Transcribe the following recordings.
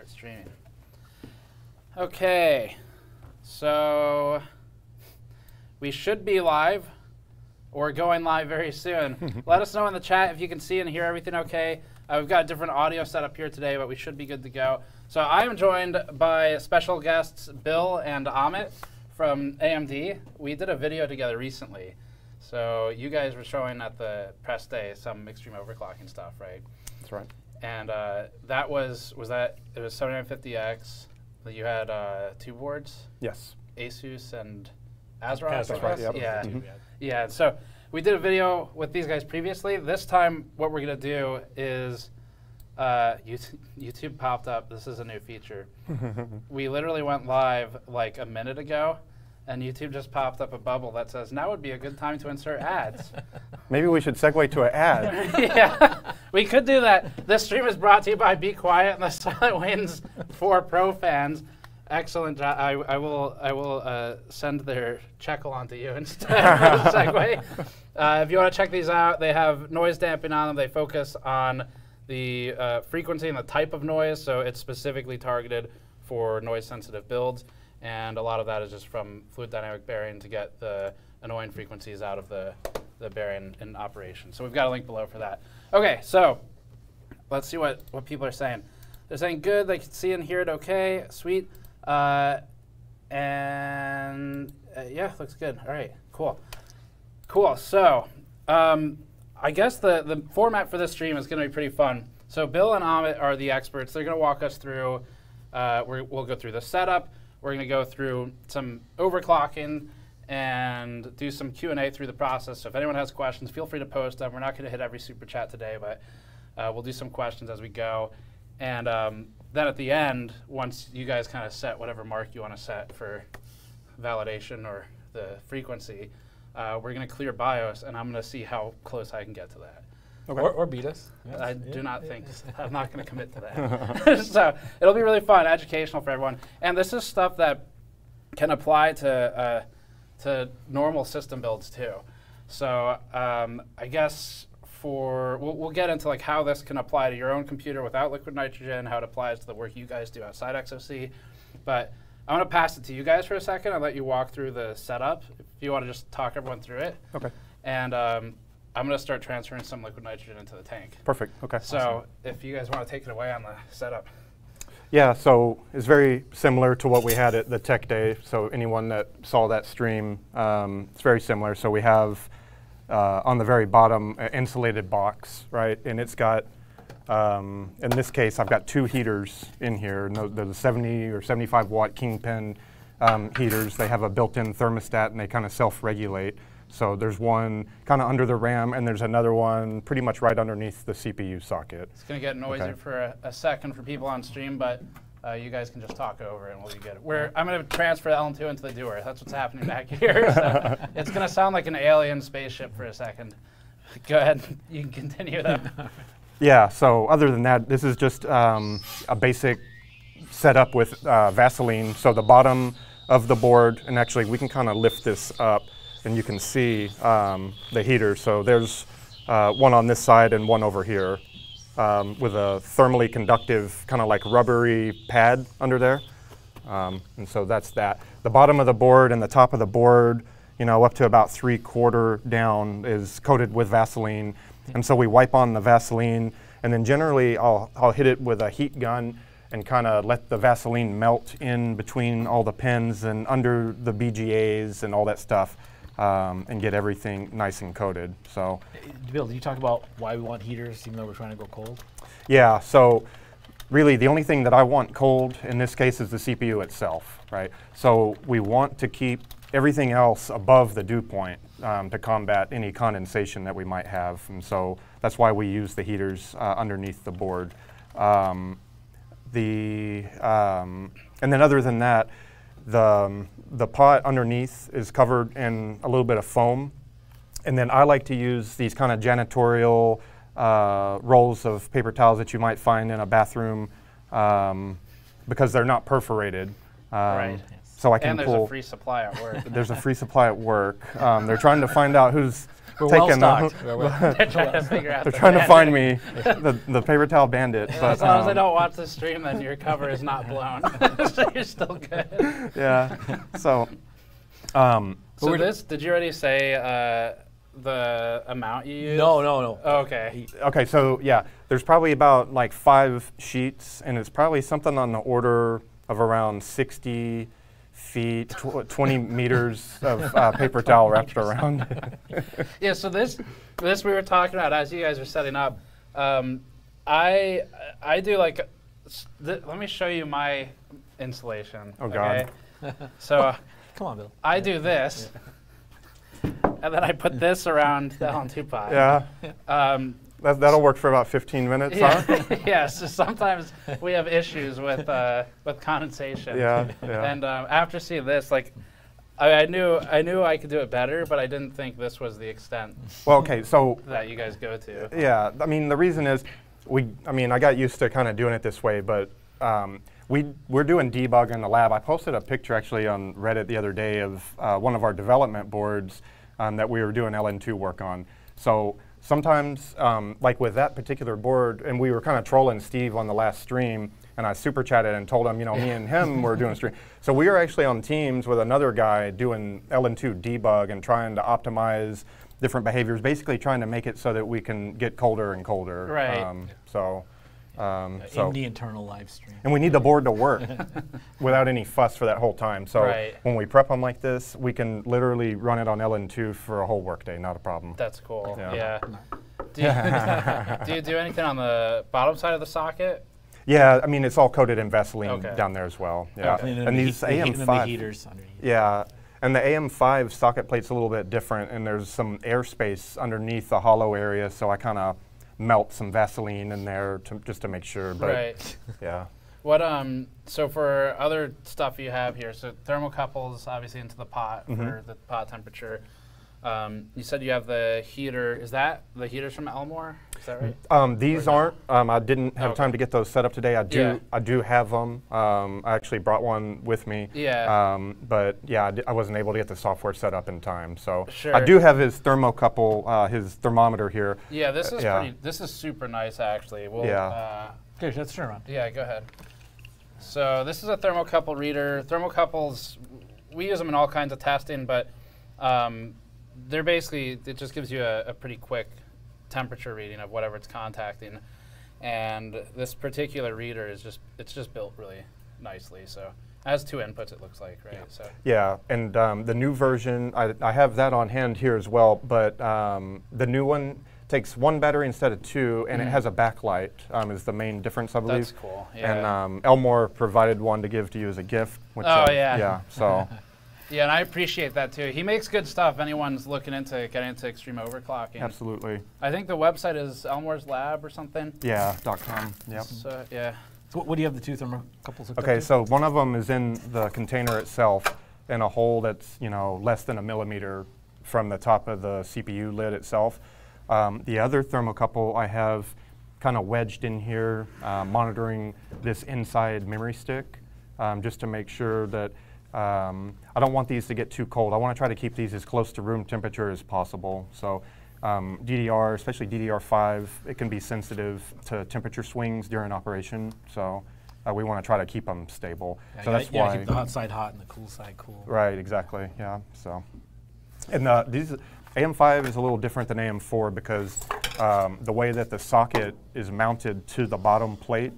Start streaming. Okay, so we should be live or going live very soon. Let us know in the chat if you can see and hear everything okay. We've got a different audio set up here today, but we should be good to go. So I am joined by special guests Bill and Amit from AMD. We did a video together recently. So you guys were showing at the press day some extreme overclocking stuff, right? That's right. And that was 7950X. You had two boards? Yes. Asus and Asrock? Asrock, right, yep. Yeah. Mm-hmm. Yeah, so we did a video with these guys previously. This time what we're going to do is YouTube popped up. This is a new feature. We literally went live like a minute ago, and YouTube just popped up a bubble that says, now would be a good time to insert ads. Maybe we should segue to an ad. Yeah, we could do that. This stream is brought to you by Be Quiet and the Silent Wins for Pro fans. Excellent job. I will send their checkle onto you instead for the segue. If you want to check these out, they have noise damping on them. They focus on the frequency and the type of noise, so it's specifically targeted for noise-sensitive builds. And a lot of that is just from fluid dynamic bearing to get the annoying frequencies out of the bearing in operation. So we've got a link below for that. Okay, so let's see what people are saying. They're saying good, they can see and hear it okay, sweet. Yeah, looks good. All right, cool. Cool, so I guess the format for this stream is gonna be pretty fun. So Bill and Amit are the experts. They're gonna walk us through, we'll go through the setup. We're going to go through some overclocking and do some Q&A through the process. So if anyone has questions, feel free to post them. We're not going to hit every super chat today, but we'll do some questions as we go. And then at the end, once you guys kind of set whatever mark you want to set for validation or the frequency, we're going to clear BIOS, and I'm going to see how close I can get to that. Okay. Or beat us. Yes. I do not think. I'm not going to commit to that. So it'll be really fun, educational for everyone. And this is stuff that can apply to normal system builds too. So I guess we'll get into like how this can apply to your own computer without liquid nitrogen, how it applies to the work you guys do outside XOC. But I want to pass it to you guys for a second. I'll let you walk through the setup if you want to just talk everyone through it. Okay. And I'm going to start transferring some liquid nitrogen into the tank. Perfect, okay. So awesome. If you guys want to take it away on the setup. Yeah, so it's very similar to what we had at the tech day. So anyone that saw that stream, it's very similar. So we have on the very bottom an insulated box, right? And it's got, in this case, I've got two heaters in here. And they're the 70 or 75 watt kingpin heaters. They have a built-in thermostat and they kind of self-regulate. So there's one kind of under the RAM, and there's another one pretty much right underneath the CPU socket. It's going to get noisier for a second for people on stream, but you guys can just talk over and we'll be good. I'm going to transfer LN2 into the doer. That's what's happening back here. So it's going to sound like an alien spaceship for a second. Go ahead. You can continue that. Yeah, so other than that, this is just a basic setup with Vaseline. So the bottom of the board, and actually we can kind of lift this up. And you can see the heater. So there's one on this side and one over here with a thermally conductive kind of like rubbery pad under there. And so that's that. The bottom of the board and the top of the board, you know, up to about 3/4 down is coated with Vaseline. And so we wipe on the Vaseline. And then generally I'll hit it with a heat gun and kind of let the Vaseline melt in between all the pins and under the BGAs and all that stuff. And get everything nice and coated. So, Bill, did you talk about why we want heaters even though we're trying to go cold? Yeah, so really the only thing that I want cold in this case is the CPU itself, right? So we want to keep everything else above the dew point to combat any condensation that we might have. And so that's why we use the heaters underneath the board. And then other than that, the pot underneath is covered in a little bit of foam. And then I like to use these kind of janitorial rolls of paper towels that you might find in a bathroom because they're not perforated. Right. So I can pull. And there's a free supply at work. They're trying to find out who's We're taken. They're trying to find me, the paper towel bandit. Yeah, but, as long as I don't watch the stream, then your cover is not blown. So you're still good. Yeah. So. So this? Did you already say the amount you use? No, no, no. Oh, okay. Okay. So yeah, there's probably about like 5 sheets, and it's probably something on the order of around 60 feet, 20 meters of paper towel wrapped around. Yeah, so this we were talking about as you guys were setting up. I do like, let me show you my installation. Oh, okay? God. So come on, Bill. I do this, and then I put this around the LN2 pod. Yeah. That'll work for about 15 minutes, yeah. Huh? Yes. Yeah, so sometimes we have issues with condensation. Yeah. Yeah. And after seeing this, like, I knew I could do it better, but I didn't think this was the extent. Well, okay, so that you guys go to. Yeah. I mean, the reason is, I got used to kind of doing it this way, but we're doing debug in the lab. I posted a picture actually on Reddit the other day of one of our development boards that we were doing LN2 work on. So. Sometimes, like with that particular board, and we were kind of trolling Steve on the last stream, and I super chatted and told him, you know, me and him were doing a stream. So we were actually on Teams with another guy doing LN2 debug and trying to optimize different behaviors, basically trying to make it so that we can get colder and colder. Right. In the internal live stream. And we need the board to work without any fuss for that whole time. So when we prep them like this, we can literally run it on LN2 for a whole workday, not a problem. That's cool. Yeah. Yeah. Do you do anything on the bottom side of the socket? Yeah, I mean, it's all coated in Vaseline down there as well. Yeah. Okay. And these AM5 heaters underneath. Yeah. And the AM5 socket plate's a little bit different, and there's some airspace underneath the hollow area, so I kind of melt some Vaseline in there just to make sure. But right. Yeah. What so for other stuff you have here, so thermocouples obviously into the pot for the pot temperature. You said you have the heater. Is that the heaters from Elmore? Is that right? These aren't. I didn't have time to get those set up today. I do have them. I actually brought one with me. Yeah. But yeah, I wasn't able to get the software set up in time. So sure. I do have his thermocouple, his thermometer here. Yeah. This is pretty. This is super nice, actually. We'll, okay, let's turn around. Yeah. Go ahead. So this is a thermocouple reader. Thermocouples, we use them in all kinds of testing, but they're basically, it just gives you a pretty quick temperature reading of whatever it's contacting. And this particular reader is just, it's just built really nicely. So it has 2 inputs, it looks like, right? Yeah, so. Yeah. And the new version, I have that on hand here as well, but the new one takes 1 battery instead of 2, and it has a backlight is the main difference, I believe. That's cool, yeah. And Elmore provided one to give to you as a gift. Which yeah, so. Yeah, and I appreciate that too. He makes good stuff. Anyone's looking into getting into extreme overclocking. Absolutely. I think the website is Elmore's Lab or something. Yeah, .com. Yep. So, yeah. So what do you have the 2 thermocouples? Okay, so one of them is in the container itself, in a hole that's, you know, less than a millimeter from the top of the CPU lid itself. The other thermocouple I have kind of wedged in here, monitoring this inside memory stick, just to make sure that. I don't want these to get too cold. I want to try to keep these as close to room temperature as possible. So DDR, especially DDR5, it can be sensitive to temperature swings during operation. So we want to try to keep them stable. Yeah, so that's why. Keep the hot side hot and the cool side cool. Right, exactly. Yeah. So, and these AM5 is a little different than AM4 because the way that the socket is mounted to the bottom plate,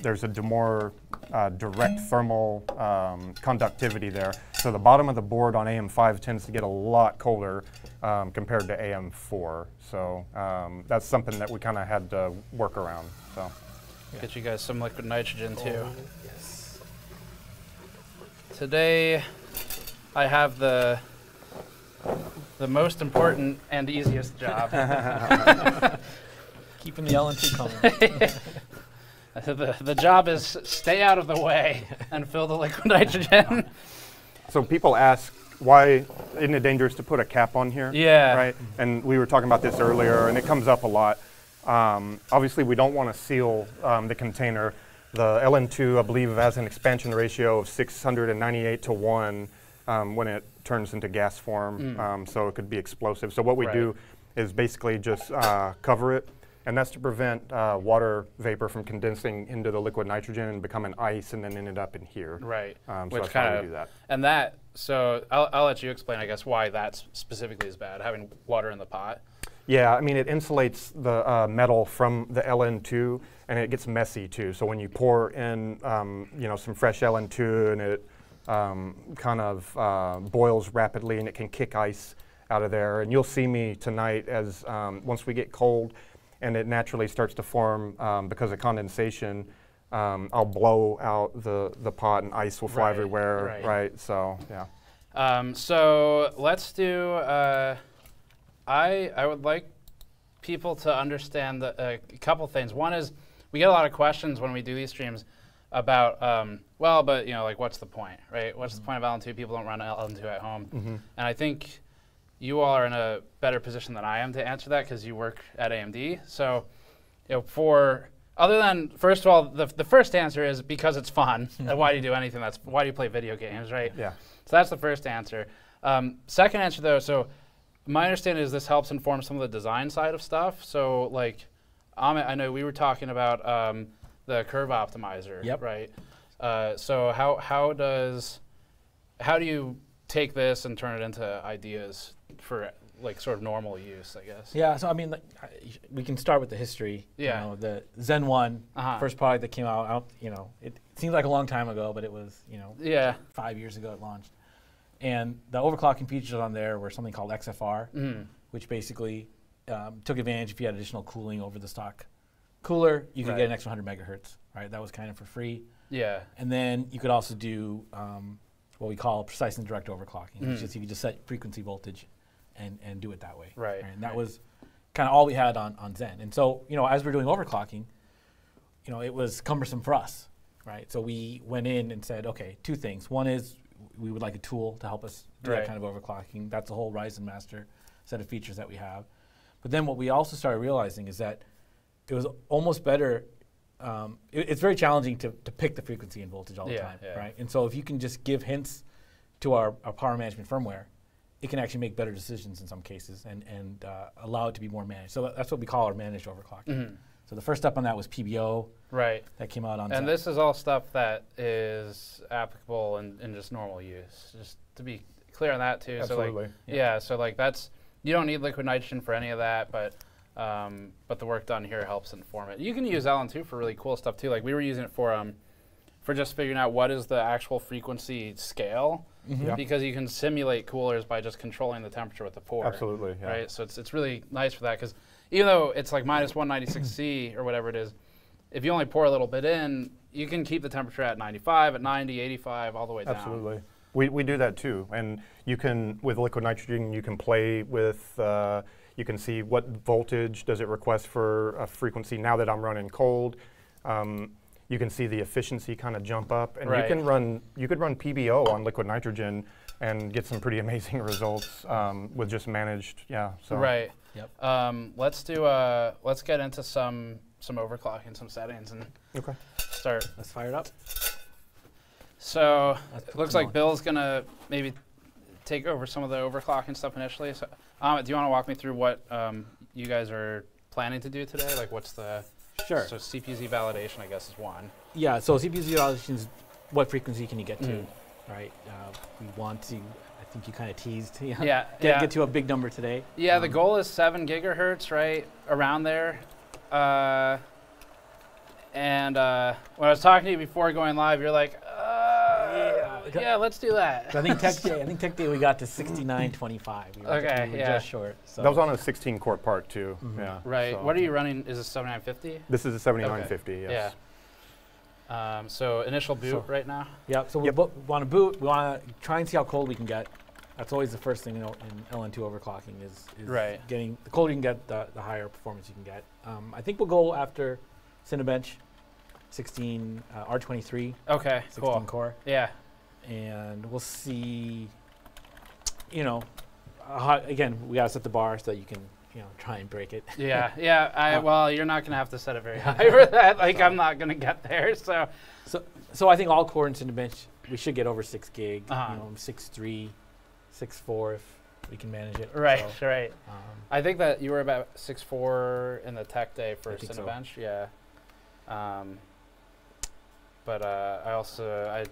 there's a more direct thermal conductivity there. So the bottom of the board on AM5 tends to get a lot colder compared to AM4. So that's something that we kind of had to work around. So get you guys some liquid nitrogen too. Oh, yes. Today I have the most important and easiest job. Keeping the LN2 coming. The job is stay out of the way and fill the liquid nitrogen. So people ask, why isn't it dangerous to put a cap on here? Yeah. Right? And we were talking about this earlier, and it comes up a lot. Obviously, we don't want to seal the container. The LN2, I believe, has an expansion ratio of 698 to 1 when it turns into gas form, so it could be explosive. So what we do is basically just cover it, and that's to prevent water vapor from condensing into the liquid nitrogen and becoming ice and then ended up in here. Right. So that's how we do that. And that, so I'll let you explain, I guess, why that specifically is bad, having water in the pot. Yeah, I mean, it insulates the metal from the LN2, and it gets messy too. So when you pour in, you know, some fresh LN2, and it kind of boils rapidly, and it can kick ice out of there. And you'll see me tonight as once we get cold, and it naturally starts to form because of condensation. I'll blow out the pot, and ice will fly everywhere. Right. So yeah. So let's do. I would like people to understand a couple things. One is we get a lot of questions when we do these streams about, well, but you know, like, what's the point, right? What's the point of LN2? People don't run LN2 at home. And I think you all are in a better position than I am to answer that because you work at AMD. So, you know, for other than, first of all, the first answer is because it's fun. And why do you do anything? That's why do you play video games, right? Yeah. So that's the first answer. Second answer, though, so. My understanding is this helps inform some of the design side of stuff. So, like, Amit, I know we were talking about the Curve Optimizer, right? So how do you take this and turn it into ideas for, like, sort of normal use, I guess? Yeah. So I mean, like, we can start with the history. Yeah. You know, the Zen 1, first product that came out. You know, it seems like a long time ago, but it was, you know, 5 years ago it launched. And the overclocking features on there were something called XFR, which basically took advantage if you had additional cooling over the stock cooler, you could get an extra 100 megahertz, right? That was kind of for free. Yeah. And then you could also do what we call precise and direct overclocking, which is you could just set frequency voltage and do it that way. Right. And that was kind of all we had on Zen. And so, you know, as we're doing overclocking, you know, it was cumbersome for us, right? So we went in and said, okay, two things. One is we would like a tool to help us do that kind of overclocking. That's the whole Ryzen Master set of features that we have. But then what we also started realizing is that it was almost better, it's very challenging to pick the frequency and voltage all the time, right? And so if you can just give hints to our power management firmware, it can actually make better decisions in some cases and allow it to be more managed. So that's what we call our managed overclocking. So the first step on that was PBO. Right. That came out on Zen. And this is all stuff that is applicable in just normal use. Just to be clear on that too. Absolutely. So like, so like that's, you don't need liquid nitrogen for any of that, but the work done here helps inform it. You can use LN2 for really cool stuff too. Like we were using it for just figuring out what is the actual frequency scale, because you can simulate coolers by just controlling the temperature with the pour. Absolutely. Yeah. Right. So it's really nice for that because even though it's like minus 196C or whatever it is, if you only pour a little bit in, you can keep the temperature at 95, at 90, 85, all the way down. Absolutely. We do that too. And you can, with liquid nitrogen, you can play with, you can see what voltage does it request for a frequency now that I'm running cold. You can see the efficiency kind of jump up. And you could run PBO on liquid nitrogen and get some pretty amazing results with just managed, so. Right. Yep. Let's get into some overclocking, some settings, and start. Let's fire it up. So it looks like Bill's gonna maybe take over some of the overclocking stuff initially. So, Amit, do you want to walk me through what you guys are planning to do today? Like, what's the So CPZ validation, I guess, is one. Yeah. So CPZ validation is what frequency can you get to, right? We want to. I think you kind of teased. You know, get to a big number today. Yeah, the goal is 7 gigahertz, right around there. And when I was talking to you before going live, you're like, yeah, let's do that. So I think Tech Day we got to 6925. We were just short. So. That was on a 16-core part too. Yeah. Right. So what are you running? Is it 7950? This is a 7950. Okay. Yes. Yeah. So initial boot right now. Yep. So we want to boot. We want to try and see how cold we can get. That's always the first thing in LN2 overclocking is getting the colder you can get, the higher performance you can get. I think we'll go after Cinebench, 16 R23. Okay. 16 core. Yeah. And we'll see. You know, again, we gotta set the bar so that you can. You know, try and break it. Yeah, yeah. Well, you're not going to have to set it very high for that. Like, I'm not going to get there. So I think all core in Cinebench, we should get over 6 gig, you know, 6.3. 6.4 if we can manage it. Right, so, right. I think that you were about 6.4 in the tech day for Cinebench. So. Yeah. But I also,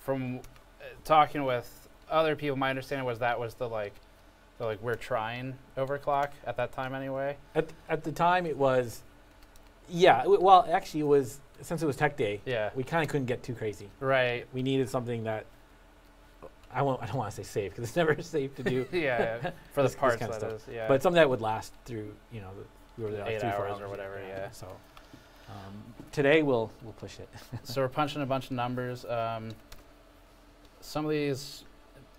from talking with other people, my understanding was that was the we're trying overclock at that time anyway. At the time it was, yeah. Well, actually it was, since it was tech day, yeah. We kind of couldn't get too crazy. Right. We needed something that, I don't want to say safe because it's never safe to do. Yeah, for the parts kind of that stuff. Is, yeah. But something that would last through, you know, we were there 8 hours or whatever. Yeah. Yeah. So today we'll push it. So we're punching a bunch of numbers. Some of these,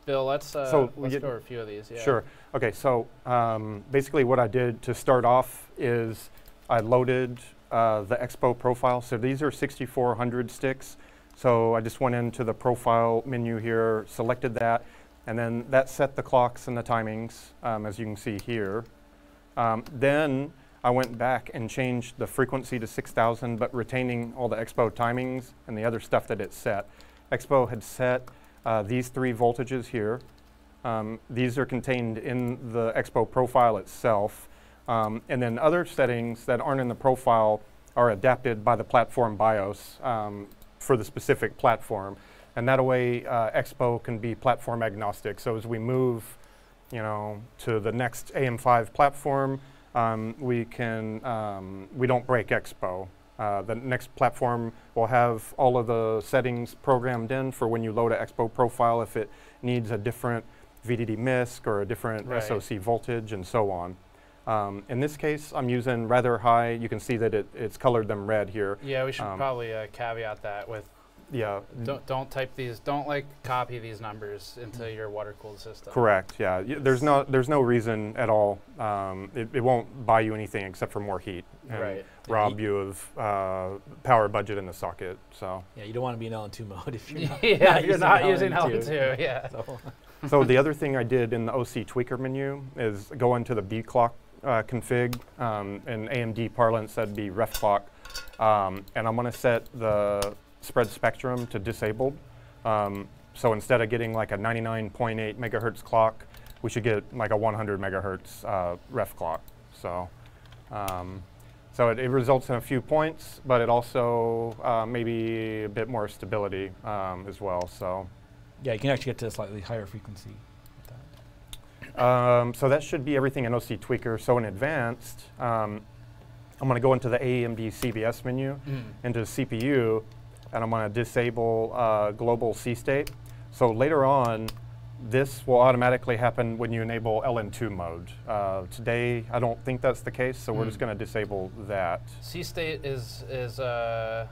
Bill, let's go over a few of these. Yeah. Sure. Okay. So basically, what I did to start off is I loaded the Expo profile. So these are 6,400 sticks. So I just went into the profile menu here, selected that, and then that set the clocks and the timings, as you can see here. Then I went back and changed the frequency to 6,000, but retaining all the Expo timings and the other stuff that it set. Expo had set these three voltages here. These are contained in the Expo profile itself. And then other settings that aren't in the profile are adapted by the platform BIOS. For the specific platform, and that way Expo can be platform agnostic. So as we move, you know, to the next AM5 platform, we can we don't break Expo. The next platform will have all of the settings programmed in for when you load an Expo profile if it needs a different VDD MISC or a different right. SOC voltage and so on. In this case, I'm using rather high. You can see that it's colored them red here. Yeah, we should probably caveat that with. Yeah. Don't type these. Don't like copy these numbers into your water-cooled system. Correct. Yeah. There's no reason at all. It won't buy you anything except for more heat. And right. Rob you of power budget in the socket. So. Yeah, you don't want to be in LN2 mode if you're not. Yeah, if you're not using LN2. Yeah. So. So the other thing I did in the OC tweaker menu is go into the B clock. Config, in AMD parlance, that'd be ref clock. And I'm going to set the spread spectrum to disabled. So instead of getting like a 99.8 megahertz clock, we should get like a 100 megahertz ref clock. So it results in a few points, but it also maybe a bit more stability as well. So yeah, you can actually get to a slightly higher frequency. So that should be everything in OC Tweaker. So in advanced, I'm going to go into the AMD CBS menu, into CPU, and I'm going to disable global C state. So later on, this will automatically happen when you enable LN2 mode. Today, I don't think that's the case, so we're just going to disable that. C state is it a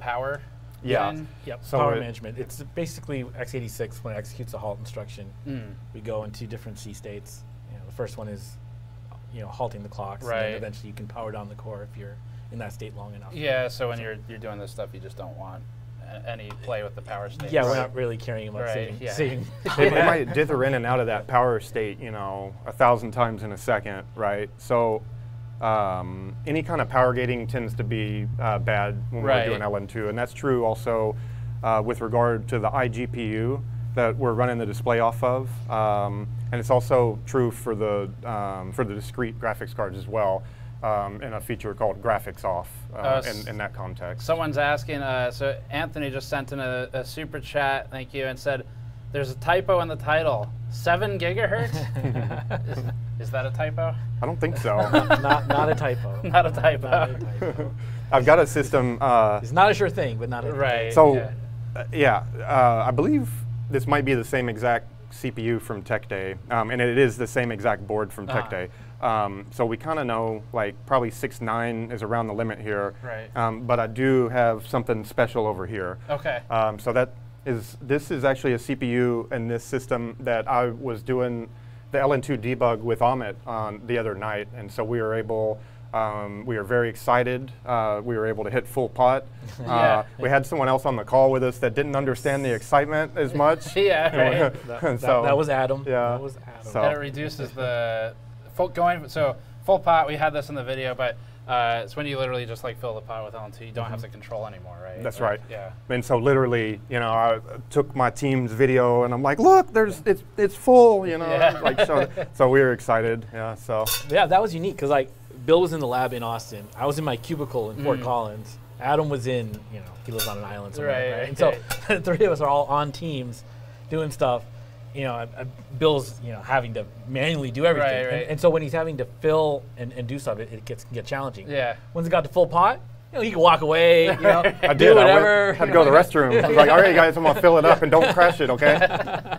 power? Yeah. Yep. So power management. It's basically x86 when it executes a halt instruction. We go into different C states. You know, the first one is, you know, halting the clocks. Right. And then eventually, you can power down the core if you're in that state long enough. Yeah. So when you're doing this stuff, you just don't want any play with the power state. Yeah, right. We're not really caring about saving. Yeah. They might dither in and out of that power state, you know, 1,000 times in a second, right? So. Any kind of power gating tends to be bad when we're doing LN2, and that's true also with regard to the iGPU that we're running the display off of, and it's also true for the discrete graphics cards as well, in a feature called graphics off in that context. Someone's asking, so Anthony just sent in a super chat, thank you, and said, there's a typo in the title. 7 gigahertz? Is that a typo? I don't think so. not a typo. Not a typo. Not a typo. I've got a system. It's not a sure thing, but not a right. So, yeah, I believe this might be the same exact CPU from Tech Day, and it is the same exact board from Tech Day. So we kind of know, like, probably 6.9 is around the limit here. Right. But I do have something special over here. Okay. So that. This is actually a CPU in this system that I was doing the LN2 debug with Amit on the other night, and so we were able, we were very excited. We were able to hit full pot. Yeah. We had someone else on the call with us that didn't understand the excitement as much. Yeah, right. that was Adam. Yeah, that was Adam. So. And it reduces the full pot. We had this in the video, but It's when you literally just like fill the pot with LN2. You don't have to control anymore, right? That's right. Yeah. And so literally, you know, I took my team's video and I'm like, look, there's it's full, you know. Yeah. Like, so we were excited. Yeah. So. Yeah, that was unique because like Bill was in the lab in Austin. I was in my cubicle in Fort Collins. Adam was in, you know, he lives on an island somewhere, right? And so the three of us are all on teams, doing stuff. You know, Bill's, you know, having to manually do everything, and so when he's having to fill and do stuff, it gets challenging. Yeah. Once it got to full pot, you know, he could walk away. You know, do whatever. I had to go to the restroom. I was like, all right, guys, I'm gonna fill it up and don't crash it, okay?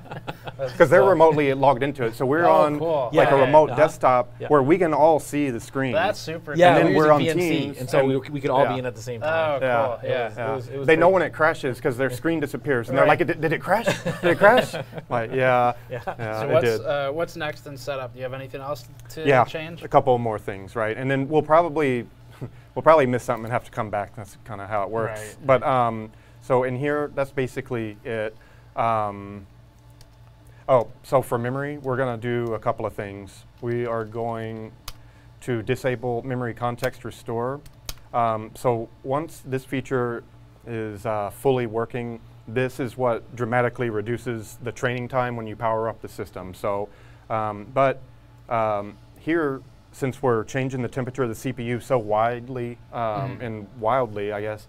Because they're remotely logged into it, so we're on like a remote desktop where we can all see the screen. That's super. Yeah, cool. And then we're on Teams, and so we could all be in at the same time. Oh, cool. Yeah, it was they know when it crashes because their screen disappears, and they're like, "Did it crash? Did it crash?" Like, yeah. So what's next in setup? Do you have anything else to change? A couple more things, right? And then we'll probably miss something and have to come back. That's kind of how it works. Right. But so in here, that's basically it. Oh, so for memory, we're going to do a couple of things. We are going to disable memory context restore. So once this feature is fully working, this is what dramatically reduces the training time when you power up the system. So, here, since we're changing the temperature of the CPU so widely and wildly, I guess,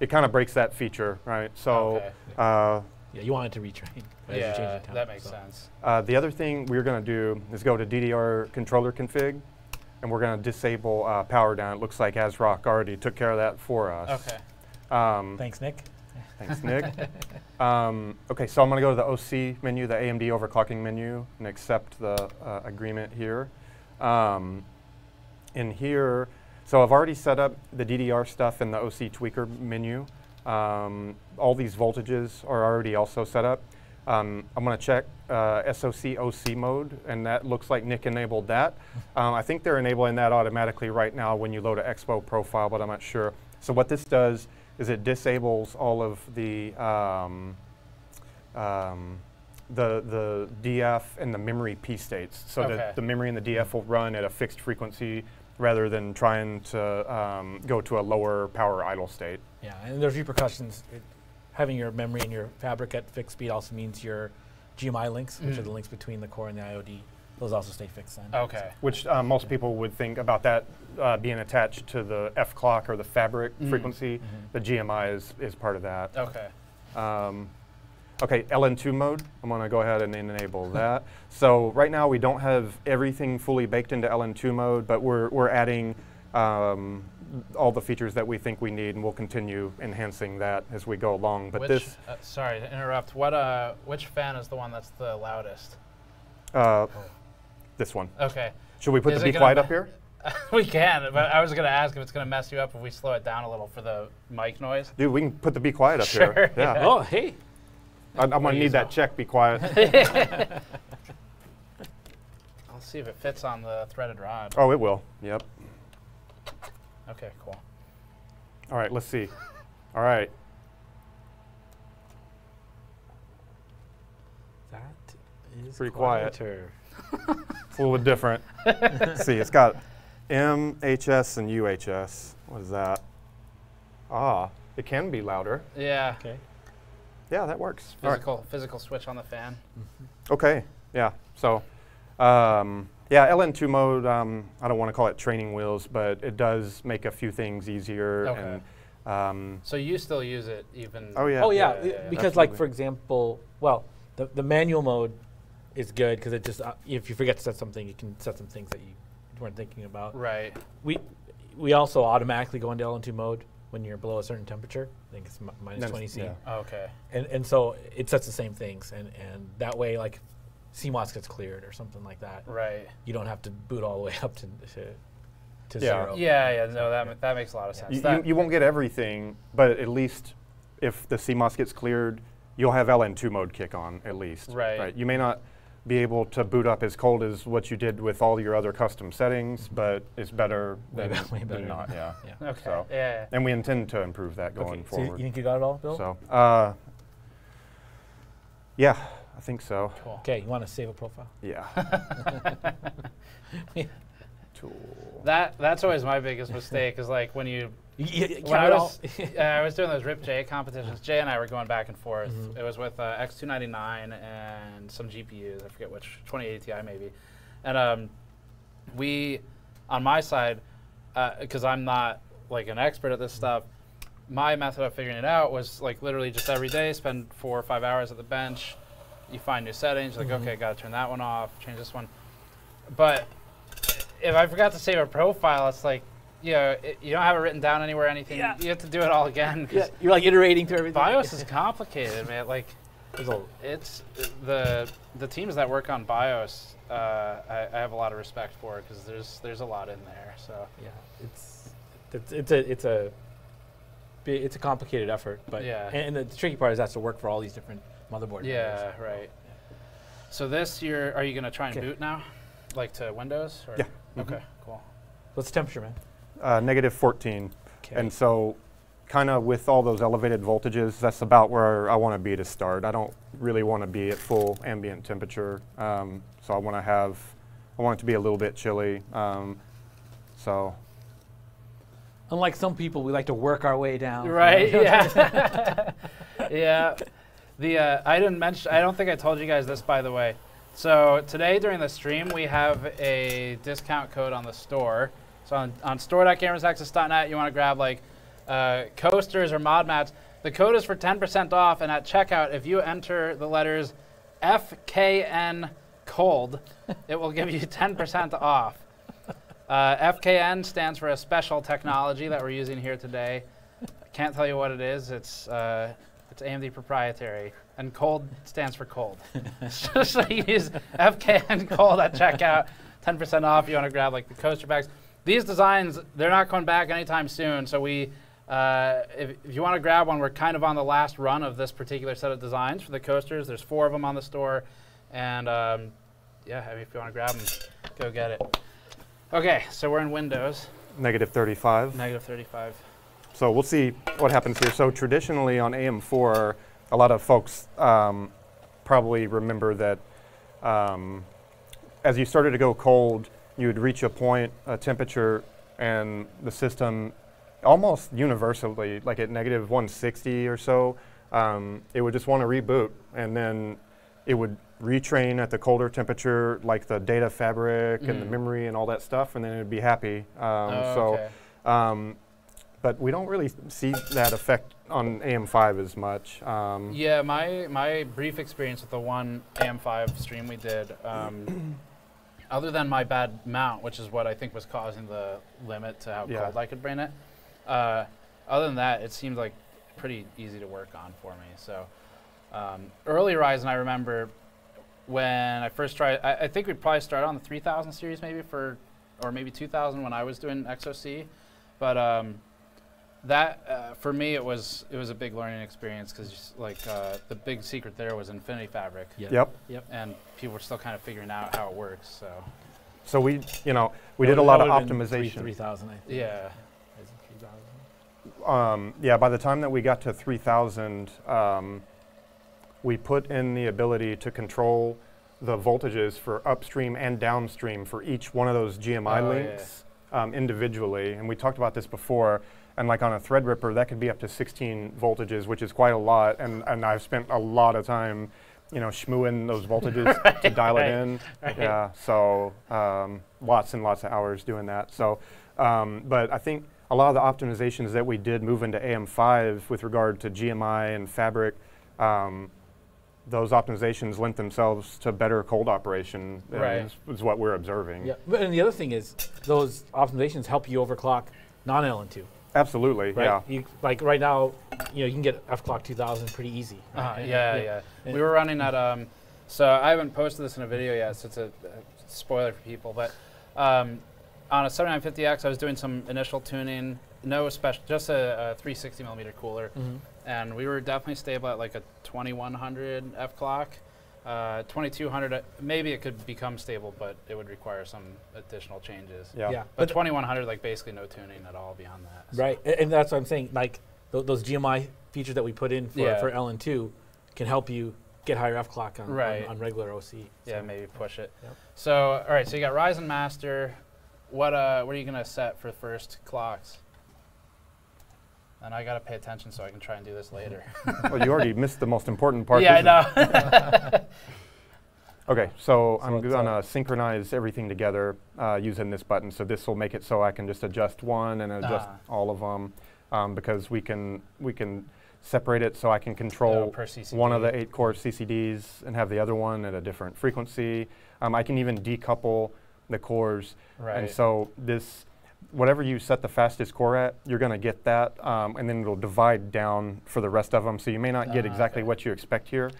it kind of breaks that feature, right? So. Okay. Yeah, you wanted to retrain. Yeah, that makes sense. The other thing we're going to do is go to DDR controller config, and we're going to disable power down. It looks like ASRock already took care of that for us. Okay. Thanks, Nick. Thanks, Nick. Okay, so I'm going to go to the OC menu, the AMD overclocking menu, and accept the agreement here. In here, so I've already set up the DDR stuff in the OC tweaker menu. All these voltages are already also set up. I'm going to check SOC OC mode, and that looks like Nick enabled that. I think they're enabling that automatically right now when you load an Expo profile, but I'm not sure. So what this does is it disables all of the DF and the memory P states, so that the memory and the DF will run at a fixed frequency rather than trying to go to a lower power idle state. Yeah, and there's repercussions. Having your memory and your fabric at fixed speed also means your GMI links, which are the links between the core and the IOD, those also stay fixed then. Okay. So. Which most people would think about that being attached to the F-Clock or the fabric frequency. The GMI is part of that. Okay. Okay, LN2 mode, I'm going to go ahead and enable that. So right now we don't have everything fully baked into LN2 mode, but we're adding all the features that we think we need, and we'll continue enhancing that as we go along. But this, sorry to interrupt, which fan is the one that's the loudest? This one. Okay. Should we put the Be Quiet up here? We can, but I was going to ask if it's going to mess you up if we slow it down a little for the mic noise. Dude, we can put the Be Quiet up here. Yeah. Yeah. Oh, hey. I'm going to need that check, Be Quiet. I'll see if it fits on the threaded rod. Oh, it will. Yep. Okay, cool. All right, let's see. All right. That is pretty quieter. It's a little bit different. Let's see, it's got MHS and UHS. What is that? Ah, it can be louder. Yeah. Okay. Yeah, that works. Physical switch on the fan. Okay. Yeah. So, yeah, LN2 mode. I don't want to call it training wheels, but it does make a few things easier. Okay. And, so you still use it even? Oh yeah. Oh yeah. Because like for example, well, the manual mode is good because it just if you forget to set something, you can set some things that you weren't thinking about. Right. We also automatically go into LN2 mode when you're below a certain temperature. I think it's -20C. Yeah. Oh, okay. And so it sets the same things, and that way, like, CMOS gets cleared or something like that. Right. You don't have to boot all the way up to zero. Yeah, yeah, no, that makes a lot of sense. You won't get everything, but at least if the CMOS gets cleared, you'll have LN2 mode kick on, at least. Right. You may not be able to boot up as cold as what you did with all your other custom settings, but it's better than not. Yeah. Okay. So, yeah. And we intend to improve that going forward. So you think you got it all, Bill? So, yeah, I think so. Cool. Okay, you want to save a profile? Yeah. tool. That's always my biggest mistake is like when you when I was doing those Rip J competitions, Jay and I were going back and forth. Mm-hmm. It was with X299 and some GPUs, I forget which, 2080 Ti maybe. And we, on my side, because I'm not like an expert at this stuff, my method of figuring it out was like literally just every day, spend 4 or 5 hours at the bench, you find new settings, like, okay, gotta turn that one off, change this one. But if I forgot to save a profile, it's like, you know, you don't have it written down anywhere or anything. Yeah. You have to do it all again. Yeah. You're like iterating through everything. BIOS is complicated, man. Like, it's the teams that work on BIOS, I have a lot of respect for because there's a lot in there. So yeah, it's a complicated effort, but yeah. And the tricky part is that's to work for all these different motherboard. Yeah, vendors. Right. Yeah. So this year, are you going to try and boot now, like to Windows? Or? Yeah. Okay. Mm-hmm. Cool. What's the temperature, man? -14. Kay. And so, kind of with all those elevated voltages, that's about where I want to be to start. I don't really want to be at full ambient temperature, so I want it to be a little bit chilly. So. Unlike some people, we like to work our way down. Right. Yeah. Yeah. The I don't think I told you guys this, by the way. So today during the stream, we have a discount code on the store. So on store.gamersaccess.net, you want to grab like coasters or mod mats. The code is for 10% off, and at checkout, if you enter the letters FKN cold, it will give you 10% off. FKN stands for a special technology that we're using here today. I can't tell you what it is. It's AMD proprietary, and cold stands for cold. So you use FKN cold at checkout, 10% off. You want to grab like the coaster bags. These designs, they're not going back anytime soon, so we, if you want to grab one, we're kind of on the last run of this particular set of designs for the coasters. There's 4 of them on the store, and yeah, if you want to grab them, go get it. Okay, so we're in Windows. -35. -35. So we'll see what happens here. So traditionally on AM4, a lot of folks probably remember that as you started to go cold, you would reach a point, a temperature, and the system almost universally, like at -160 or so, it would just want to reboot, and then it would retrain at the colder temperature, like the data fabric and the memory and all that stuff, and then it would be happy. But we don't really see that effect on AM5 as much. Yeah, my brief experience with the one AM5 stream we did, other than my bad mount, which is what I think was causing the limit to how cold I could bring it, other than that, it seemed like pretty easy to work on for me. So early Ryzen, I remember when I first tried, I think we probably started on the 3000 series maybe or maybe 2000 when I was doing XOC. But that, for me, it was a big learning experience because like the big secret there was Infinity Fabric. Yep. And people were still kind of figuring out how it works. So we, you know, we did a lot of optimization. 3000, I think. Yeah. Yeah. By the time that we got to 3000, we put in the ability to control the voltages for upstream and downstream for each one of those GMI links individually, and we talked about this before. And like on a Threadripper, that could be up to 16 voltages, which is quite a lot. And I've spent a lot of time, you know, schmooing those voltages to dial it in. Right. Yeah, so lots and lots of hours doing that. So, but I think a lot of the optimizations that we did move into AM5 with regard to GMI and fabric, those optimizations lent themselves to better cold operation. Right, is what we're observing. Yeah, and the other thing is those optimizations help you overclock non-LN2. Absolutely, right? Yeah. Like right now, you know, you can get F-Clock 2000 pretty easy. Right? Yeah. We were running at, so I haven't posted this in a video yet, so it's a spoiler for people, but on a 7950X, I was doing some initial tuning, no special, just a 360 millimeter cooler, and we were definitely stable at like a 2100 F-Clock, 2200, maybe it could become stable, but it would require some additional changes. Yeah. But 2100, like basically no tuning at all beyond that. So. Right, and that's what I'm saying. Like those GMI features that we put in for LN2 can help you get higher F-Clock on regular OC. So. Yeah, maybe push it. Yep. So all right, so you got Ryzen Master, What are you gonna set for first clocks? And I gotta pay attention so I can try and do this later. Well, you already missed the most important part. Yeah, I know. Okay, so I'm gonna synchronize everything together using this button. So this will make it so I can just adjust one and adjust all of them, because we can separate it so I can control one of the 8-core CCDs and have the other one at a different frequency. I can even decouple the cores, and so this, whatever you set the fastest core at, you're going to get that, and then it'll divide down for the rest of them. So you may not get exactly what you expect here.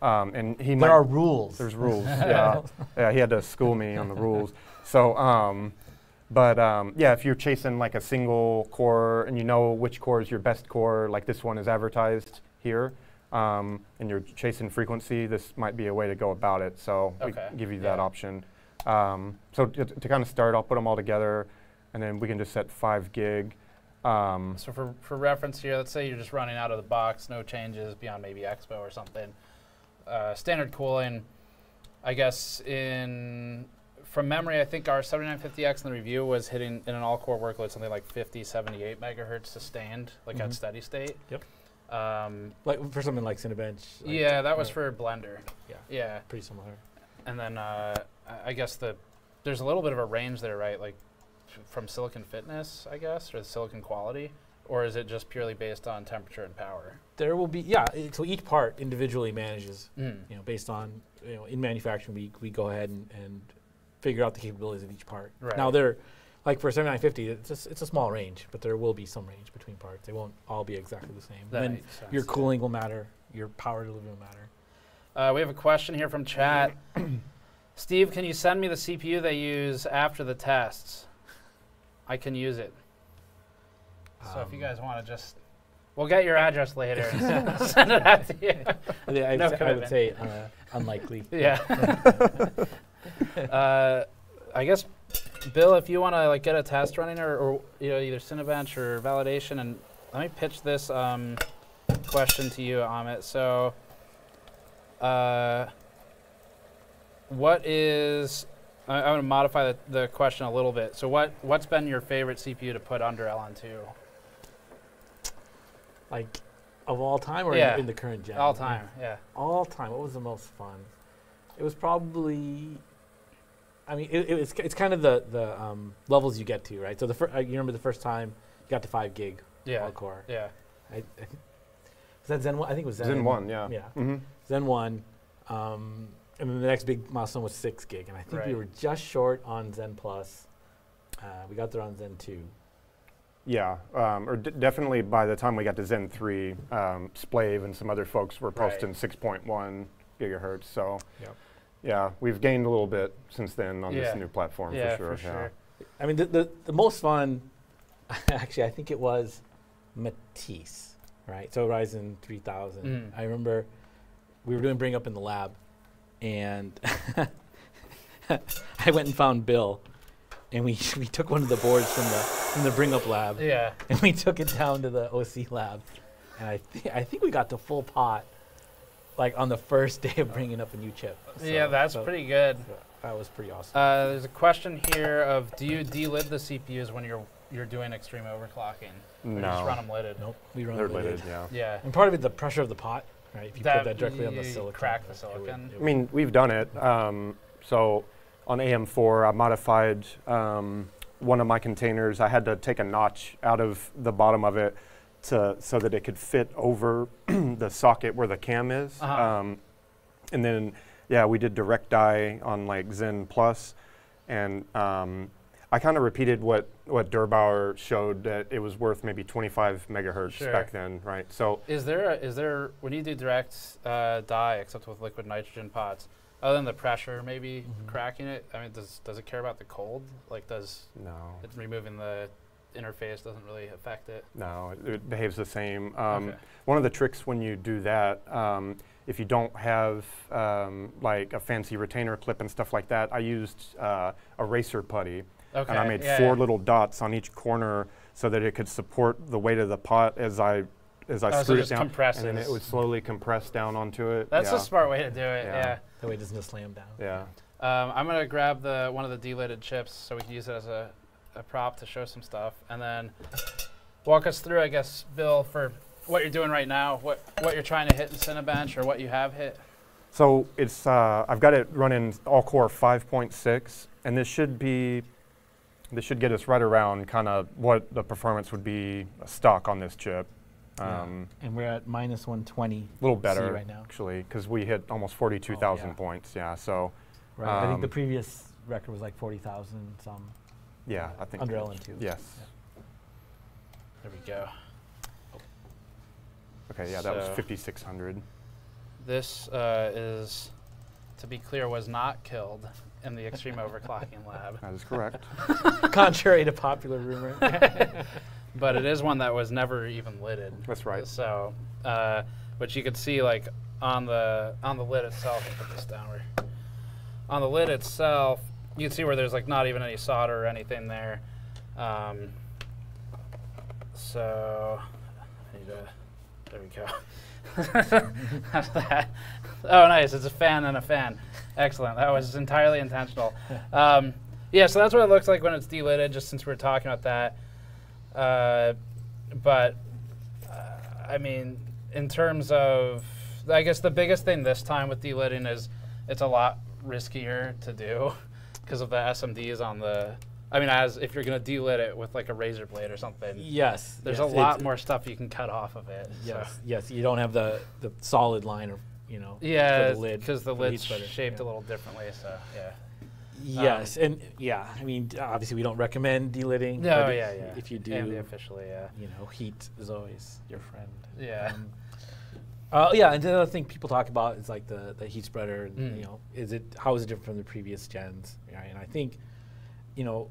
And he there are rules. There's rules. Yeah, yeah. He had to school me on the rules. So, yeah, if you're chasing like a single core and you know which core is your best core, like this one is advertised here, and you're chasing frequency, this might be a way to go about it. So we give you that option. So to kind of start, I'll put them all together. And then we can just set 5 gig. So for reference here, let's say you're just running out of the box, no changes beyond maybe Expo or something. Standard cooling, I guess from memory, I think our 7950X in the review was hitting in an all-core workload something like 50, 78 megahertz sustained, like at steady state. Yep. Like for something like Cinebench. Like that was for Blender. Yeah. Yeah. Pretty similar. And then I guess there's a little bit of a range there, right? Like from silicon fitness, I guess, or the silicon quality, or is it just purely based on temperature and power? There will be, yeah, so each part individually manages, you know, based on, you know, in manufacturing, we go ahead and figure out the capabilities of each part. Right. Now they're, like for 7950, it's a small range, but there will be some range between parts. They won't all be exactly the same. That makes sense. Your cooling will matter, your power delivery will matter. We have a question here from chat. Steve, can you send me the CPU they use after the tests? I can use it. So if you guys want to just, we'll get your address later and send it out to you. Yeah, I would say unlikely. Yeah. I guess, Bill, if you want to like get a test running or you know, either Cinebench or validation, and let me pitch this question to you, Amit. So, what is I'm going to modify the question a little bit. So what's been your favorite CPU to put under LN2? Like of all time or in the current gen? All time, yeah. All time. What was the most fun? It was probably, I mean, it's kind of the levels you get to, right? So you remember the first time you got to 5 gig all-core. Yeah. I was that Zen 1? I think it was Zen 1. Zen 1, yeah. Yeah. Mm-hmm. Zen 1. And then the next big milestone was 6 gig, and I think we were just short on Zen Plus. We got there on Zen 2. Yeah, or definitely by the time we got to Zen 3, Splave and some other folks were posting 6.1 gigahertz. So, yeah, we've gained a little bit since then on this new platform for sure. Yeah. I mean, the most fun, actually, I think it was Matisse, right? So Ryzen 3000. I remember we were doing bring up in the lab. And I went and found Bill, and we took one of the boards from the bring up lab. Yeah. And we took it down to the OC lab, and I think we got the full pot, like on the first day of bringing up a new chip. So yeah, that's pretty good. So that was pretty awesome. There's a question here of do you delid the CPUs when you're doing extreme overclocking? No. You just run them lidded. Nope. We run them lidded. Yeah. Yeah. And part of it the pressure of the pot. Right, if you put that directly on the silicon. Crack the silicon. I mean, we've done it. So on AM4, I modified one of my containers. I had to take a notch out of the bottom of it so that it could fit over the socket where the cam is. And then, yeah, we did direct die on like Zen Plus. And I kind of repeated what Derbauer showed, that it was worth maybe 25 megahertz back then, right? So is there when you do direct die, except with liquid nitrogen pots, other than the pressure maybe cracking it? I mean, does it care about the cold? Like it's removing the interface doesn't really affect it? No, it behaves the same. One of the tricks when you do that, if you don't have like a fancy retainer clip and stuff like that, I used eraser putty. Okay, and I made four little dots on each corner so that it could support the weight of the pot as I screwed it down, compresses. And then it would slowly compress down onto it. That's a smart way to do it. Yeah, that way it doesn't just slam down. Yeah. I'm gonna grab one of the delidded chips so we can use it as a a prop to show some stuff, and then walk us through, I guess, Bill, for what you're doing right now, what you're trying to hit in Cinebench or what you have hit. So it's I've got it running all core 5.6, and this should get us right around kind of what the performance would be stock on this chip. Yeah. And we're at minus 120. A little better right now, actually, because we hit almost 42,000 points. Yeah, so. Right. I think the previous record was like 40,000 some. Yeah, I think. Under LN2. Yes. Yeah. There we go. Okay, yeah, so that was 5,600. This is, to be clear, was not killed in the extreme overclocking lab. That is correct. Contrary to popular rumor. But it is one that was never even lidded. That's right. So, but you could see, like, on the lid itself, I'll put this downward. On the lid itself, you can see where there's, like, not even any solder or anything there. So, I need to, there we go. Oh, nice. It's a fan and a fan. Excellent. That was entirely intentional. Yeah, so that's what it looks like when it's delidded, just since we were talking about that. I mean, in terms of, I guess the biggest thing this time with delidding is it's a lot riskier to do because of the SMDs on the, as if you're going to delid it with like a razor blade or something. Yes. There's a lot more stuff you can cut off of it. Yes. So. Yes. You don't have the solid line or, you know. Yeah. Because the lid's shaped a little differently. So, yeah. Yes, and yeah, I mean, obviously we don't recommend delidding. No, but yeah. If you do, AMD officially, yeah. You know, heat is always your friend. Yeah. Yeah, and the other thing people talk about is like the heat spreader. And, you know, how is it different from the previous gens? Right? And I think, you know,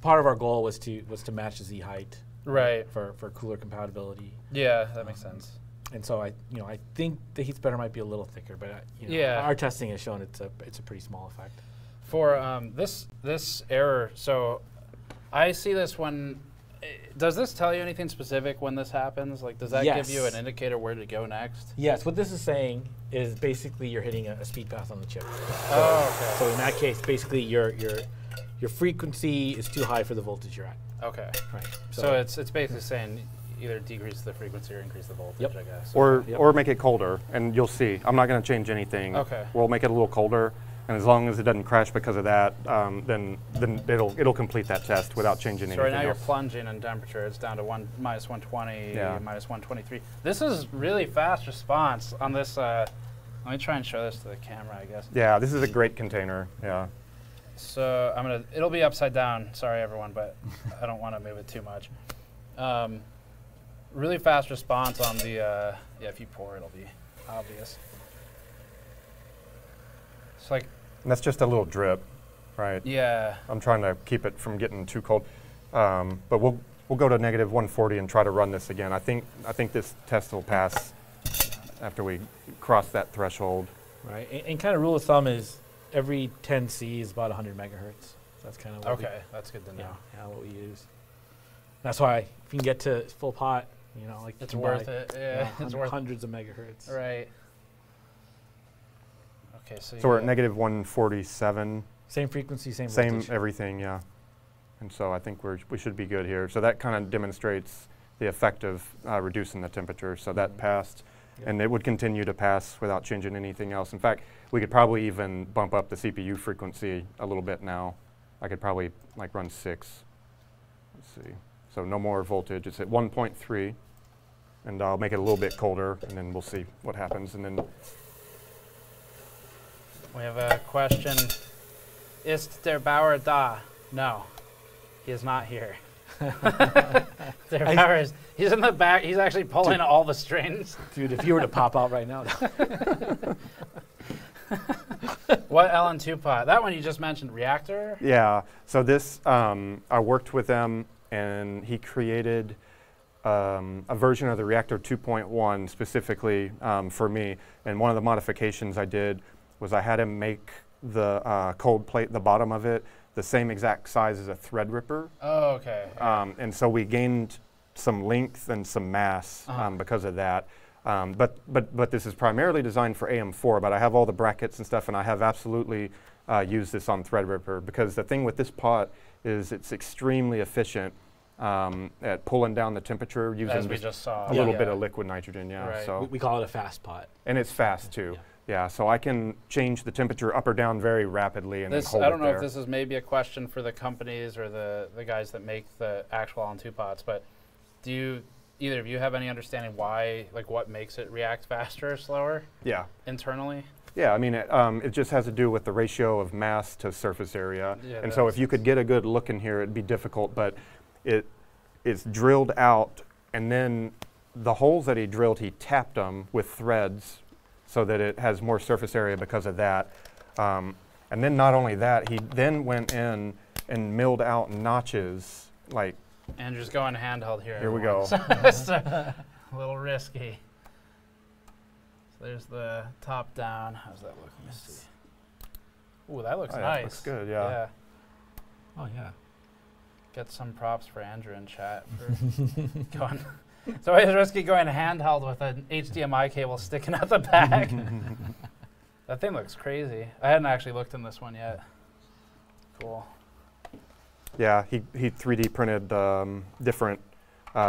part of our goal was to match the Z height. Right. For cooler compatibility. Yeah, that makes sense. And so I think the heat spreader might be a little thicker, but our testing has shown it's a pretty small effect. For this error, so I see this when, does this tell you anything specific when this happens? Like, does that give you an indicator where to go next? Yes, what this is saying is basically you're hitting a speed path on the chip. So, so in that case, basically your frequency is too high for the voltage you're at. Okay. Right. So it's basically saying either decrease the frequency or increase the voltage, I guess. Or make it colder, and you'll see. I'm not gonna change anything. Okay. We'll make it a little colder. And as long as it doesn't crash because of that, then it'll complete that test without changing anything. So right now you're plunging in temperature. It's down to minus 120, minus 123. This is really fast response on this. Let me try and show this to the camera, I guess. Yeah, this is a great container. Yeah. So it'll be upside down. Sorry, everyone, but I don't want to move it too much. Really fast response on the. If you pour, it'll be obvious. It's like. And that's just a little drip, right? Yeah. I'm trying to keep it from getting too cold, but we'll go to negative 140 and try to run this again. I think this test will pass after we cross that threshold. Right. And kind of rule of thumb is every 10C is about 100 megahertz. So that's kind of what that's good to know. Yeah, what we use. That's why if you can get to full pot, you know, like it's worth it. Yeah, it's worth hundreds of megahertz. Right. So we're at negative 147. Same frequency, same voltage. Same everything, yeah. And so I think we should be good here. So that kind of demonstrates the effect of reducing the temperature. So that passed, and it would continue to pass without changing anything else. In fact, we could probably even bump up the CPU frequency a little bit now. I could probably like run 6. Let's see. So no more voltage. It's at 1.3, and I'll make it a little bit colder, and then we'll see what happens. And then. We have a question. Ist Derbauer da? No, he is not here. Derbauer he's in the back. He's actually pulling all the strings. Dude, if you were to pop out right now. What LN2 pot? That one you just mentioned, Reactor? Yeah, so this, I worked with him, and he created a version of the Reactor 2.1 specifically for me. And one of the modifications I did was I had him make the cold plate, the bottom of it, the same exact size as a Threadripper. Oh, okay. Yeah. And so we gained some length and some mass because of that. But this is primarily designed for AM4, but I have all the brackets and stuff, and I have absolutely used this on Threadripper because the thing with this pot is it's extremely efficient at pulling down the temperature using a little bit of liquid nitrogen. Yeah, right. So we call it a fast pot, and it's fast too. Yeah. Yeah, so I can change the temperature up or down very rapidly, and then hold I don't know if this is maybe a question for the companies or the guys that make the actual LN2 pots, but do you either of you have any understanding why, like, what makes it react faster or slower? Yeah, internally. Yeah, I mean, it just has to do with the ratio of mass to surface area, and so if you could get a good look in here, it'd be difficult, but it's drilled out, and then the holes that he drilled, he tapped them with threads, so that it has more surface area because of that. And then not only that, he then went in and milled out notches, like. Andrew's going handheld here. Here we go. So, a little risky. So there's the top down. How's that look? Let me see. Ooh, that looks nice. That looks good, yeah. Oh, yeah. Get some props for Andrew in chat for going. It's always risky going handheld with an HDMI cable sticking out the back. That thing looks crazy. I hadn't actually looked in this one yet. Cool. Yeah, he 3D printed different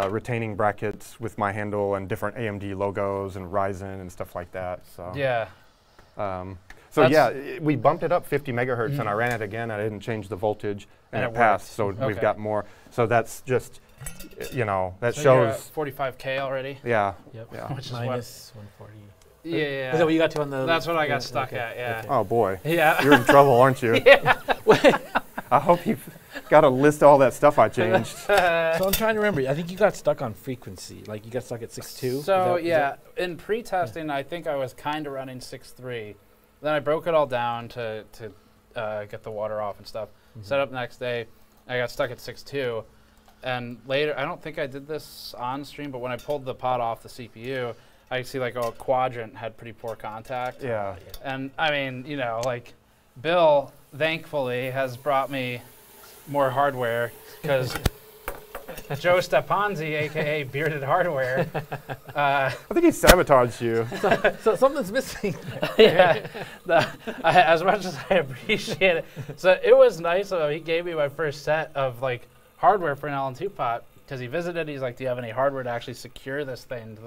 retaining brackets with my handle and different AMD logos and Ryzen and stuff like that. So yeah. So yeah, we bumped it up 50 megahertz, and I ran it again. I didn't change the voltage, and it passed. So we've got more. So that's just. You know, that so shows 45K already. Yeah. Yep. Yeah. Which is minus 140. Yeah, yeah. Is that what you got to on the? That's what I got stuck at. Yeah. Okay. Oh boy. Yeah. You're in trouble, aren't you? Yeah. I hope you've got a list of all that stuff I changed. So I'm trying to remember. I think you got stuck on frequency. Like you got stuck at 6.2. So yeah, in pre-testing, I think I was kind of running 6.3. Then I broke it all down to get the water off and stuff. Set up next day. I got stuck at 6.2. And later, I don't think I did this on stream, but when I pulled the pot off the CPU, I could see like a quadrant had pretty poor contact. Yeah. And I mean, you know, like Bill, thankfully, has brought me more hardware because Joe Stepanzi, aka Bearded Hardware. I think he sabotaged you. So something's missing. Yeah. As much as I appreciate it, so it was nice of him. He gave me my first set of like. Hardware for an LN2 pot because he visited. He's like, "Do you have any hardware to actually secure this thing to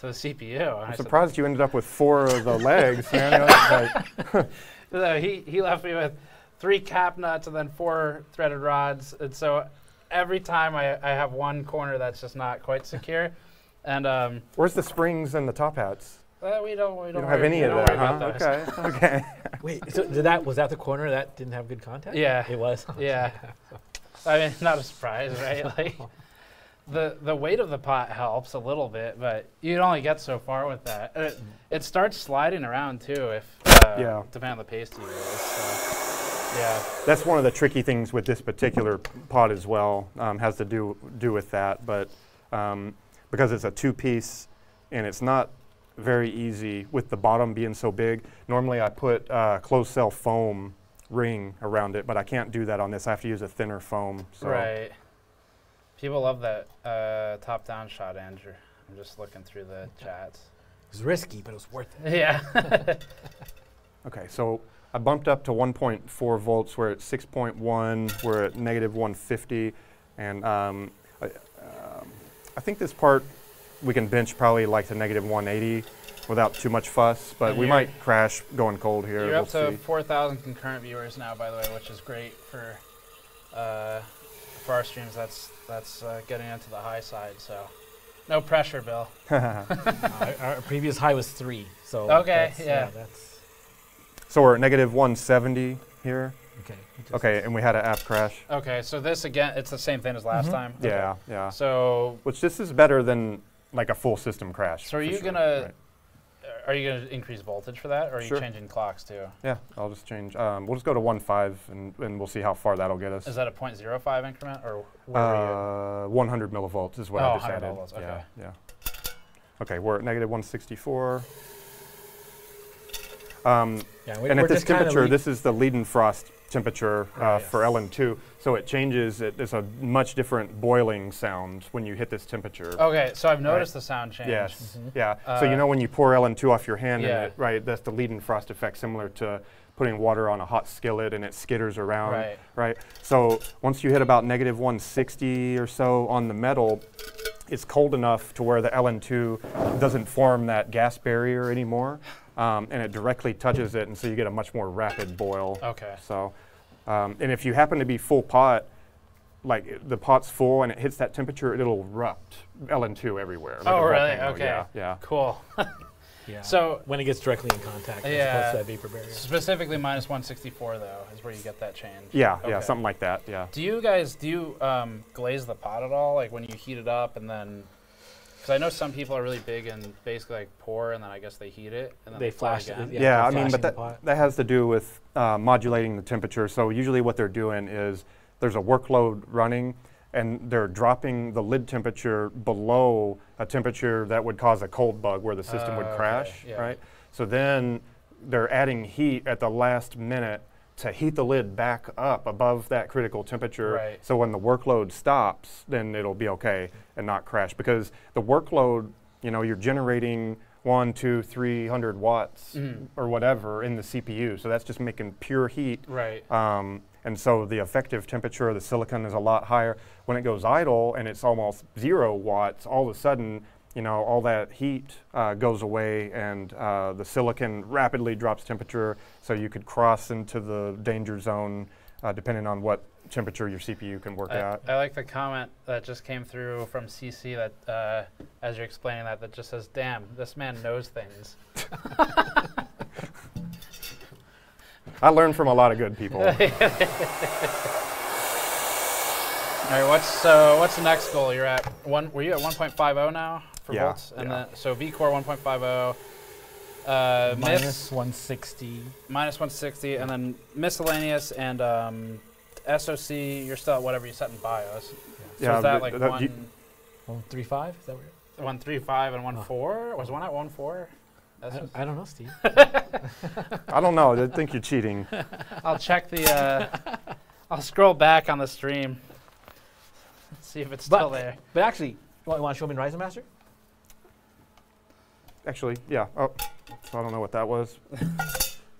the CPU?" And I'm surprised you ended up with 4 of the legs, man. Like so he left me with 3 cap nuts and then 4 threaded rods, and so every time I have one corner that's just not quite secure. And where's the springs and the top hats? We don't have any of that. Huh? Okay. Okay. Wait. So was that the corner that didn't have good contact? Yeah. It was. Yeah. I mean, not a surprise, right? Like, the weight of the pot helps a little bit, but you'd only get so far with that. It starts sliding around too, if depending on the paste you use. So, yeah, that's one of the tricky things with this particular pot as well. Has to do with that, but because it's a 2-piece and it's not very easy with the bottom being so big. Normally, I put closed cell foam. Ring around it, but I can't do that on this. I have to use a thinner foam. So. Right. People love that top-down shot, Andrew. I'm just looking through the chats. It was risky, but it was worth it. Yeah. Okay, so I bumped up to 1.4 volts. We're at 6.1. We're at negative 150, and I think this part we can bench probably like to negative 180. Without too much fuss, but we might crash going cold here. You're up to 4,000 concurrent viewers now, by the way, which is great for our streams. That's getting into the high side, so no pressure, Bill. Our previous high was 3, so okay, that's so we're at negative 170 here. Okay. Okay, and we had an app crash. Okay, so this again, it's the same thing as last time. Okay. Yeah, yeah. So which this is better than like a full system crash. So are you gonna? Right. Are you going to increase voltage for that, or are you changing clocks too? Yeah, I'll just change. We'll just go to 1.5, and we'll see how far that'll get us. Is that a 0.05 increment, or where are you? 100 millivolts is what I just added. 100 millivolts, okay. Yeah, yeah. Okay, we're at negative 164. And at this temperature, this is the Leidenfrost temperature for LN2, so it changes. There's a much different boiling sound when you hit this temperature. Okay, so I've noticed the sound change. Yes, yeah. So you know when you pour LN2 off your hand, and that's the Leidenfrost effect, similar to putting water on a hot skillet and it skitters around, right? So once you hit about negative 160 or so on the metal, it's cold enough to where the LN2 doesn't form that gas barrier anymore, and it directly touches it, and so you get a much more rapid boil. Okay. So, and if you happen to be full pot, like the pot's full and it hits that temperature, it'll erupt LN2 everywhere. Like oh, really? Okay. Yeah, yeah. Cool. Yeah. So when it gets directly in contact, yeah, as opposed to that vapor barrier. Specifically minus 164 though is where you get that change. Yeah, okay, yeah, something like that. Yeah. Do you guys glaze the pot at all? Like when you heat it up and then, because I know some people are really big and basically like pour and then I guess they heat it and then they flash it. Yeah, yeah, I mean, but that has to do with modulating the temperature. So usually what they're doing is there's a workload running, and they're dropping the lid temperature below a temperature that would cause a cold bug where the system would crash, yeah, right? So then they're adding heat at the last minute to heat the lid back up above that critical temperature. Right. So when the workload stops, then it'll be okay and not crash, because the workload, you know, you're generating 100, 200, 300 watts or whatever in the CPU. So that's just making pure heat. Right. And so the effective temperature of the silicon is a lot higher. When it goes idle and it's almost 0 watts, all of a sudden, you know, all that heat goes away and the silicon rapidly drops temperature, so you could cross into the danger zone depending on what temperature your CPU can work out. I like the comment that just came through from CC that, as you're explaining that, that just says, damn, this man knows things. I learned from a lot of good people. All right, what's the next goal? You're at one. Were you at 1.50 now for volts? And yeah, then so VCore 1.50, minus 160, and then miscellaneous and SOC. You're still at whatever you set in BIOS. Yeah. So yeah, is that like 1.35? Is that weird? 1.35 and 1.4. Was one at 1.4? I don't know, Steve. I don't know. I think you're cheating. I'll check the. I'll scroll back on the stream. See if it's still there. But actually, you want to show me Ryzen Master? Actually, yeah. Oh, so I don't know what that was.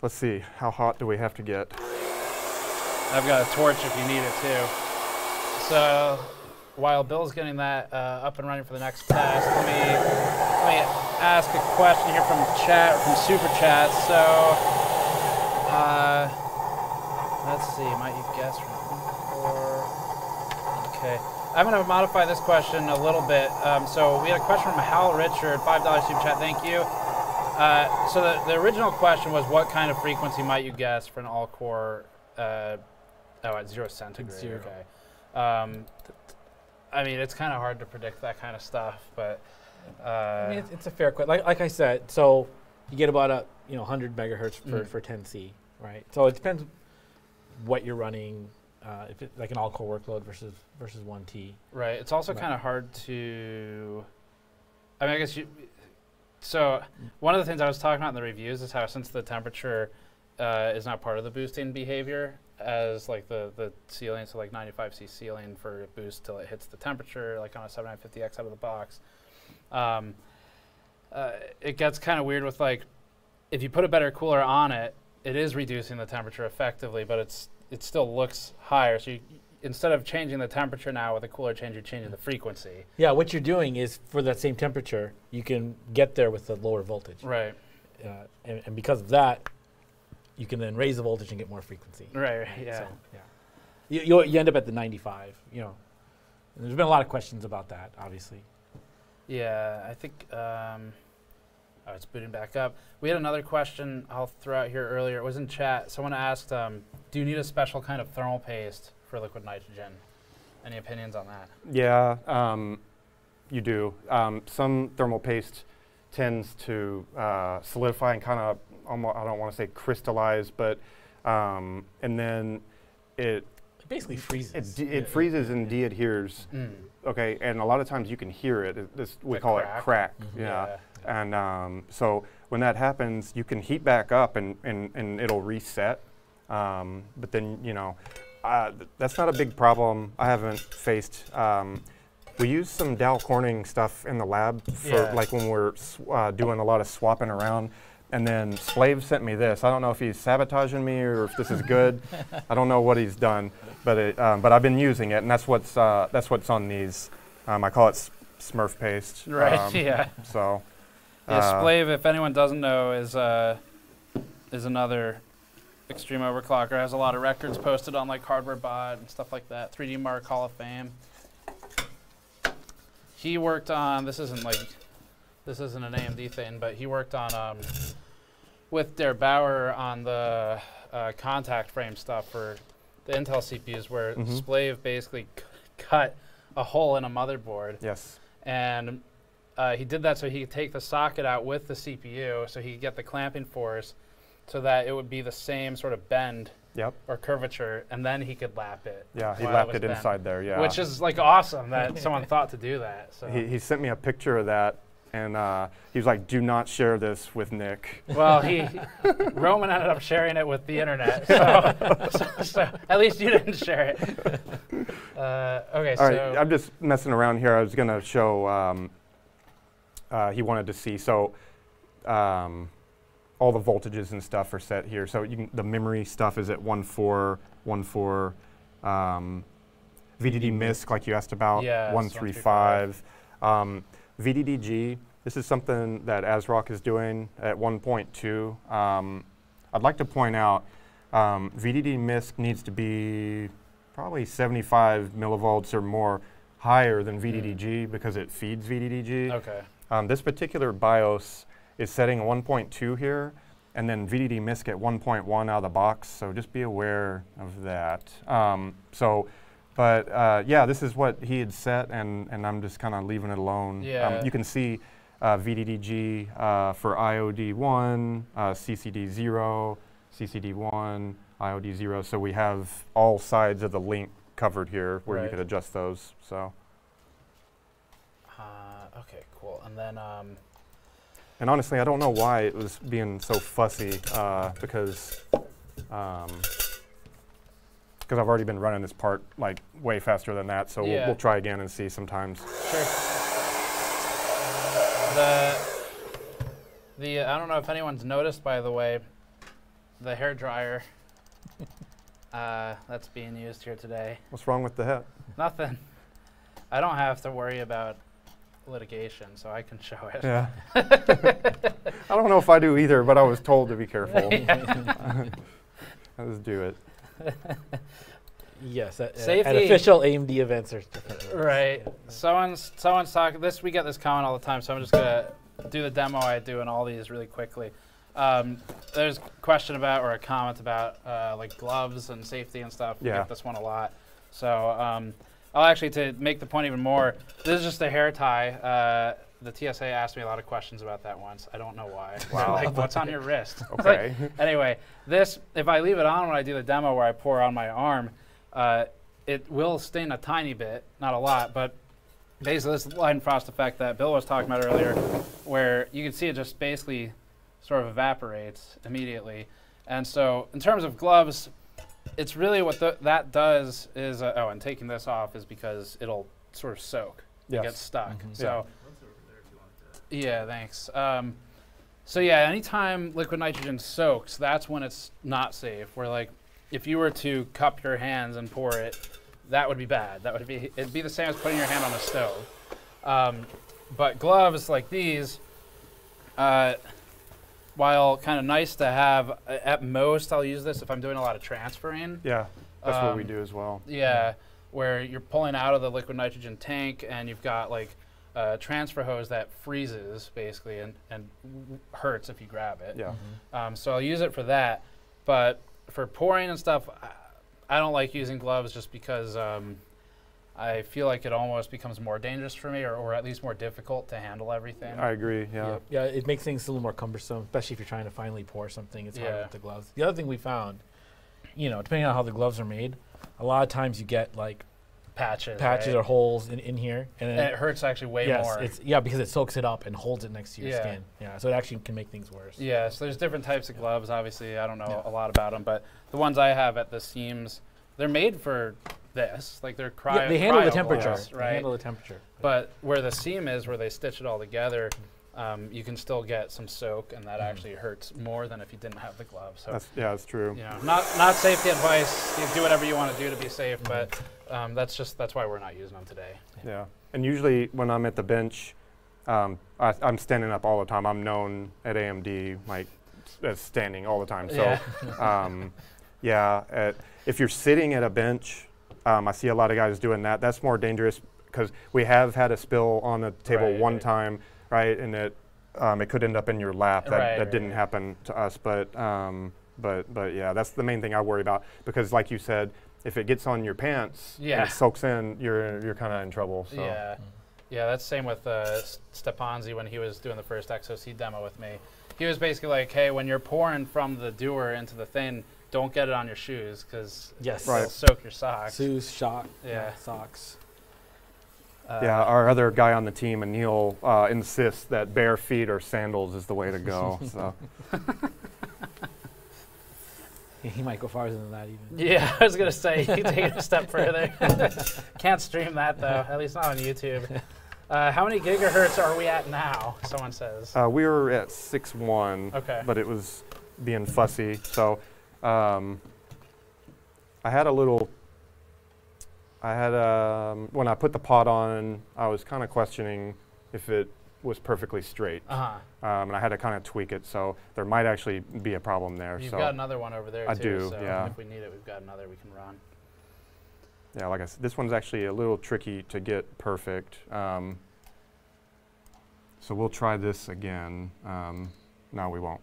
Let's see. How hot do we have to get? I've got a torch if you need it too. So while Bill's getting that up and running for the next class, let me ask a question here from chat, from Super Chat. So, let's see, might you guess from 1.4? Okay. I'm going to modify this question a little bit. So, we had a question from Hal Richard, $5 Super Chat, thank you. So, the original question was, what kind of frequency might you guess for an all core? At 0 centigrade. Zero. Okay. I mean, it's kind of hard to predict that kind of stuff, but. I mean, it's a fair question. Like I said, so you get about 100 megahertz for 10C, right? So it depends what you're running, if it's like an all-core workload versus 1T. Right. It's also kind of hard to. I mean, I guess you. So one of the things I was talking about in the reviews is how since the temperature is not part of the boosting behavior as like the ceiling, so like 95C ceiling for boost till it hits the temperature, like on a 7950X out of the box. It gets kind of weird with like, if you put a better cooler on it, it is reducing the temperature effectively, but it still looks higher. So instead of changing the temperature now with a cooler change, you're changing the frequency. Yeah, what you're doing is for that same temperature, you can get there with the lower voltage. Right. And because of that, you can then raise the voltage and get more frequency. Right. Yeah. So, yeah. You end up at the 95. You know, and there's been a lot of questions about that, obviously. Yeah, I think it's booting back up. We had another question I'll throw out here earlier. It was in chat. Someone asked, do you need a special kind of thermal paste for liquid nitrogen? Any opinions on that? Yeah, you do. Some thermal paste tends to solidify and kind of, I don't want to say crystallize, but, and then it... Basically freezes. It freezes and de-adheres. Mm. Okay, and a lot of times you can hear it. We call it crack. Mm-hmm. Yeah. Yeah, and so when that happens, you can heat back up and it'll reset. But then that's not a big problem. I haven't faced. We use some Dow Corning stuff in the lab for like when we're doing a lot of swapping around. And then Splave sent me this. I don't know if he's sabotaging me or if this is good. I don't know what he's done, but I've been using it, and that's what's on these. I call it Smurf paste. Right. Yeah. So. Splave, if anyone doesn't know, is another extreme overclocker. Has a lot of records posted on like HardwareBot and stuff like that. 3D Mark Hall of Fame. He worked on this isn't an AMD thing, but he worked on with Derbauer on the contact frame stuff for the Intel CPUs, where Splave basically cut a hole in a motherboard. Yes. And he did that so he could take the socket out with the CPU, so he could get the clamping force, so that it would be the same sort of bend or curvature, and then he could lap it. Yeah, he lapped it inside there. Yeah, which is like awesome that someone thought to do that. So he sent me a picture of that. And he was like, "Do not share this with Nick." Well, Roman ended up sharing it with the internet, so at least you didn't share it. Okay, all right, so I'm just messing around here. I was gonna show. He wanted to see all the voltages and stuff are set here. So you can, the memory stuff is at 1.4, 1.4. VDD MISC, like you asked about, yeah, 1.35. VDDG, this is something that Asrock is doing at 1.2. I'd like to point out VDD MISC needs to be probably 75 millivolts or more higher than VDDG because it feeds VDDG. Okay. This particular BIOS is setting 1.2 here, and then VDD MISC at 1.1 out of the box, so just be aware of that. But yeah, this is what he had set, and I'm just kind of leaving it alone. Yeah. You can see VDDG for IOD 1, CCD 0, CCD 1, IOD 0. So we have all sides of the link covered here where you could adjust those. So. Okay, cool. And then. And honestly, I don't know why it was being so fussy because. Because I've already been running this part like way faster than that, so we'll try again and see sometimes. Sure. I don't know if anyone's noticed, by the way, the hair dryer that's being used here today. What's wrong with the hat? Nothing. I don't have to worry about litigation, so I can show it. Yeah. I don't know if I do either, but I was told to be careful. Let's do it. Yes, at official AMD events are right. Someone's talking. We get this comment all the time, so I'm just gonna do the demo I do in all these really quickly. There's a question about or a comment about like gloves and safety and stuff. Yeah. We get this one a lot. So I'll actually, to make the point even more, this is just a hair tie. The TSA asked me a lot of questions about that once. I don't know why. Wow. Like, what's on your wrist? Okay. Like, anyway, this, if I leave it on when I do the demo where I pour on my arm, it will stain a tiny bit, not a lot, but basically this line frost effect that Bill was talking about earlier, where you can see it just basically sort of evaporates immediately. And so in terms of gloves, it's really what that does is, oh, and taking this off is because it'll sort of soak. Yes. It gets stuck. Mm-hmm. So. Yeah. Yeah, thanks. So yeah, anytime liquid nitrogen soaks, that's when it's not safe. Where like, if you were to cup your hands and pour it, that would be bad. That would be, it'd be the same as putting your hand on a stove. But gloves like these, while kind of nice to have, at most I'll use this if I'm doing a lot of transferring. Yeah, that's what we do as well. Yeah, where you're pulling out of the liquid nitrogen tank and you've got like, transfer hose that freezes basically and hurts if you grab it. Yeah. Mm-hmm. So I'll use it for that, but for pouring and stuff, I don't like using gloves just because I feel like it almost becomes more dangerous for me, or at least more difficult to handle everything. I agree. Yeah. Yeah. It makes things a little more cumbersome, especially if you're trying to finally pour something. It's hard with the gloves. The other thing we found, you know, depending on how the gloves are made, a lot of times you get like. Patches right? Or holes in here, and it hurts actually way more. Yeah, because it soaks it up and holds it next to your skin. Yeah, so it actually can make things worse. Yeah, so there's different types of gloves. Obviously, I don't know a lot about them, but the ones I have at the seams, they're made for this. Like they're cryo. Yeah, they handle the temperature, right? They handle the temperature. But where the seam is, where they stitch it all together, you can still get some soak, and that actually hurts more than if you didn't have the glove. So that's, yeah, that's true. You know, not safety advice. You do whatever you want to do to be safe, but that's why we're not using them today. Yeah, and usually when I'm at the bench, I'm standing up all the time. I'm known at AMD like as standing all the time. So yeah, if you're sitting at a bench, I see a lot of guys doing that. That's more dangerous because we have had a spill on the table one time, right? And it could end up in your lap. That didn't happen to us, but yeah, that's the main thing I worry about, because like you said, if it gets on your pants and it soaks in, you're kind of in trouble. So. Yeah. Yeah, that's same with Stepanzi when he was doing the first XOC demo with me. He was basically like, hey, when you're pouring from the dewar into the thing, don't get it on your shoes, because it'll soak your socks. Shoes, socks. Yeah, our other guy on the team, Anil, insists that bare feet or sandals is the way to go. So. He might go farther than that even. Yeah, I was going to say, you can take it a step further. Can't stream that, though, at least not on YouTube. How many gigahertz are we at now, someone says? We were at 6.1, but it was being fussy. So when I put the pot on, I was kind of questioning if it was perfectly straight. And I had to kind of tweak it, so there might actually be a problem there. You've got another one over there, too, so if we need it, we've got another we can run. Yeah, like I said, this one's actually a little tricky to get perfect. So we'll try this again. No, we won't.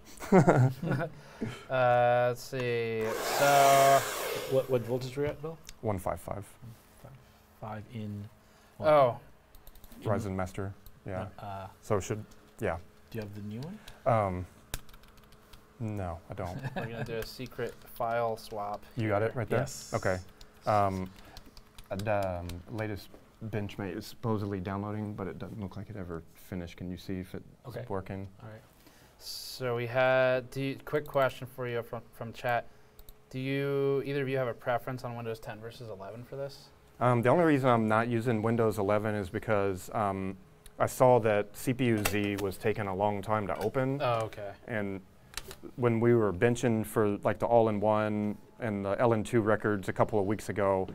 Let's see. So, what voltage are we at, Bill? 155. 5 in. One. Oh. Ryzen Master. Yeah. So should. Yeah. Do you have the new one? No, I don't. We're gonna do a secret file swap. You got it right there. Yes. Okay. The latest Benchmate is supposedly downloading, but it doesn't look like it ever finished. Can you see if it's working? All right. So we had quick question for you from chat. Do you either of you have a preference on Windows 10 versus 11 for this? The only reason I'm not using Windows 11 is because I saw that CPU-Z was taking a long time to open. Oh, okay. And when we were benching for like the all-in-one and the LN2 records a couple of weeks ago,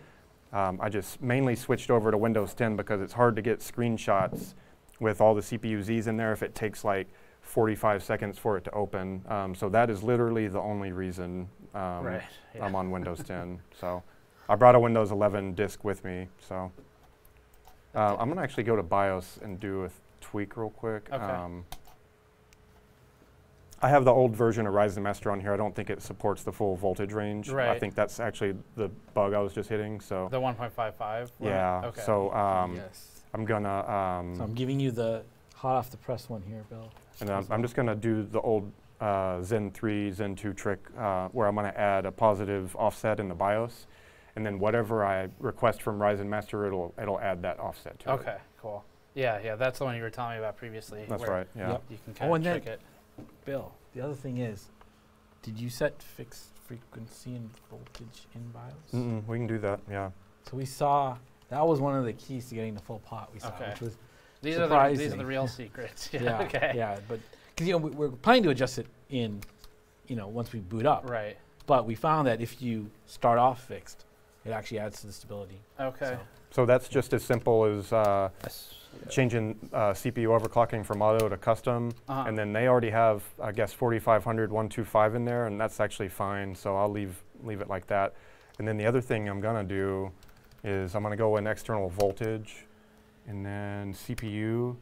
I just mainly switched over to Windows 10 because it's hard to get screenshots with all the CPU-Zs in there if it takes like 45 seconds for it to open. So that is literally the only reason I'm on Windows 10. So I brought a Windows 11 disk with me. So I'm going to actually go to BIOS and do a tweak real quick. Okay. I have the old version of Ryzen Master on here. I don't think it supports the full voltage range. Right. I think that's actually the bug I was just hitting. So the 1.55? Yeah. Okay. So I'm going to... so I'm giving you the hot off the press one here, Bill. And I'm just going to do the old Zen 3, Zen 2 trick where I'm going to add a positive offset in the BIOS. And then whatever I request from Ryzen Master, it'll add that offset to it. Okay, cool. Yeah, yeah, that's the one you were telling me about previously. That's right, yeah. Yep. You can kind of trick it. Bill, the other thing is, did you set fixed frequency and voltage in BIOS? Mm-mm, we can do that, yeah. So we saw, that was one of the keys to getting the full pot we saw, which was these are the real secrets. Yeah, yeah, okay. Yeah, but, because you know, we're planning to adjust it in, you know, once we boot up. Right. But we found that if you start off fixed, it actually adds to the stability. Okay. So that's just as simple as changing CPU overclocking from auto to custom. And then they already have, I guess, 4500, 125 in there, and that's actually fine. So I'll leave it like that. And then the other thing I'm going to do is I'm going to go in external voltage, and then CPU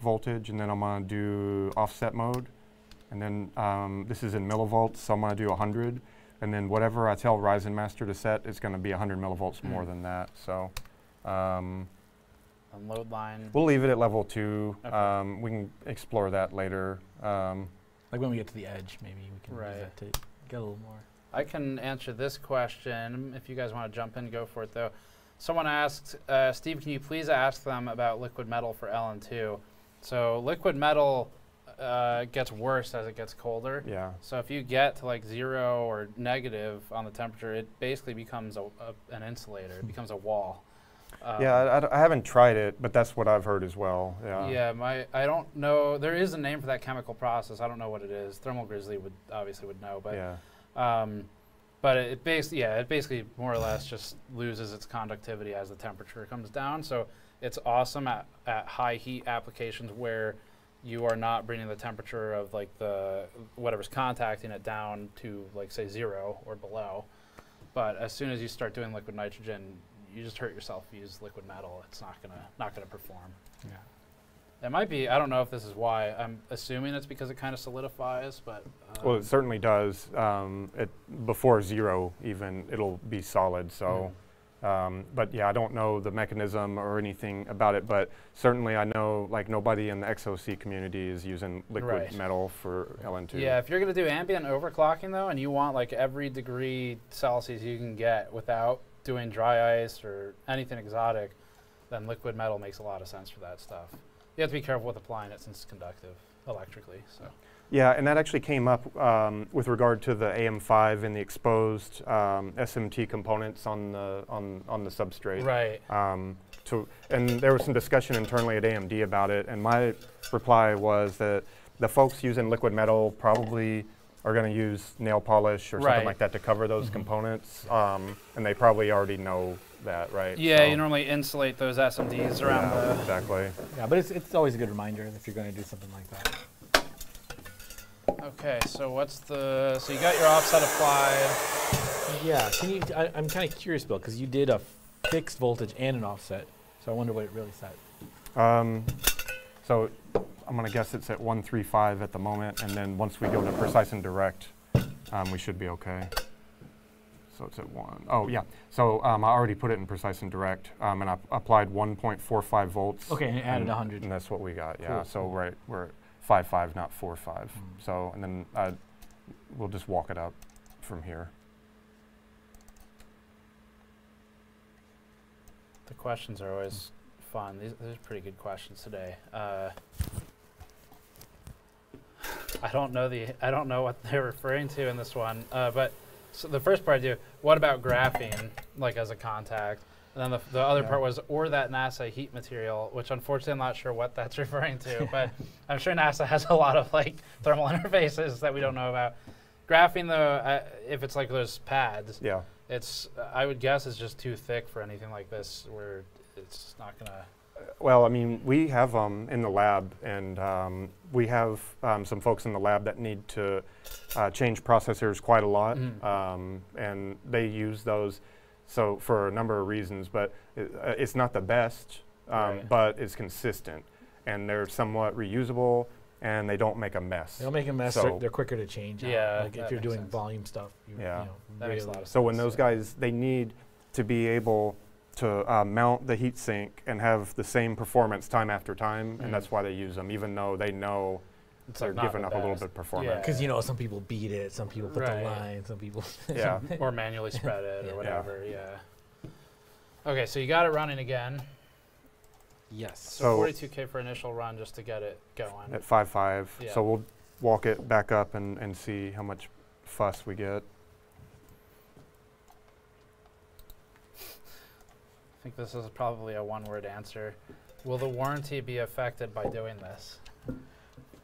voltage, and then I'm going to do offset mode. And then this is in millivolts, so I'm going to do 100. And then whatever I tell Ryzen Master to set, it's going to be 100 millivolts more than that. So, load line. We'll leave it at level 2. Okay. We can explore that later. Like when we get to the edge, maybe we can use that to get a little more. I can answer this question. If you guys want to jump in, go for it though. Someone asked, Steve, can you please ask them about liquid metal for LN2? So liquid metal gets worse as it gets colder. Yeah. So if you get to like 0 or negative on the temperature, it basically becomes an insulator. It becomes a wall. Yeah, I haven't tried it, but that's what I've heard as well. Yeah, I don't know. There is a name for that chemical process. I don't know what it is. Thermal Grizzly would obviously would know, but yeah. But it basically, yeah, it basically more or less just loses its conductivity as the temperature comes down. So it's awesome at high heat applications where you are not bringing the temperature of like the whatever's contacting it down to like say 0 or below. But as soon as you start doing liquid nitrogen, you just hurt yourself. If you use liquid metal, it's not gonna perform. Yeah, it might be. I don't know if this is why. I'm assuming it's because it kind of solidifies, but well, it certainly does. Before 0, even it'll be solid. So, but yeah, I don't know the mechanism or anything about it. But certainly, I know like nobody in the XOC community is using liquid metal for LN2. Yeah, if you're gonna do ambient overclocking though, and you want like every degree Celsius you can get without doing dry ice or anything exotic, then liquid metal makes a lot of sense for that stuff. You have to be careful with applying it since it's conductive electrically. So yeah, and that actually came up with regard to the AM5 and the exposed SMT components on the substrate. Right. And there was some discussion internally at AMD about it, and my reply was that the folks using liquid metal probably are going to use nail polish or something like that to cover those components, and they probably already know that, right? Yeah, so you normally insulate those SMDs around the... Exactly. Yeah, but it's always a good reminder if you're going to do something like that. Okay, so what's the... So you got your offset applied. Yeah, can you... I'm kind of curious, Bill, because you did a fixed voltage and an offset, so I wonder what it really set. So I'm going to guess it's at 135 at the moment, and then once we go to precise and direct, we should be okay. So it's at 1. Oh, yeah. So I already put it in precise and direct, and I applied 1.45 volts. Okay, and it added 100. And that's what we got, yeah. Cool. So we're at 5.5, not 4.5. So, and then we'll just walk it up from here. The questions are always fun. These are pretty good questions today. I don't know what they're referring to in this one, but so the first part I do. What about graphene, like as a contact? And then the other part was, or that NASA heat material, which unfortunately I'm not sure what that's referring to, but I'm sure NASA has a lot of like thermal interfaces that we don't know about. Graphene though, if it's like those pads, it's I would guess it's just too thick for anything like this, where it's not gonna. Well, I mean, we have them in the lab, and we have some folks in the lab that need to change processors quite a lot, and they use those so for a number of reasons, but it's not the best, but it's consistent, and they're somewhat reusable, and they don't make a mess. They don't make a mess, so they're quicker to change. Yeah, like if you're doing volume stuff, you know, that makes a lot of sense. So when those guys, they need to be able to mount the heat sink and have the same performance time after time, and that's why they use them, even though they know it's they're like giving up a little bit of performance. Because you know, some people beat it, some people put the line, some people or manually spread it or whatever. Yeah. Okay, so you got it running again. Yes. So 42K for initial run just to get it going. At 5.5. Yeah. So we'll walk it back up and see how much fuss we get. I think this is probably a one-word answer. Will the warranty be affected by doing this?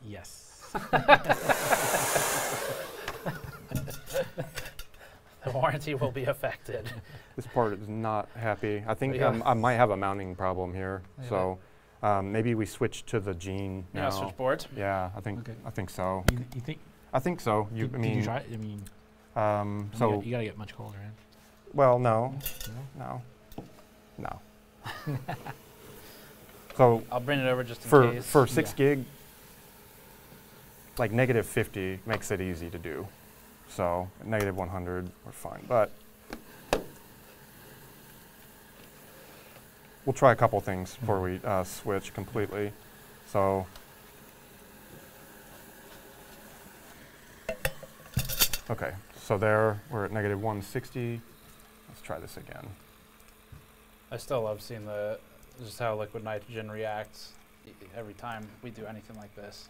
Yes. The warranty will be affected. This part is not happy. I think I might have a mounting problem here. Yeah. So maybe we switch to the Gene now. Switch boards? Yeah, I think so. You think? I think so. Did you try it? I mean, so you gotta get much colder in. Well, no. So I'll bring it over just in case. For 6 gig, like -50 makes it easy to do. So -100, we're fine. But we'll try a couple things before we switch completely. So okay, so there we're at -160. Let's try this again. I still love seeing just how liquid nitrogen reacts every time we do anything like this.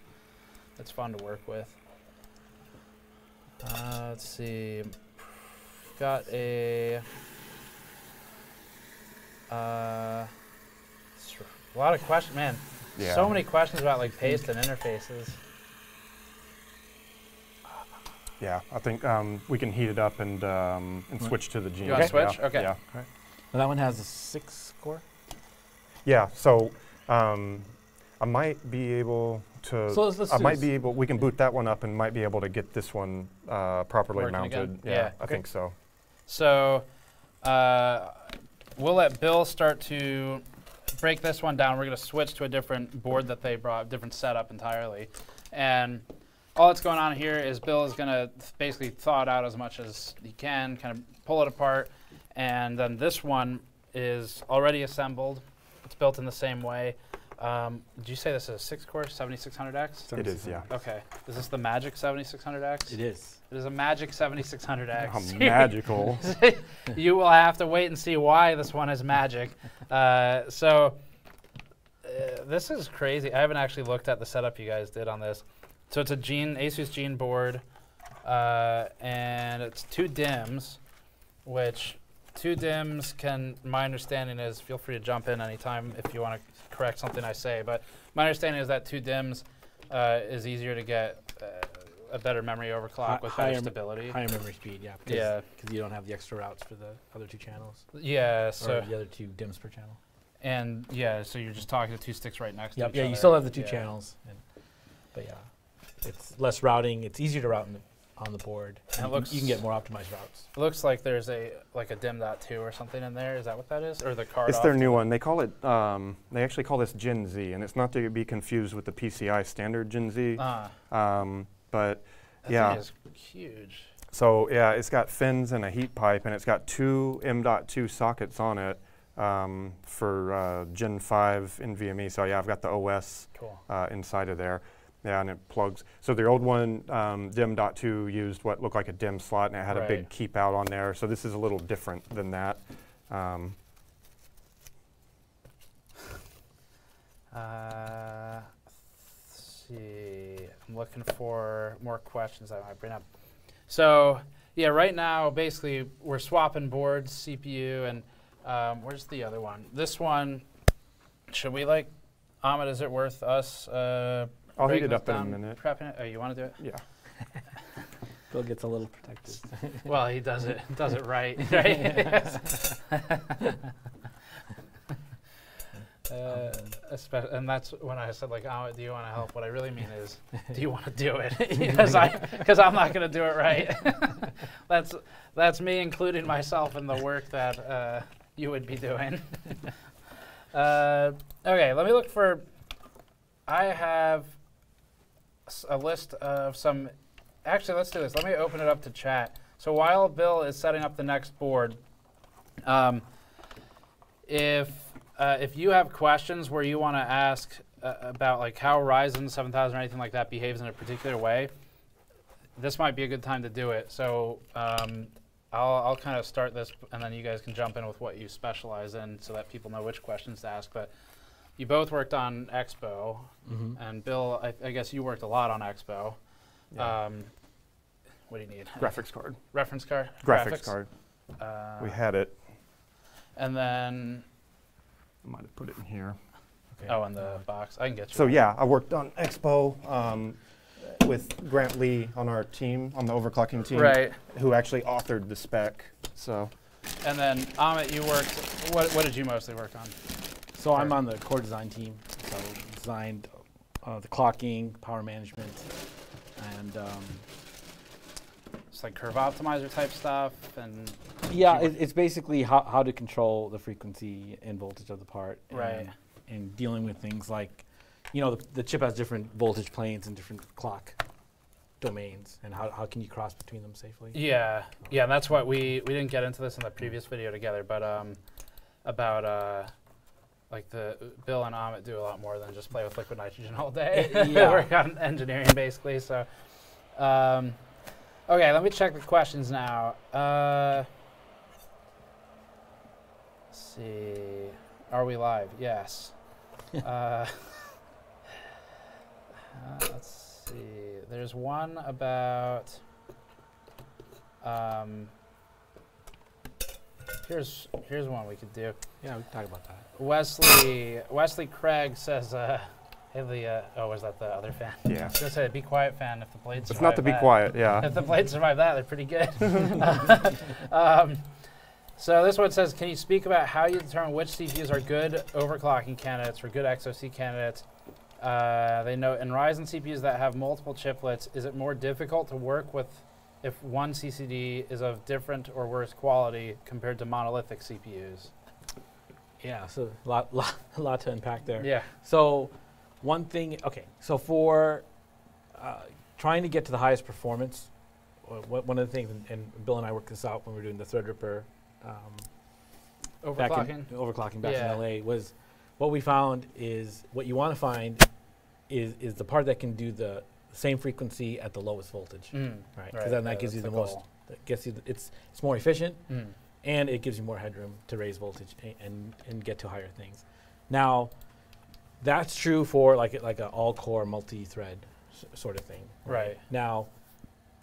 It's fun to work with. Let's see, got a A lot of questions, man. Yeah. So many questions about like paste and interfaces. Yeah, I think we can heat it up and switch to the GMI. You want to switch? Yeah. Okay. Yeah. All right. Well, that one has a 6 core. Yeah. So I might be able to. So let's We can boot that one up and might be able to get this one properly mounted. Yeah, yeah. I think so. So we'll let Bill start to break this one down. We're going to switch to a different board that they brought, different setup entirely, and. All that's going on here is Bill is going to basically thaw it out as much as he can, kind of pull it apart, and then this one is already assembled. It's built in the same way. Did you say this is a 6-core 7600X? It is, yeah. Okay. Is this the magic 7600X? It is. It is a magic 7600X. How magical. You will have to wait and see why this one is magic. This is crazy. I haven't actually looked at the setup you guys did on this. So it's a ASUS Gene board, and it's 2 DIMMs, which 2 DIMMs can, my understanding is, feel free to jump in anytime if you want to correct something I say, but my understanding is that 2 DIMMs is easier to get a better memory overclock with better stability. Higher memory speed, yeah. Because you don't have the extra routes for the other 2 channels. Yeah, so. Or the other 2 DIMMs per channel. And yeah, so you're just talking to 2 sticks right next to each other. Yeah, you still have the 2 channels, but yeah. It's less routing. It's easier to route on the board. And you can get more optimized routes. It looks like there's a DIMM.2 or something in there. Is that what that is? Or the card? It's their new one. They call it. They actually call this Gen Z, and it's not to be confused with the PCI standard Gen Z. But that thing is huge. So yeah, it's got fins and a heat pipe, and it's got 2 M.2 sockets on it for Gen 5 NVMe. So yeah, I've got the OS inside of there. Yeah, and it plugs. So the old one, DIMM.2, used what looked like a DIMM slot, and it had a big keep out on there. So this is a little different than that. Let's see. I'm looking for more questions that I might bring up. So yeah, right now, basically, we're swapping boards, CPU, and where's the other one? This one, should we, like, Amit, is it worth us? I'll heat it up in a minute. Prepping it. Oh, you want to do it? Yeah. Bill gets a little protected. Well, he does it right, right? And that's when I said, like, oh, do you want to help? What I really mean is, do you want to do it? Because I'm not going to do it right. That's me including myself in the work that you would be doing. Okay, let me look for. I have a list of some, actually let's do this, let me open it up to chat. So while Bill is setting up the next board, if you have questions where you want to ask about like how Ryzen 7000 or anything like that behaves in a particular way, this might be a good time to do it. So I'll kind of start this and then you guys can jump in with what you specialize in so that people know which questions to ask. But you both worked on Expo, and Bill, I guess you worked a lot on Expo. Yeah. What do you need? Graphics card. Reference card? Graphics card. We had it. And then? I might have put it in here. Okay. Oh, in the box. I can get you. So one. Yeah, I worked on Expo with Grant Lee on our team, on the overclocking team, who actually authored the spec. So. And then Amit, you worked, what did you mostly work on? So I'm on the core design team, so designed the clocking, power management, and it's like Curve Optimizer type stuff, and yeah, it's basically how to control the frequency and voltage of the part, and dealing with things like, you know, the chip has different voltage planes and different clock domains, and how can you cross between them safely? Yeah, yeah, and that's what we didn't get into this in the previous video together, but about like Bill and Amit do a lot more than just play with liquid nitrogen all day. Yeah. Work on engineering basically. So, okay, let me check the questions now. Let's see, are we live? Yes. Let's see. There's one about. Here's one we could do. Yeah, we can talk about that. Wesley Craig says, "Hey, the oh, was that the other fan? Yeah, I was gonna say Be Quiet fan. If the blades, it's not the Be Quiet. Yeah, if the blades survive that, they're pretty good." So this one says, "Can you speak about how you determine which CPUs are good overclocking candidates or good XOC candidates?" They note in Ryzen CPUs that have multiple chiplets, is it more difficult to work with if one CCD is of different or worse quality compared to monolithic CPUs? Yeah, so a lot to unpack there. Yeah. So one thing, okay, so for trying to get to the highest performance, one of the things, and Bill and I worked this out when we were doing the Threadripper overclocking back in LA, was what we found is what you want to find is the part that can do the same frequency at the lowest voltage, right? Because then that gives you the most. That gets you. It's more efficient, and it gives you more headroom to raise voltage and get to higher things. Now, that's true for like an all-core multi-thread sort of thing, right? Now,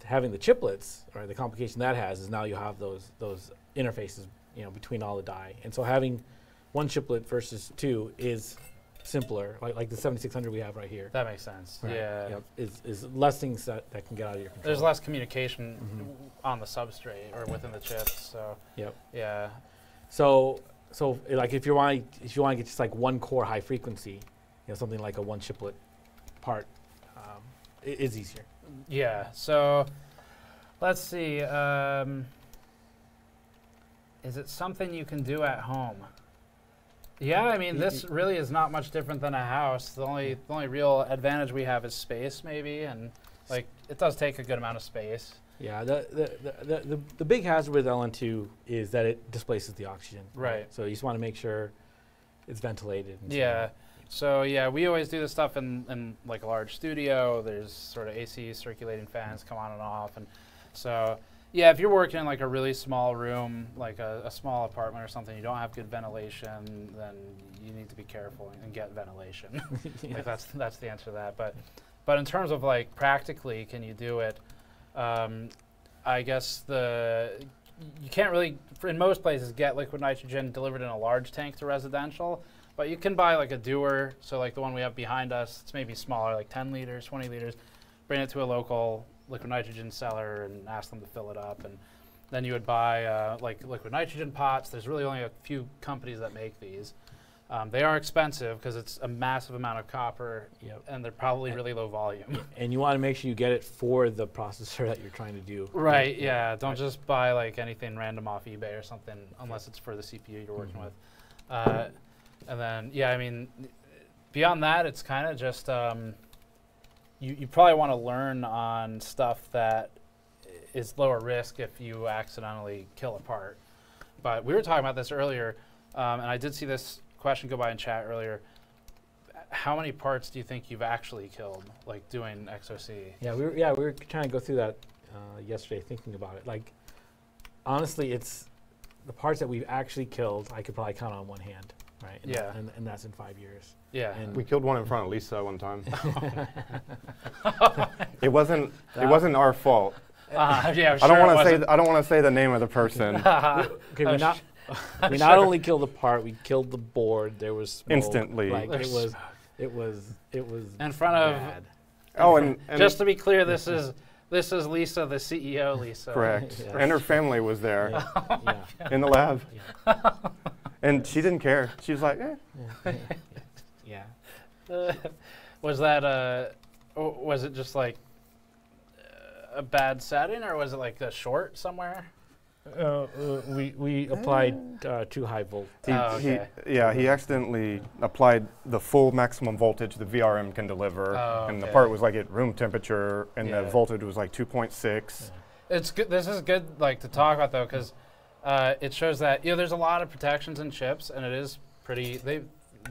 having the chiplets, right? The complication that has is now you have those interfaces, you know, between all the die, and so having one chiplet versus two is simpler, like the 7600 we have right here. That makes sense. Right. Yeah, yep. Is less things that can get out of your control. There's less communication on the substrate or within the chips. So yep. Yeah. So like if you want to get just like one core high frequency, you know, something like a one chiplet part is easier. Yeah. So let's see. Is it something you can do at home? Yeah, I mean, this really is not much different than a house. The only real advantage we have is space, maybe, and like it does take a good amount of space. Yeah, the big hazard with LN2 is that it displaces the oxygen. Right. So you just want to make sure it's ventilated. And yeah. So yeah, we always do this stuff in like a large studio. There's sort of AC circulating fans come on and off, and so. Yeah, if you're working in like a really small room, like a small apartment or something, you don't have good ventilation, then you need to be careful and get ventilation. Yes. Like that's the answer to that. But in terms of like practically, can you do it? I guess you can't really, in most places, get liquid nitrogen delivered in a large tank to residential, but you can buy like a Dewer, so like the one we have behind us, it's maybe smaller, like 10 liters, 20 liters, bring it to a local liquid nitrogen seller and ask them to fill it up, and then you would buy like liquid nitrogen pots. There's really only a few companies that make these. They are expensive because it's a massive amount of copper, and they're probably really low volume. And you want to make sure you get it for the processor that you're trying to do. Right. Yeah. Don't just buy like anything random off eBay or something unless it's for the CPU you're working with. And then yeah, I mean, beyond that, it's kind of just. You probably want to learn on stuff that is lower risk if you accidentally kill a part. But we were talking about this earlier, and I did see this question go by in chat earlier. How many parts do you think you've actually killed, like doing XOC? Yeah, we were trying to go through that yesterday, thinking about it. Like, honestly, it's the parts that we've actually killed. I could probably count on one hand. Right. And yeah. And that's in 5 years. Yeah. And we killed one in front of Lisa one time. It wasn't our fault. Yeah. I don't want to say the name of the person. Okay. We not only killed the part. We killed the board. There was smoke. Instantly. Like it was in front of. Bad. Oh, and just to be clear, this is Lisa, the CEO. Lisa. Correct. Yes. And her family was there. Yeah. Yeah. In the lab. Yeah. And she didn't care. She was like, eh. Yeah. Was that was it just like a bad setting, or was it like a short somewhere? We applied too high voltage. He accidentally applied the full maximum voltage the VRM can deliver, and the part was like at room temperature, and the voltage was like 2.6. Yeah. It's good. This is good, like to talk about though, because. It shows that, you know, there's a lot of protections in chips, and it is pretty,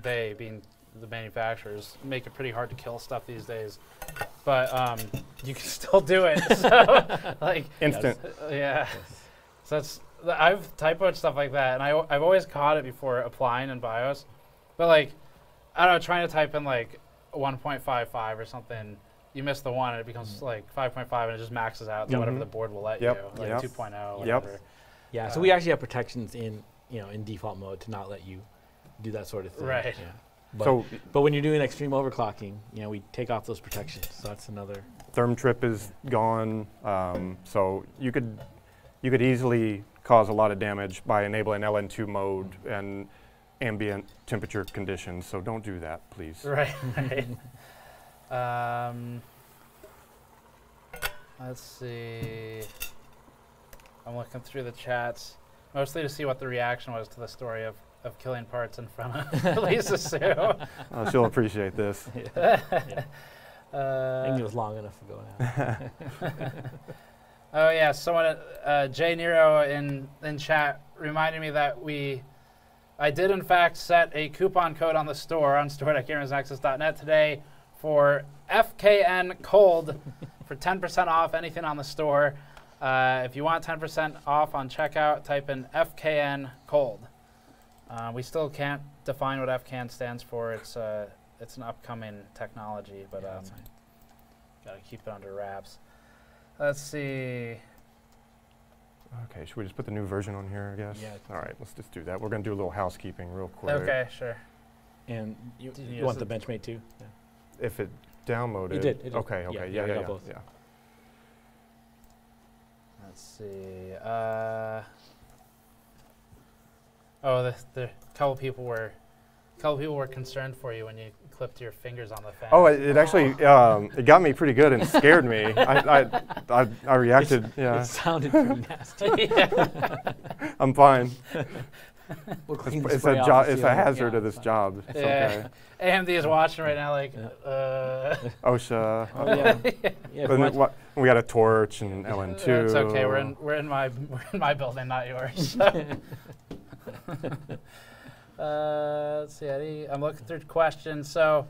they being the manufacturers, make it pretty hard to kill stuff these days. But you can still do it. So, like, instant. Yeah. So that's, I've typoed stuff like that, and I've always caught it before applying in BIOS. But like, I don't know, trying to type in like 1.55 or something, you miss the one, and it becomes like 5.5, and it just maxes out to whatever the board will let you, like 2.0 or whatever. Yeah, so we actually have protections in, you know, in default mode to not let you do that sort of thing. Right. Yeah. But, but when you're doing extreme overclocking, you know, we take off those protections. So that's another. Therm trip is gone. So you could easily cause a lot of damage by enabling LN2 mode and ambient temperature conditions. So don't do that, please. Right. Right. Let's see. I'm looking through the chats, mostly to see what the reaction was to the story of killing parts in front of Lisa Sue. Oh, she'll appreciate this. Yeah. Yeah. I think it was long enough ago now. Oh yeah, someone, Jay Nero in chat reminded me that I did in fact set a coupon code on the store on store.gamersaccess.net today for FKN cold for 10% off anything on the store. If you want 10% off on checkout, type in FKN cold. We still can't define what FCAN stands for. It's an upcoming technology, but yeah, gotta keep it under wraps. Let's see. Okay, should we just put the new version on here, I guess? Yeah. All right, let's just do that. We're gonna do a little housekeeping real quick. Okay, sure. And you want the Benchmate too? Yeah. If it downloaded. It did. It did. Okay. Okay. Yeah. Yeah. Yeah. Both. Yeah. Let's see. Oh, the couple people were concerned for you when you clipped your fingers on the fan. Oh, it actually it got me pretty good and scared me. I reacted. It sounded pretty nasty. I'm fine. We'll it's a hazard of this job. It's okay. AMD is watching right now, like OSHA. Oh, yeah. We got a torch and LN2. It's okay. We're in my building, not yours. So. Let's see, Eddie. I'm looking through questions. So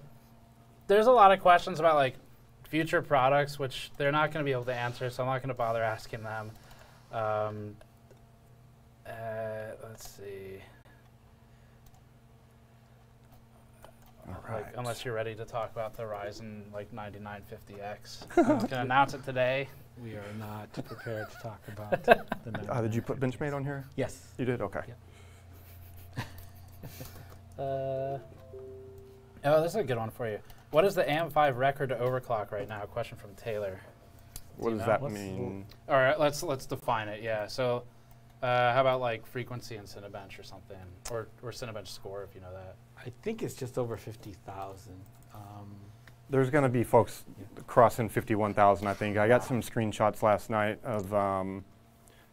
there's a lot of questions about like future products, which they're not going to be able to answer. So I'm not going to bother asking them. Let's see. Right. Like, unless you're ready to talk about the Ryzen 9950X. I'm going to announce it today. We are not prepared to talk about the did you put Benchmate on here? Yes. You did? Okay. Yeah. Oh, this is a good one for you. What is the AM5 record to overclock right now? A question from Taylor. What does that mean? All right, let's define it, yeah. So how about like frequency in Cinebench or something? Or Cinebench score, if you know that. I think it's just over 50,000. There's going to be folks crossing 51,000, I think. I got some screenshots last night of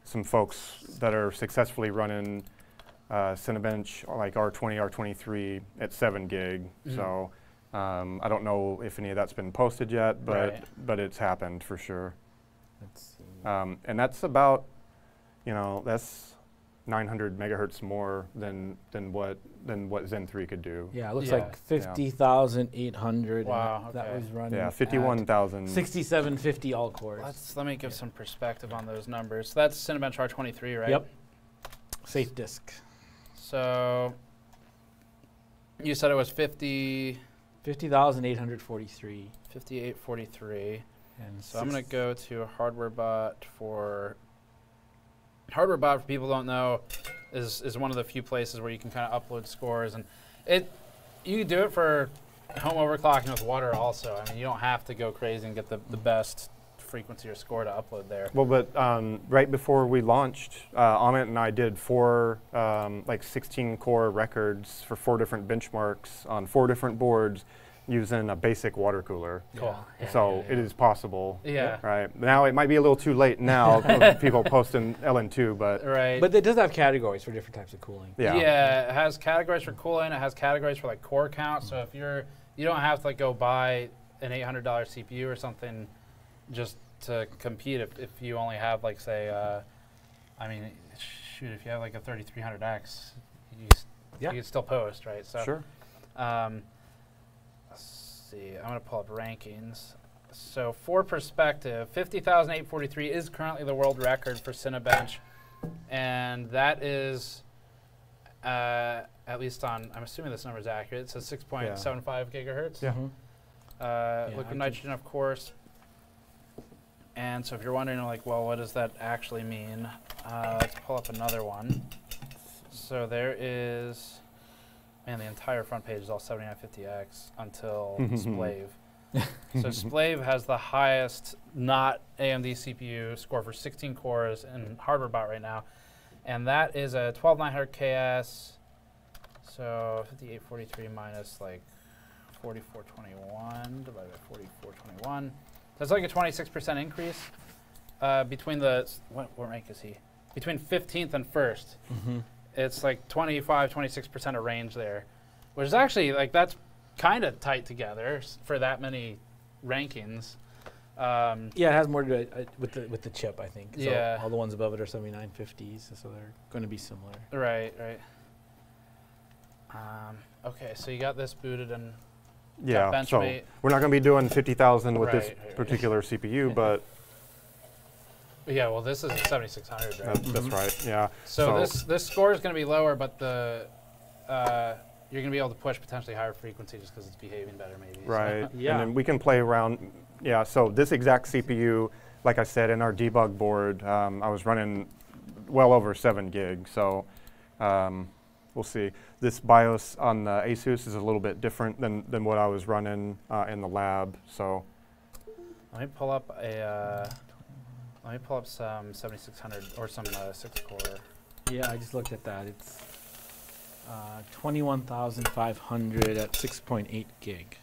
some folks that are successfully running Cinebench, like R20, R23 at 7 gig. Mm-hmm. So I don't know if any of that's been posted yet, but it's happened for sure. Let's see. And that's about... You know, that's 900 megahertz more than what Zen 3 could do. Yeah, it looks like 50,800. Wow, okay. That was running. Yeah, 51,000. 6750 all cores. Let me give some perspective on those numbers. So that's Cinebench R23, right? Yep. Safe disk. So you said it was 50,843. 5843. And so I'm going to go to HardwareBot for. HardwareBot, for people who don't know, is one of the few places where you can kind of upload scores, and you can do it for home overclocking with water also. I mean, you don't have to go crazy and get the best frequency or score to upload there. Well, but right before we launched, Amit and I did four, like 16 core records for four different benchmarks on four different boards using a basic water cooler. Cool. Yeah. So it is possible. Yeah. Right. Now it might be a little too late now with people posting LN2, but. Right. But it does have categories for different types of cooling. Yeah. Yeah, it has categories for cooling. It has categories for like core count. So if you don't have to like go buy an $800 CPU or something just to compete if you only have like say, I mean, shoot, if you have like a 3300X, you can still post, right? So, sure. See, I'm going to pull up rankings. So for perspective, 50,843 is currently the world record for Cinebench, and that is at least on. I'm assuming this number is accurate. It says 6.75 gigahertz. Yeah. Mm-hmm. Liquid nitrogen, of course. And so, if you're wondering, like, well, what does that actually mean? Let's pull up another one. So there is, man, the entire front page is all 7950X until Splave. So Splave has the highest not AMD CPU score for 16 cores in HardwareBot right now. And that is a 12900KS, so 5843 minus like 4421 divided by 4421. That's like a 26% increase between the, what rank is he? Between 15th and 1st. Mm-hmm. It's like 25, 26% of range there, which is actually like, that's kind of tight together for that many rankings. Yeah, it has more to do with the chip, I think. Yeah. All the ones above it are 7950s, so they're going to be similar. Right, right. Okay, so you got this booted and yeah, Benchmate. So we're not going to be doing 50,000 with this particular CPU, but. Yeah, well, this is a 7600, right? That's right, yeah. So this score is going to be lower, but the you're going to be able to push potentially higher frequency just because it's behaving better maybe. Right, so. Yeah. And then we can play around. Yeah, so this exact CPU, like I said, in our debug board, I was running well over 7 gig, so we'll see. This BIOS on the ASUS is a little bit different than what I was running in the lab, so. Let me pull up a, let me pull up some 7600 or some 6-core. Yeah, I just looked at that. It's 21,500 at 6.8 gig.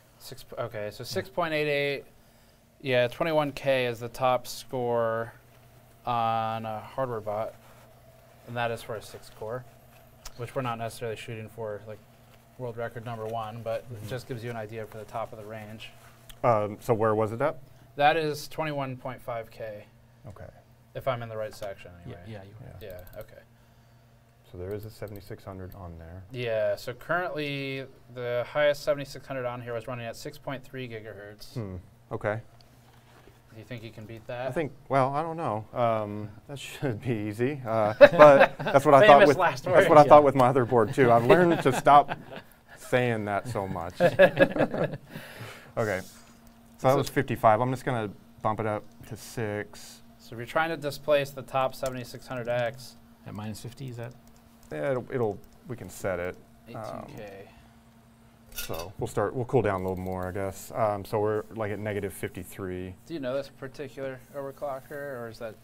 Okay, so 6.88. Yeah, 21K is the top score on HardwareBot, and that is for a 6-core, which we're not necessarily shooting for like world record #1, but it just gives you an idea for the top of the range. So where was it at? That is 21.5K. Okay. If I'm in the right section, anyway. Yeah, you are. Yeah. Yeah, okay. So there is a 7600 on there. Yeah, so currently the highest 7600 on here was running at 6.3 gigahertz. Hmm, okay. Do you think you can beat that? I think, well, I don't know. That should be easy. But that's what I thought with I thought with my other board too. I've learned to stop saying that so much. Okay. So that was 55. I'm just going to bump it up to 6. So if you're trying to displace the top 7600X at minus 50, is that? Yeah, we can set it. 18K. So we'll cool down a little more, I guess. So we're like at negative 53. Do you know this particular overclocker, or is that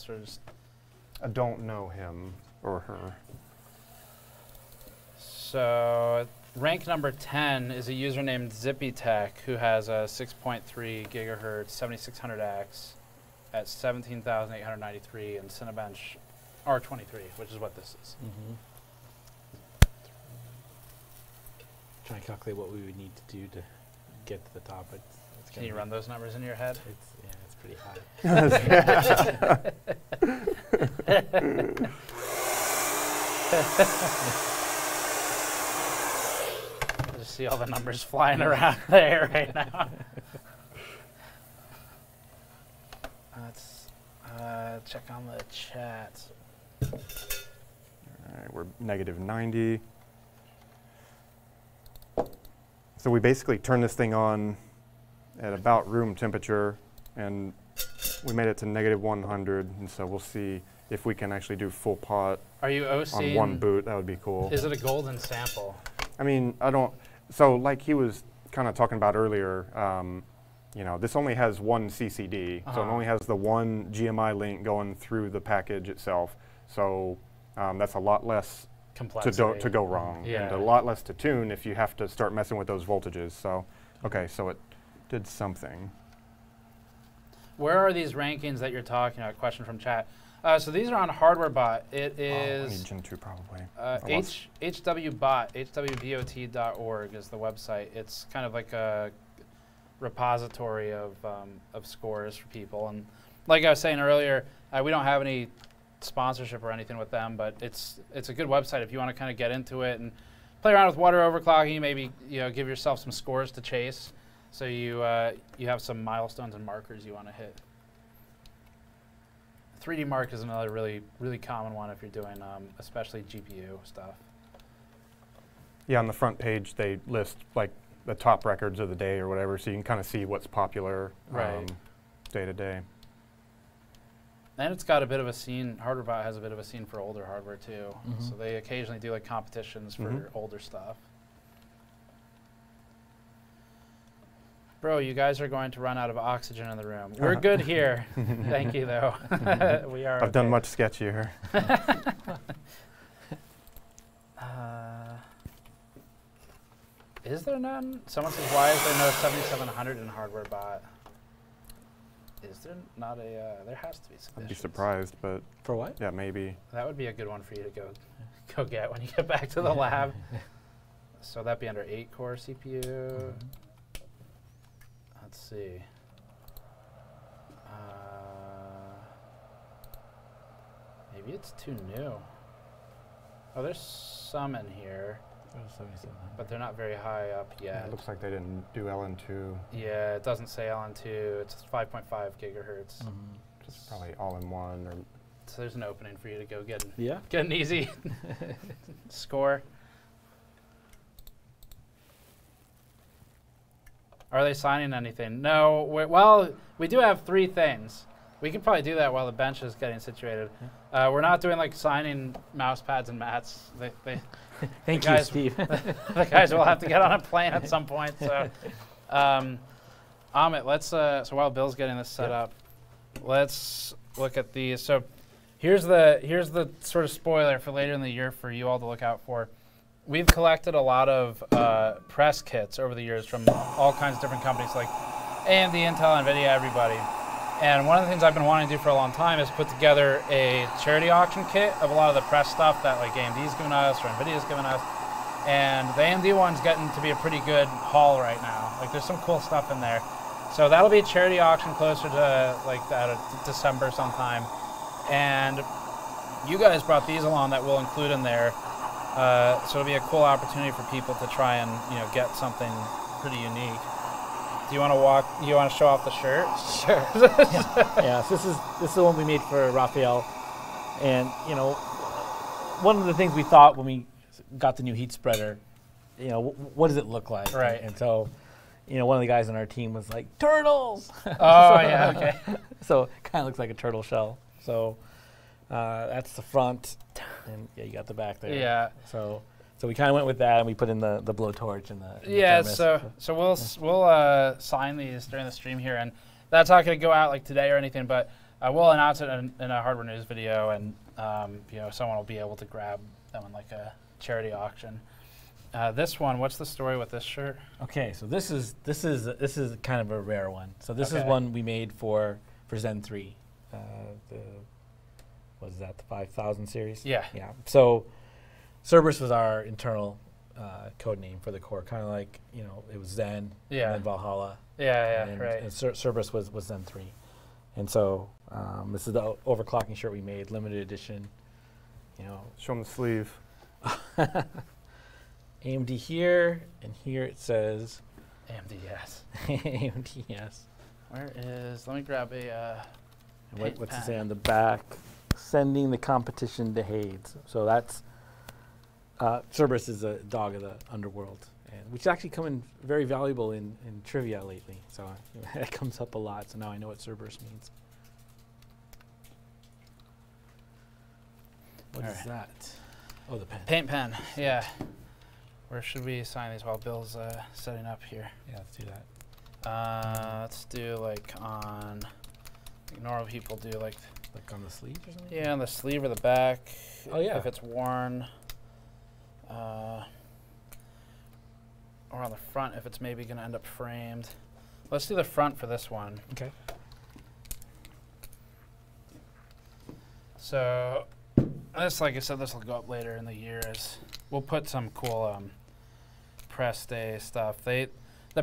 sort of just? I don't know him or her. So rank #10 is a user named Zippy Tech who has a 6.3 gigahertz 7600X at 17,893 and Cinebench R23, which is what this is. Trying to calculate what we would need to do to get to the top. It's Can you run those numbers in your head? It's pretty high. I just see all the numbers flying around there right now. Let's check on the chat. All right, we're negative 90. So we basically turned this thing on at about room temperature, and we made it to negative 100, and so we'll see if we can actually do full pot on one boot. That would be cool. Is it a golden sample? I mean, I don't, so like he was kind of talking about earlier, you know, this only has one CCD, so it only has the one GMI link going through the package itself, so that's a lot less to go wrong, and a lot less to tune if you have to start messing with those voltages. So, okay, so it did something. Where are these rankings that you're talking about? Question from chat. So these are on HardwareBot. It is I need Gen 2 probably. HWBot, hwbot.org is the website. It's kind of like a repository of scores for people. And like I was saying earlier, we don't have any sponsorship or anything with them, but it's a good website if you want to kind of get into it and play around with water overclocking. Maybe give yourself some scores to chase, so you you have some milestones and markers you want to hit. 3D mark is another really common one if you're doing especially GPU stuff. Yeah, on the front page they list like the top records of the day or whatever, so you can kind of see what's popular day to day. And it's got a bit of a scene. HardwareBot has a bit of a scene for older hardware too. Mm-hmm. So they occasionally do like competitions for older stuff. Bro, you guys are going to run out of oxygen in the room. We're good here. Thank you, though. We are. I've done much sketchier. Is there none? Someone says, why is there no 7700 in HardwareBot? Is there not a? There has to be. I'd be surprised, but for what? Yeah, maybe. That would be a good one for you to go get when you get back to the lab. So that'd be under 8-core CPU. Let's see. Maybe it's too new. Oh, there's some in here, but they're not very high up yet. Yeah, it looks like they didn't do LN2. Yeah, it doesn't say LN2. It's 5.5 gigahertz. Just probably all in one. Or so there's an opening for you to go get an, get an easy score. Are they signing anything? No. Well, we do have three things. We could probably do that while the bench is getting situated. We're not doing like signing mouse pads and mats. Thank you, Steve. The guys will have to get on a plane at some point. So, Amit, let's. So while Bill's getting this set up, let's look at these. So here's the sort of spoiler for later in the year for you all to look out for. We've collected a lot of press kits over the years from all kinds of different companies like AMD, Intel, NVIDIA, everybody. And one of the things I've been wanting to do for a long time is put together a charity auction kit of a lot of the press stuff that like AMD's given us or NVIDIA's given us. And the AMD one's getting to be a pretty good haul right now. Like there's some cool stuff in there. So that'll be a charity auction closer to like December sometime. And you guys brought these along that we'll include in there. So it'll be a cool opportunity for people to try and get something pretty unique. Do you want to walk? You want to show off the shirt? Sure. So this is the one we made for Raphael, and one of the things we thought when we got the new heat spreader, what does it look like? Right. And so, one of the guys on our team was like turtles. Oh yeah. Okay. So it kind of looks like a turtle shell. So. That's the front, and you got the back there. Yeah. So we kind of went with that, and we put in the blowtorch and the thermos. So we'll sign these during the stream here, and that's not going to go out like today or anything, but we'll announce it in a hardware news video, and someone will be able to grab them in like a charity auction. This one, what's the story with this shirt? Okay, so this is kind of a rare one. So this is one we made for Zen 3. Was that the 5000 series? Yeah. Yeah. So Cerberus was our internal code name for the core, kind of like, it was Zen and then Valhalla. Yeah, yeah, and, right. And Cerberus was Zen 3. And so this is the overclocking shirt we made, limited edition. Show them the sleeve. AMD here, and here it says... AMD, yes. AMD, yes. Where is... Let me grab a... what's it say on the back? Sending the competition to Hades. So that's Cerberus is a dog of the underworld, which is actually coming very valuable in trivia lately. So that comes up a lot. So now I know what Cerberus means. What is that? Oh, the pen. Paint pen. Yeah. Where should we sign these while Bill's setting up here? Yeah, let's do that. Let's do like on. Normal people do like. Like on the sleeve or something? Yeah, on the sleeve or the back. Oh, yeah. If it's worn. Or on the front if it's maybe going to end up framed. Let's do the front for this one. Okay. So, this, like I said, this will go up later in the year. We'll put some cool press day stuff. The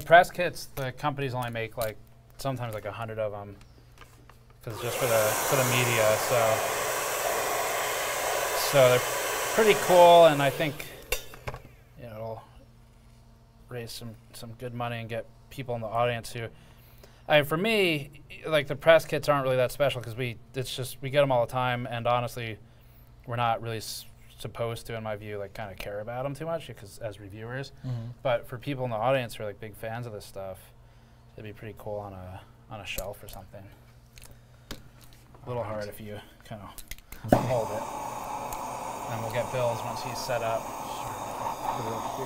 press kits, the companies only make like sometimes like 100 of them. Because just for the media, so they're pretty cool, and I think it'll raise some good money and get people in the audience who, for me, like the press kits aren't really that special because we get them all the time, and honestly, we're not really supposed to, in my view, like kind of care about them too much because as reviewers, but for people in the audience who are like big fans of this stuff, it'd be pretty cool on a shelf or something. A little hard if you kind of hold it. And we'll get Bill's once he's set up. Put it up here.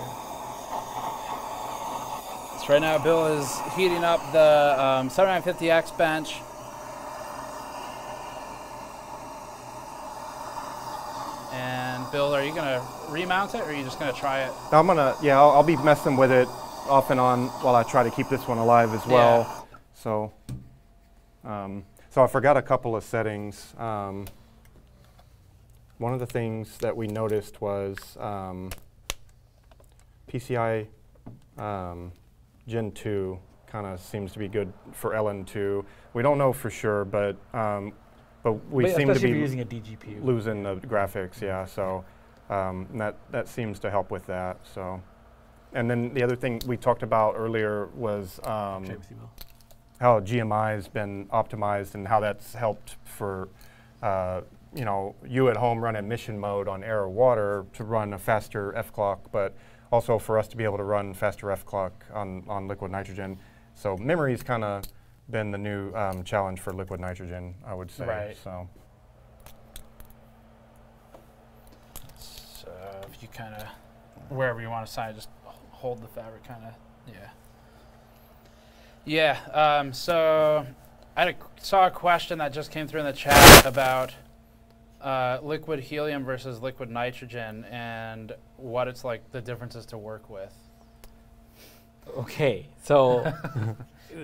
So right now Bill is heating up the 7950X bench. And Bill, are you gonna remount it or are you just gonna try it? I'm gonna, yeah, I'll be messing with it off and on while I try to keep this one alive as well. Yeah. So, so I forgot a couple of settings. One of the things that we noticed was PCI Gen 2 kind of seems to be good for LN2. We don't know for sure, but we seem to be using a DGPU. Losing the graphics, yeah. So that seems to help with that. So, and then the other thing we talked about earlier was how GMI has been optimized and how that's helped for you know, you at home running mission mode on air or water to run a faster F-Clock, but also for us to be able to run faster F-Clock on liquid nitrogen. So memory's kind of been the new challenge for liquid nitrogen, I would say. Right. So if you kind of, wherever you want to sign, just hold the fabric kind of, yeah. Yeah, so I had saw a question that just came through in the chat about liquid helium versus liquid nitrogen and what it's like, the differences to work with. Okay, so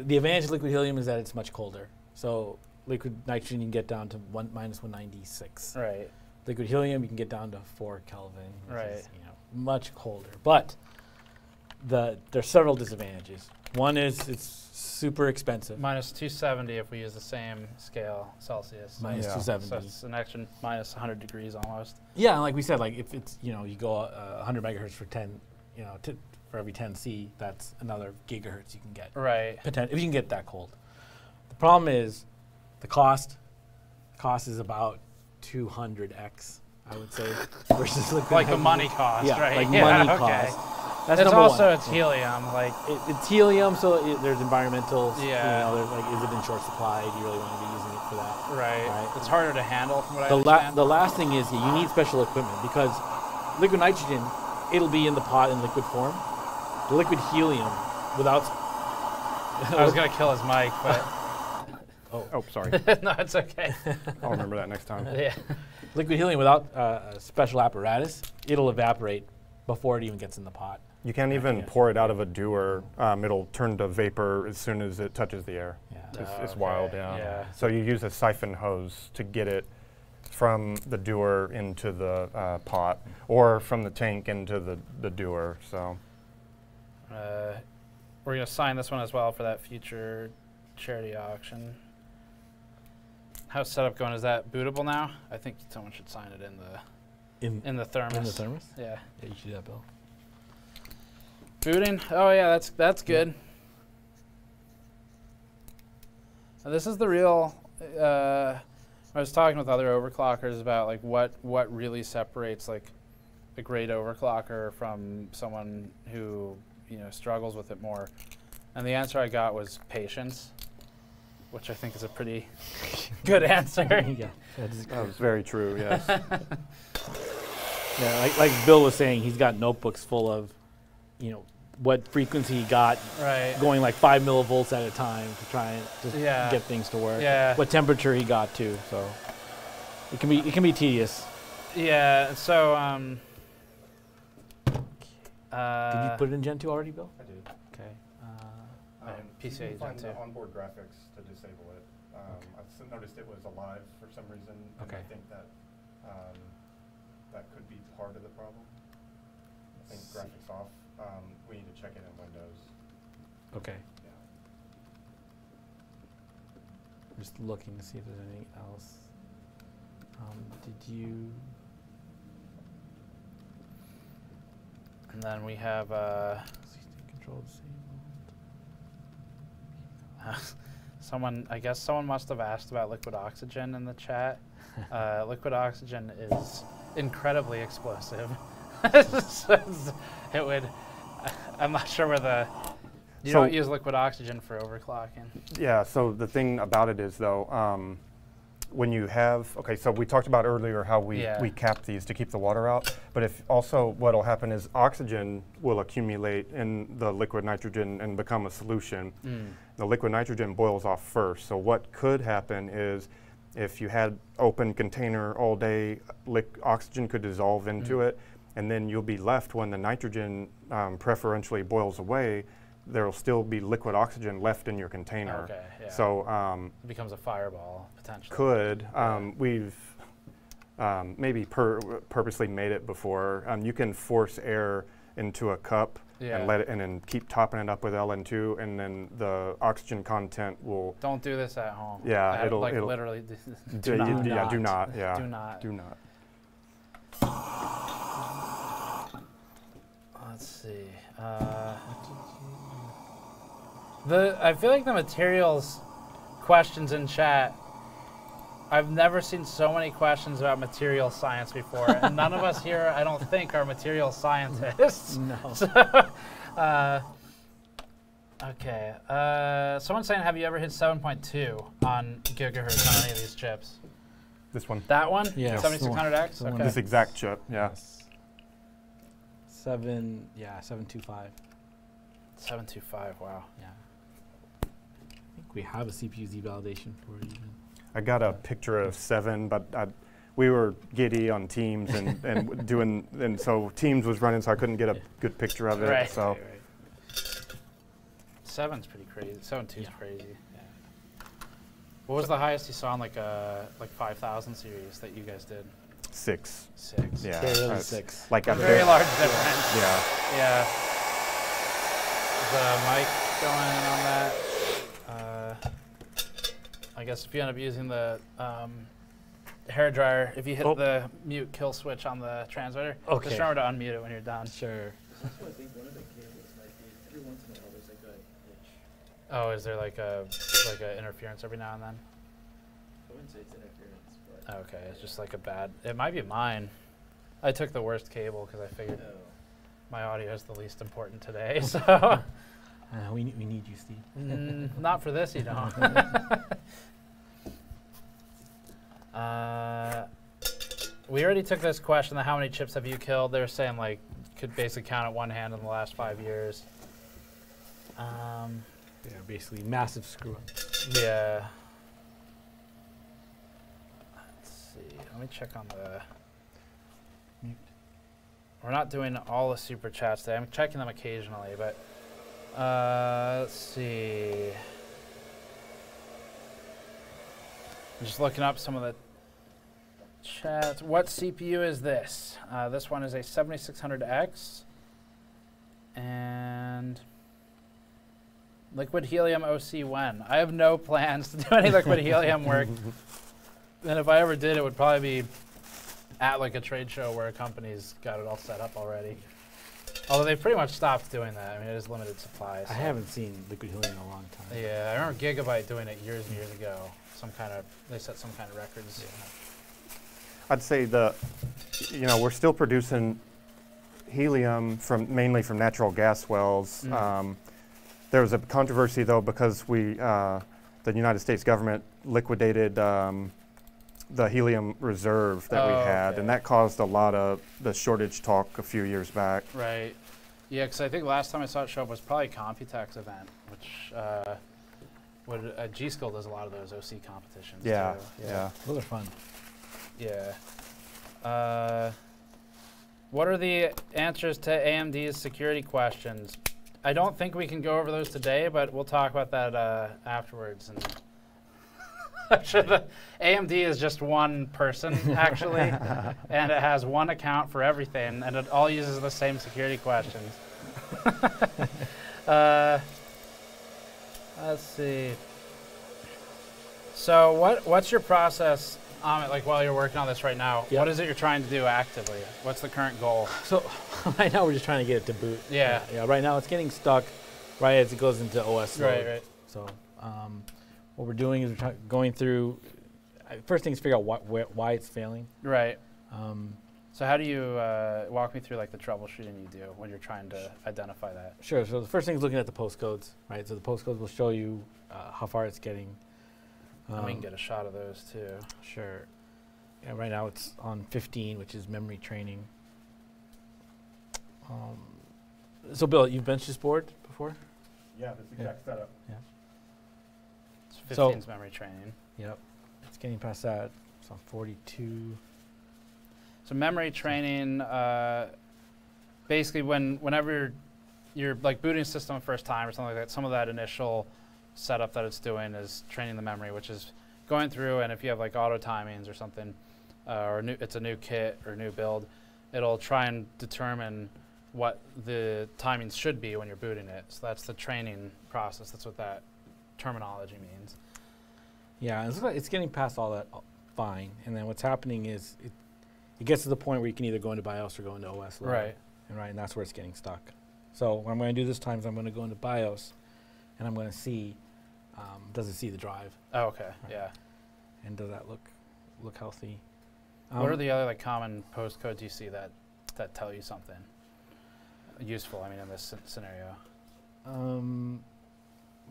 the advantage of liquid helium is that it's much colder. So liquid nitrogen you can get down to -196. Right. Liquid helium you can get down to 4 Kelvin. Right. Is, you know, much colder. But there's several disadvantages. One is it's super expensive. -270 if we use the same scale Celsius. -270. So it's an extra -100 degrees almost. Yeah, and like we said, like if it's, you know, you go 100 megahertz for 10, you know, for every 10 C, that's another gigahertz you can get. Right. If you can get that cold. The problem is the cost. Cost is about 200x, I would say, versus liquid. Like the money cost, yeah, right? Like money cost. Okay. That's also, it's helium, like it's helium. So there's environmental. Yeah. You know, like, is it in short supply? Do you really want to be using it for that? Right. It's harder to handle. From what the last thing is you need special equipment because liquid nitrogen, it'll be in the pot in liquid form. The liquid helium, without. I was gonna kill his mic, but. Oh, sorry. No, it's okay. I'll remember that next time. Yeah. Liquid helium without a special apparatus, it'll evaporate before it even gets in the pot. You can't even pour it out of a dewar. It'll turn to vapor as soon as it touches the air. Yeah. It's wild, yeah. So you use a siphon hose to get it from the dewar into the pot, or from the tank into the dewar. So we're going to sign this one as well for that future charity auction. How's setup going? Is that bootable now? I think someone should sign it in the thermos. In the thermos? Yeah. Yeah, you should do that, Bill. Booting? Oh yeah, that's good. Now, this is the real, I was talking with other overclockers about like what really separates like a great overclocker from someone who, you know, struggles with it more. And the answer I got was patience, which I think is a pretty good answer. Yeah, that was very true, yes. Yeah, like Bill was saying, he's got notebooks full of, you know, what frequency he got, right, going like 5 millivolts at a time to try and just get things to work. Yeah. What temperature he got to, so it can be tedious. Yeah. So did you put it in Gen 2 already, Bill? I did. Okay. PCIe Gen 2. Onboard graphics to disable it. Okay. I noticed it was alive for some reason. And I think that that could be part of the problem. I think graphics off. We need to check it in Windows. Okay. Yeah. I'm just looking to see if there's anything else. Did you? And then we have control disabled. I guess someone must have asked about liquid oxygen in the chat. Liquid oxygen is incredibly explosive. It would. I'm not sure where the. You don't use liquid oxygen for overclocking. Yeah. So the thing about it is, though, when you have, okay, so we talked about earlier how we cap these to keep the water out, but if also what'll happen is oxygen will accumulate in the liquid nitrogen and become a solution. Mm. The liquid nitrogen boils off first, so what could happen is if you had open container all day, oxygen could dissolve into it, and then you'll be left when the nitrogen preferentially boils away, there'll still be liquid oxygen left in your container. Okay, yeah. So it becomes a fireball, potentially. Could. We've maybe purposely made it before. You can force air into a cup and let it, and then keep topping it up with LN2, and then the oxygen content will. Don't do this at home. Yeah, it'll like it'll literally. Do not. Yeah, do not. Yeah. Do not. Do not. Let's see. I feel like the materials questions in chat, I've never seen so many questions about material science before, and none of us here, I don't think, are material scientists. No. So, okay. Someone's saying, have you ever hit 7.2 on gigahertz on any of these chips? This one. That one? Yeah. 7600X? Okay. This exact chip, yeah. Yes. 725. 725, wow. Yeah. I think we have a CPU Z validation for it even. I got a picture of 7, but we were giddy on Teams and doing, and so Teams was running, so I couldn't get a good picture of it. Right. So. Right. 7's pretty crazy. 7.2's crazy. Yeah. What was the highest you saw on like 5000 series that you guys did? 6. 6. Yeah. Six. Like a very large difference. Yeah. Yeah. Is the mic going on that? I guess if you end up using the hairdryer, if you hit the mute kill switch on the transmitter, just remember to unmute it when you're done. Sure. Oh, is there like a interference every now and then? I wouldn't say it's interference, but okay, it's just like a bad. It might be mine. I took the worst cable because I figured my audio is the least important today. So we need you, Steve. Not for this, you don't. We already took this question, how many chips have you killed? They were saying like could basically count at one hand in the last 5 years. Yeah, basically massive screw up. Yeah. Let's see. Let me check on the mute. We're not doing all the super chats today. I'm checking them occasionally, but let's see. I'm just looking up some of the chats. What CPU is this? This one is a 7600X and liquid helium OC when? I have no plans to do any liquid helium work. And if I ever did, it would probably be at like a trade show where a company's got it all set up already. Although they've pretty much stopped doing that. I mean, it is limited supply. So. I haven't seen liquid helium in a long time. Yeah, I remember Gigabyte doing it years and years ago. They set some kind of records. Yeah. I'd say we're still producing helium mainly from natural gas wells. There was a controversy though because the United States government liquidated the helium reserve that we had, and that caused a lot of the shortage talk a few years back. Right. Yeah, because I think last time I saw it show up was probably Computex event, which G-School does a lot of those OC competitions. Yeah. Too. Yeah. Those are fun. Yeah. What are the answers to AMD's security questions? I don't think we can go over those today, but we'll talk about that afterwards. And I'm sure the AMD is just one person, actually, and it has one account for everything, and it all uses the same security questions. Let's see. So what's your process, Amit, like while you're working on this right now? Yep. What is it you're trying to do actively? What's the current goal? So right now we're just trying to get it to boot. Yeah. Yeah. Right now it's getting stuck right as it goes into OS mode. Right, right. So what we're doing is we're going through, first thing is figure out why it's failing. Right. So how do you walk me through like the troubleshooting you do when you're trying to identify that? Sure. So the first thing is looking at the postcodes, right? So the postcodes will show you how far it's getting. I can get a shot of those too. Sure. Yeah, right now it's on 15, which is memory training. So Bill, you've benched this board before? Yeah, this exact setup. Yeah. It's 15's memory training. Yep. It's getting past that. It's on 42. So memory training, basically whenever you're like booting a system first time or something like that, some of that initial setup that it's doing is training the memory, which is going through, and if you have like auto timings or something, or it's a new kit or new build, it'll try and determine what the timings should be when you're booting it. So that's the training process. That's what that terminology means. Yeah, it's getting past all that fine. And then what's happening is it gets to the point where you can either go into BIOS or go into OS level. Right. And that's where it's getting stuck. So what I'm going to do this time is I'm going to go into BIOS, and I'm going to see, does it see the drive? Oh, okay, right. Yeah. And does that look healthy? What are the other like common postcodes you see that tell you something useful? I mean, in this scenario.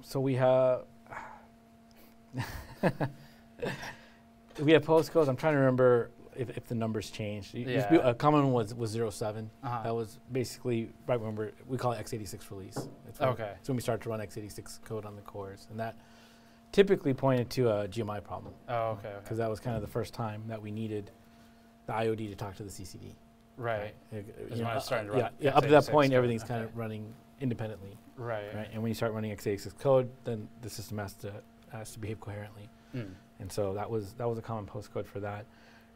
So we have postcodes. I'm trying to remember if the numbers changed. Yeah. A common one was 07. Uh-huh. That was basically right when we call it x86 release. It's okay. It's when we start to run x86 code on the cores, and that typically pointed to a GMI problem. Oh, okay. Because that was kind of the first time that we needed the IOD to talk to the CCD. Right. Yeah. Up to that point, everything's kind of running independently. Right. Right. And when you start running x86 code, then the system has to behave coherently. Mm. And so that was a common postcode for that.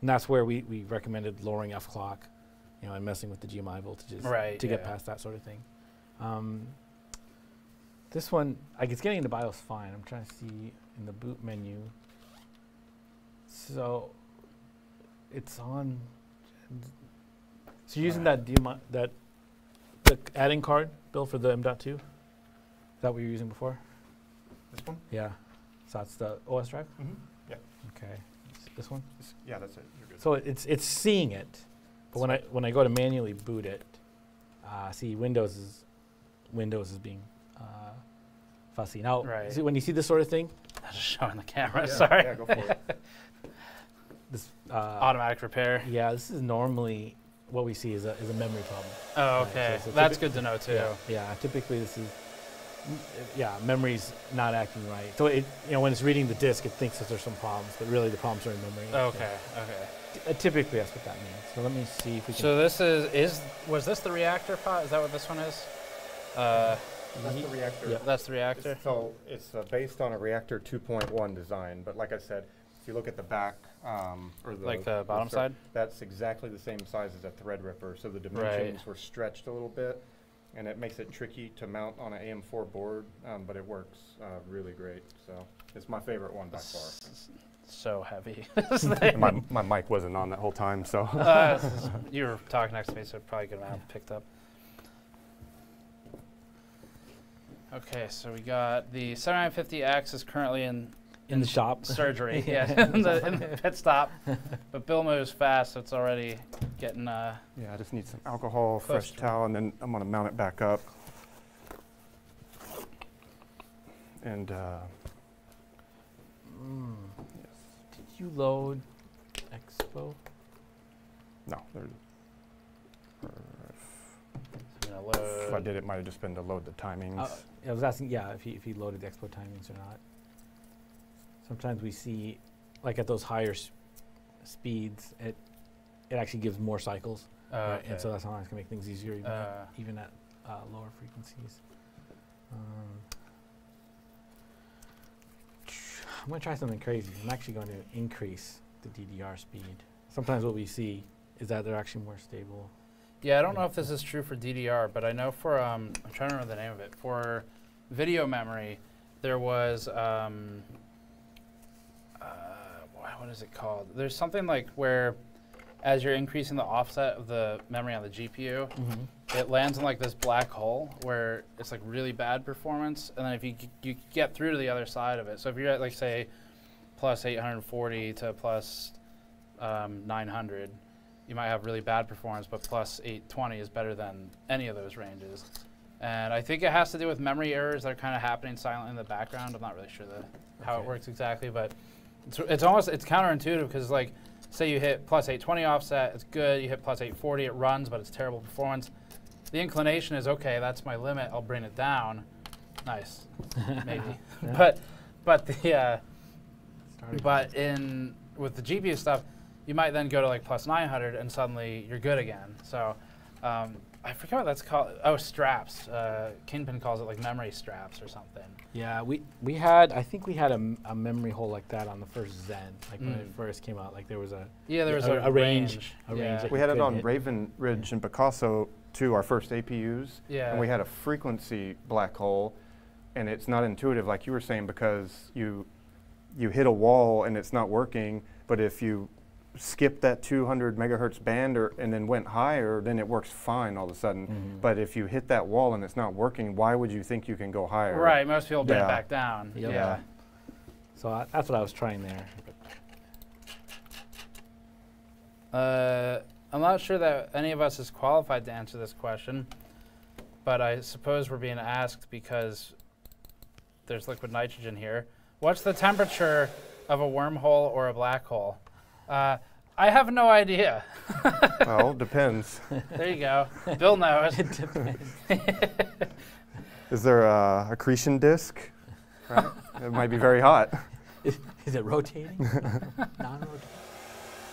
And that's where we recommended lowering F-Clock, you know, and messing with the GMI voltages to get past that sort of thing. This one, like, it's getting into BIOS fine. I'm trying to see in the boot menu. So it's on. So you're using that DMI, the add-in card, Bill, for the M.2? Is that what you were using before? This one? Yeah. So that's the OS drive? Mm-hmm. Yeah. Okay. This one? Yeah, that's it. You're good. So it's seeing it, but when I go to manually boot it, see Windows is being fussy. Now, see, when you see this sort of thing, I'm just showing the camera. Yeah, sorry. Yeah, go for it. This automatic repair. Yeah, this is normally what we see is a memory problem. Oh, okay. Right, so that's good to know too. Yeah, yeah. Typically, this is memory's not acting right. So it, you know, when it's reading the disk, it thinks that there's some problems, but really the problems are in memory. Okay, okay. Typically, that's what that means. So let me see if we can. So this was this the reactor pot? Is that what this one is? That's the reactor. Yep. That's the reactor. So it's based on a reactor 2.1 design, but like I said, if you look at the back, or the like the bottom side, that's exactly the same size as a Threadripper. So the dimensions were stretched a little bit, and it makes it tricky to mount on an AM4 board, but it works really great. So it's my favorite one by far. So heavy. My mic wasn't on that whole time, so. You were talking next to me, so probably could have picked up. Okay, so we got the 7950X is currently in the shop. Surgery, yeah, in the pit stop. But Bill moves fast, so it's already getting. Yeah, I just need some alcohol, fresh towel, and then I'm gonna mount it back up. And yes. Did you load Expo? No, there's. If I did, it might have just been to load the timings. I was asking, yeah, if he loaded the Expo timings or not. Sometimes we see, like at those higher speeds, it actually gives more cycles, right? And so that's how it's gonna make things easier, even at lower frequencies. I'm gonna try something crazy. I'm actually going to increase the DDR speed. Sometimes what we see is that they're actually more stable. Yeah, I don't know if this is true for DDR, but I know for, I'm trying to remember the name of it, for video memory, there was, what is it called? There's something like where as you're increasing the offset of the memory on the GPU, it lands in like this black hole where it's like really bad performance, and then if you get through to the other side of it, so if you're at like say plus 840 to plus 900, you might have really bad performance, but plus 820 is better than any of those ranges. And I think it has to do with memory errors that are kind of happening silently in the background. I'm not really sure how it works exactly, but it's counterintuitive because, like, say you hit plus 820 offset, it's good. You hit plus 840, it runs, but it's terrible performance. The inclination is, okay, that's my limit. I'll bring it down. Nice, maybe. Yeah. But with the GPU stuff, you might then go to like plus 900 and suddenly you're good again. So I forget what that's called. Oh, straps. Kingpin calls it like memory straps or something. Yeah, we had, I think we had a memory hole like that on the first Zen, like when it first came out. Like there was a range. We had it on Raven Ridge and Picasso too, our first APUs. Yeah. And we had a frequency black hole, and it's not intuitive like you were saying, because you hit a wall and it's not working, but if you skip that 200 megahertz band and then went higher, then it works fine all of a sudden. Mm-hmm. But if you hit that wall and it's not working, why would you think you can go higher? Right, most people bend back down. Yep. Yeah. So that's what I was trying there. I'm not sure that any of us is qualified to answer this question, but I suppose we're being asked because there's liquid nitrogen here. What's the temperature of a wormhole or a black hole? I have no idea. Well, depends. There you go. Bill knows. It depends. Is there a accretion disk? Right? It might be very hot. Is it rotating? Non-rotating?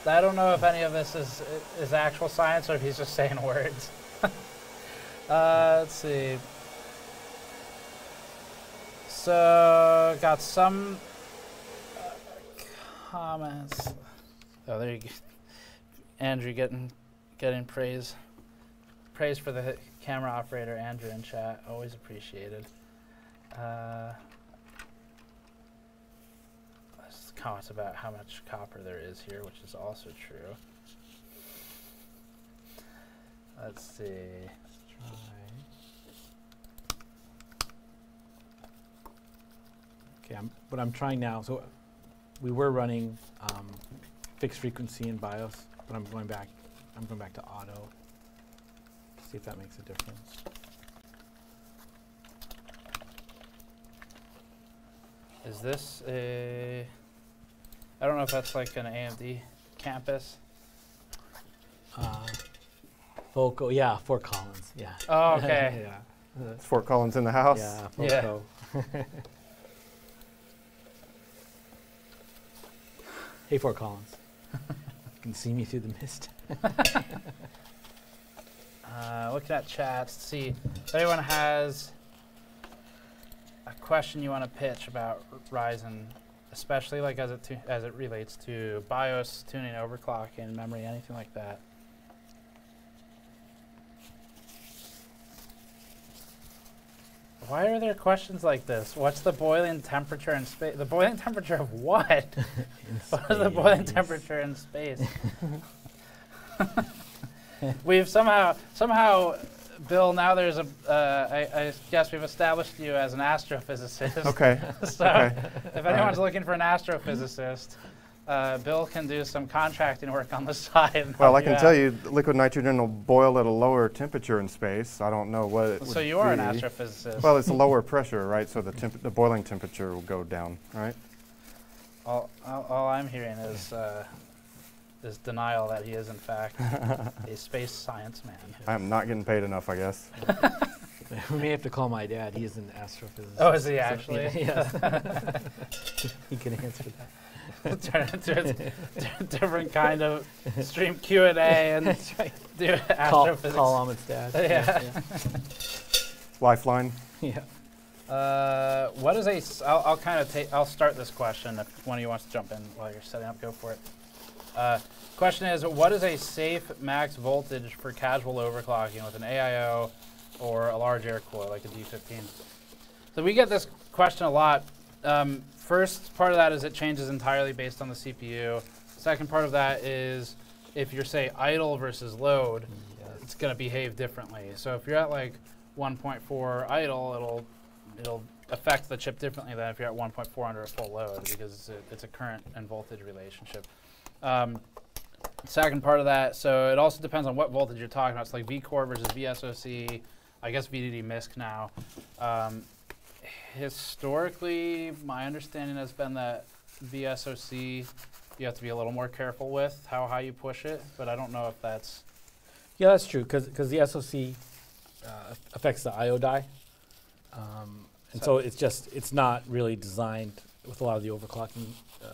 I don't know if any of this is actual science or if he's just saying words. Let's see. So, got some comments. Oh, there you go. Andrew getting praise. Praise for the camera operator, Andrew, in chat. Always appreciated. There's comments about how much copper there is here, which is also true. Let's see. Let's try. Okay, what I'm trying now, so we were running fixed frequency in BIOS, but I'm going back to auto to see if that makes a difference. Is this a, I don't know if that's like an AMD campus. Foco, yeah, Fort Collins, yeah. Oh, okay. Yeah. It's Fort Collins in the house. Yeah, Foco. Yeah. Hey, Fort Collins. You can see me through the mist. Look at chat. See if anyone has a question you want to pitch about Ryzen, especially like as it relates to BIOS, tuning, overclocking, memory, anything like that. Why are there questions like this? What's the boiling temperature in space? The boiling temperature of what? What is the boiling temperature in space? We've somehow, Bill. Now there's a. I guess we've established you as an astrophysicist. Okay. So if anyone's looking for an astrophysicist, Bill can do some contracting work on the side. Well, I can tell you, liquid nitrogen will boil at a lower temperature in space. I don't know what it. So you are an astrophysicist. Well, it's a lower pressure, right? So the boiling temperature will go down, right? All I'm hearing is denial that he is in fact a space science man. I am not getting paid enough, I guess. We may have to call my dad. He is an astrophysicist. Oh, is he actually? Yeah. He can answer that. Different kind of stream Q&A and do astrophysics. Call Amit's dad. Yeah. Lifeline. Yeah. What is a? I'll kind of take. I'll start this question. If one of you wants to jump in while you're setting up, go for it. Question is: what is a safe max voltage for casual overclocking with an AIO or a large air core like a D15? So we get this question a lot. First part of that is it changes entirely based on the CPU. Second part of that is if you're, say, idle versus load, it's going to behave differently. So if you're at like 1.4 idle, it'll affect the chip differently than if you're at 1.4 under a full load because it's a current and voltage relationship. Second part of that, so it also depends on what voltage you're talking about. It's like VCore versus VSOC, I guess VDD MISC now. Historically, my understanding has been that the SOC you have to be a little more careful with how high you push it, but I don't know if that's... Yeah, that's true, because the SOC affects the IO die. And so it's not really designed with a lot of the overclocking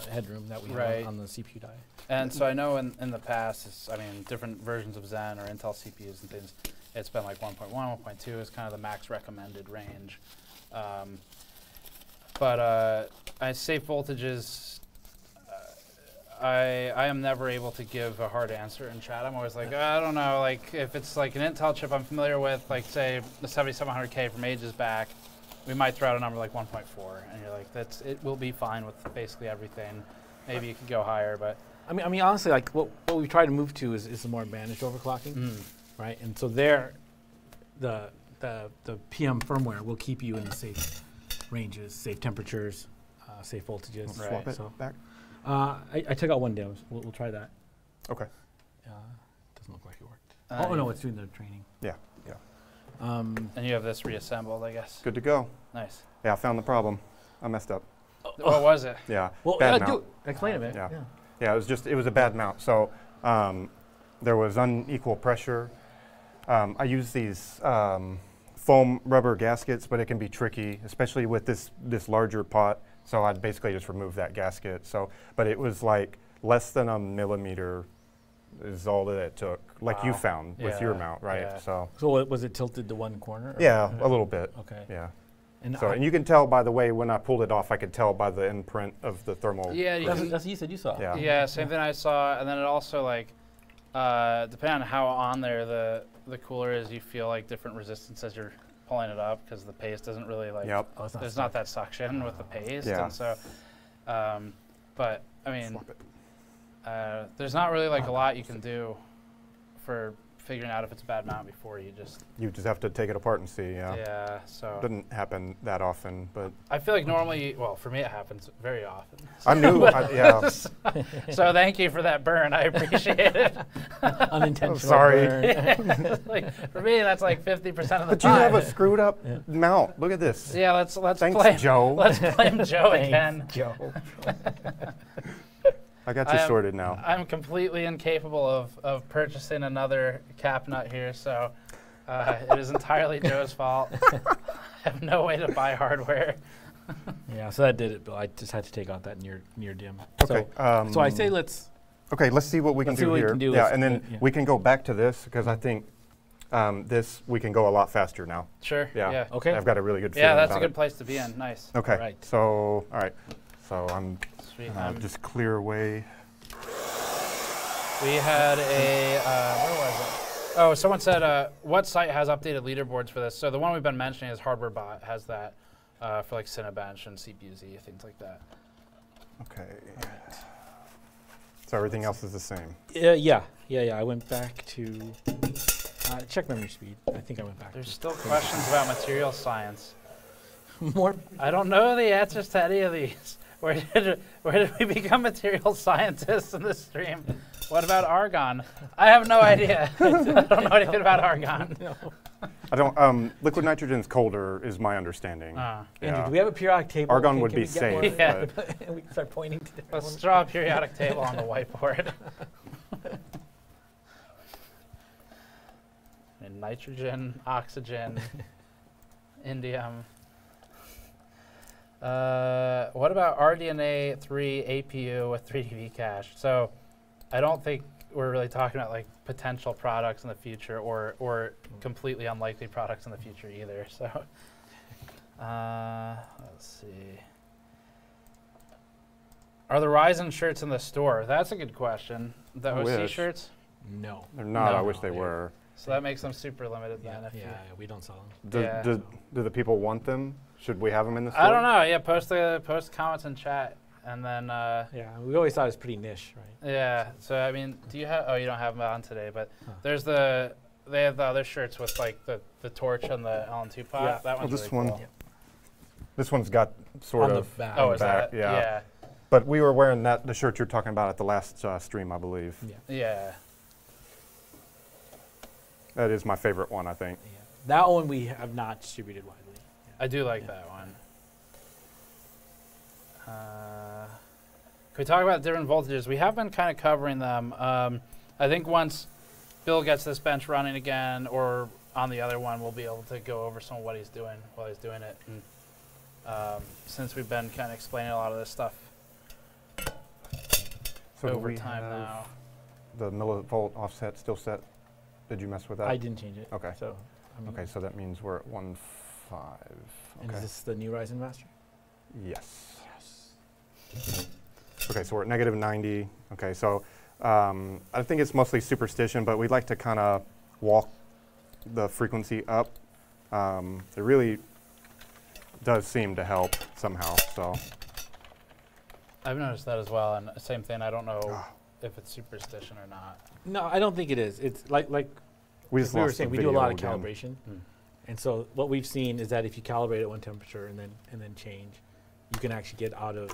headroom that we have on the CPU die. And so I know in the past, I mean, different versions of Zen or Intel CPUs and things, it's been like 1.1, 1.2 is kind of the max recommended range. But I say voltages, I am never able to give a hard answer in chat. I'm always like, I don't know, like if it's like an Intel chip I'm familiar with, like say the 7700K from ages back, we might throw out a number like 1.4, and you're like, that's it will be fine with basically everything. Maybe you could go higher, but I mean, honestly, like what we try to move to is the more advantaged overclocking, right? And so there, the PM firmware will keep you in the safe ranges, safe temperatures, safe voltages. Right. Swap it back. I took out one DIMMS. We'll try that. Okay. Doesn't look like it worked. Oh no, it's doing the training. Yeah. And you have this reassembled, I guess. Good to go. Nice. Yeah, I found the problem. I messed up. What was it? Yeah. Well, bad mount. Explain a bit. Yeah. Yeah, it was just, it was a bad mount. So there was unequal pressure. I use these foam rubber gaskets, but it can be tricky, especially with this larger pot. So I'd basically just remove that gasket. So, but it was like less than a millimeter is all that it took, like you found with your mount, right? Yeah. So was it tilted to one corner? Yeah, a little bit. Okay. Yeah. And you can tell, by the way, when I pulled it off, I could tell by the imprint of the thermal. Yeah, that's what you said you saw. Yeah, same thing I saw. And then it also, like, depending on how on there the cooler is, you feel like different resistance as you're pulling it up because the paste doesn't really, like, there's not that suction with the paste. Yeah. And so, but, I mean, there's not really like a lot you can do for figuring out if it's a bad mount before you just... You just have to take it apart and see, yeah, so... Doesn't happen that often, but... I feel like normally, well, for me it happens very often. So I'm new, so thank you for that burn, I appreciate it. Unintentional burn. Yeah, like, for me, that's like 50% of the time. But you have a screwed up mount, look at this. Yeah, let's blame Joe again. Joe. I got you sorted now. I'm completely incapable of purchasing another cap nut here, so it is entirely Joe's fault. I have no way to buy hardware. Yeah, so that did it, Bill. I just had to take out that near dim. Okay. So, so I say let's. Okay, let's see what we can do here. Yeah, and then we can go back to this because I think we can go a lot faster now. Sure. Yeah. Okay. I've got a really good feeling. Yeah, that's a good place to be in. Nice. Okay. Right. So so I'm. Just clear away. We had a, where was it? Oh, someone said, what site has updated leaderboards for this? So the one we've been mentioning is HardwareBot has that for like Cinebench and CPU-Z, things like that. Okay. Right. So everything else is the same? Yeah. I went back to check memory speed. I think I went back. There's still questions about material science. More? I don't know the answers to any of these. Where did we become material scientists in this stream? What about argon? I have no idea. I don't know anything about argon. No. I don't. Liquid nitrogen's colder is my understanding. Andrew, do we have a periodic table? Argon would be safe. Yeah. And we can start pointing to that. Let's draw a periodic table on the whiteboard. And nitrogen, oxygen, indium. What about RDNA 3 APU with 3DV cache? So I don't think we're really talking about like potential products in the future or completely unlikely products in the future either. So let's see. Are the Ryzen shirts in the store? That's a good question. The OC shirts? No. They're not. No, I wish they were. So that makes them super limited then. Yeah, we don't sell them. Do the people want them? Should we have them in the store? I don't know. Yeah, post comments in chat, and then yeah, we always thought it was pretty niche, right? Yeah. So I mean, do you have? Oh, you don't have them on today, but there's they have the other shirts with like the torch and the LN2 pot. Yeah. That one's really cool. This one's got sort of back. Oh, is that? Yeah. But we were wearing the shirt you're talking about at the last stream, I believe. Yeah. That is my favorite one, I think. Yeah. That one we have not distributed widely. Yeah. I do like that one. Can we talk about different voltages? We have been kind of covering them. I think once Bill gets this bench running again, or on the other one, we'll be able to go over some of what he's doing while he's doing it. And, since we've been kind of explaining a lot of this stuff so over time now. The millivolt offset still set? Did you mess with that? I didn't change it. Okay. So, okay, so that means we're at 1.5. Okay. And is this the new Ryzen Master? Yes. Yes. Okay, so we're at negative 90. Okay, so I think it's mostly superstition, but we'd like to kind of walk the frequency up. It really does seem to help somehow, so. I've noticed that as well, and same thing, I don't know if it's superstition or not. No, I don't think it is. It's like we just were saying, we do a lot of calibration. And so what we've seen is that if you calibrate at one temperature and then change, you can actually get out of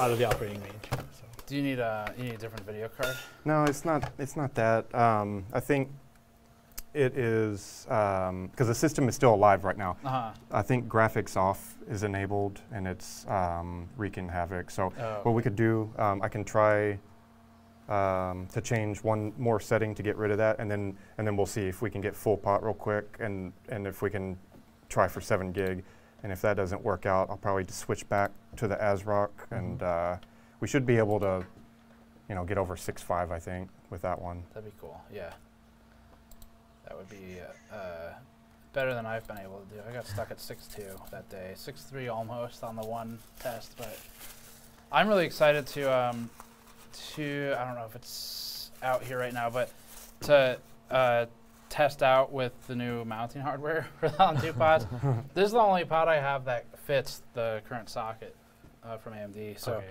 out of the operating range. So. Do you need a different video card? No, it's not that. I think it is because the system is still alive right now. I think graphics off is enabled and it's wreaking havoc. So what we could do, I can try to change one more setting to get rid of that, and then we'll see if we can get full pot real quick, and if we can try for 7 gig. And if that doesn't work out, I'll probably just switch back to the Asrock, and we should be able to, you know, get over 6.5, I think, with that one. That'd be cool. Yeah, that would be better than I've been able to do. I got stuck at 6.2 that day, 6.3 almost on the one test, but I'm really excited to I don't know if it's out here right now, but to test out with the new mounting hardware for the LN2 pods. This is the only pod I have that fits the current socket from AMD. So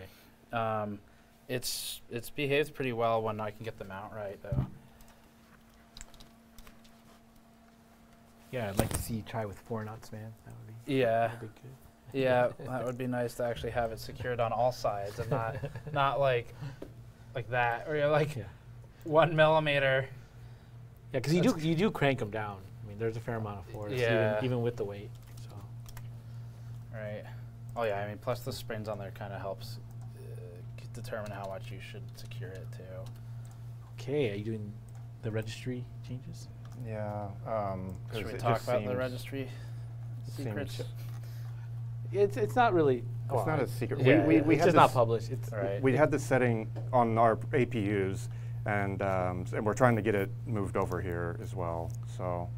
it's behaves pretty well when I can get the mount right, though. Yeah, I'd like to see you try with 4 knots, man. That would be good. Yeah, that would be nice to actually have it secured on all sides and not like that, or you're like 1 millimeter. Yeah, because you do crank them down. I mean, there's a fair amount of force, even with the weight. So. Right. Oh yeah, I mean, plus the springs on there kind of helps determine how much you should secure it too. Okay, are you doing the registry changes? Yeah. Should we talk about the registry secrets? It's not really. Well, it's not a secret. Yeah, we it's just not published. It's right. We had the setting on our APUs. And we're trying to get it moved over here as well, so.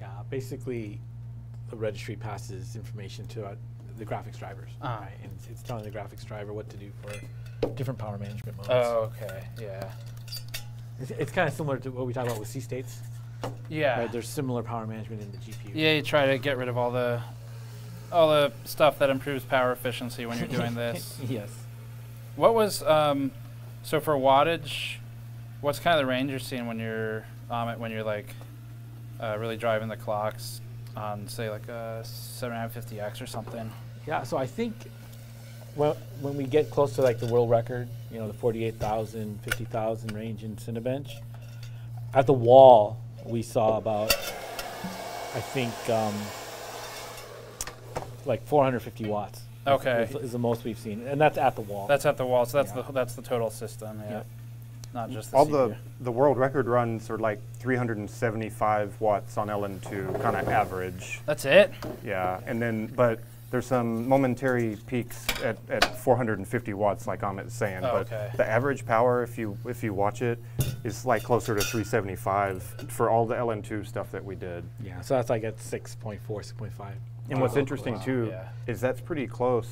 Yeah, basically, the registry passes information to the graphics drivers, right? And it's telling the graphics driver what to do for different power management modes. Oh, okay, yeah. It's kind of similar to what we talked about with C-states. Yeah. Right? There's similar power management in the GPU. Yeah, you try to get rid of all the stuff that improves power efficiency when you're doing this. Yes. What was, so for wattage, what's kind of the range you're seeing when you're like really driving the clocks on, say, like a 7950X or something? Yeah, so I think when we get close to like the world record, you know, the 48,000, 50,000 range in Cinebench, at the wall we saw about, I think, like 450 watts. Okay, is the most we've seen, and that's at the wall. That's at the wall, so that's the total system, not just the All the world record runs are like 375 watts on LN2, kind of average. That's it? Yeah, and then, but there's some momentary peaks at 450 watts, like Amit's saying, but the average power, if you watch it, is like closer to 375 for all the LN2 stuff that we did. Yeah, so that's like at 6.4, 6.5. And what's interesting too is that's pretty close.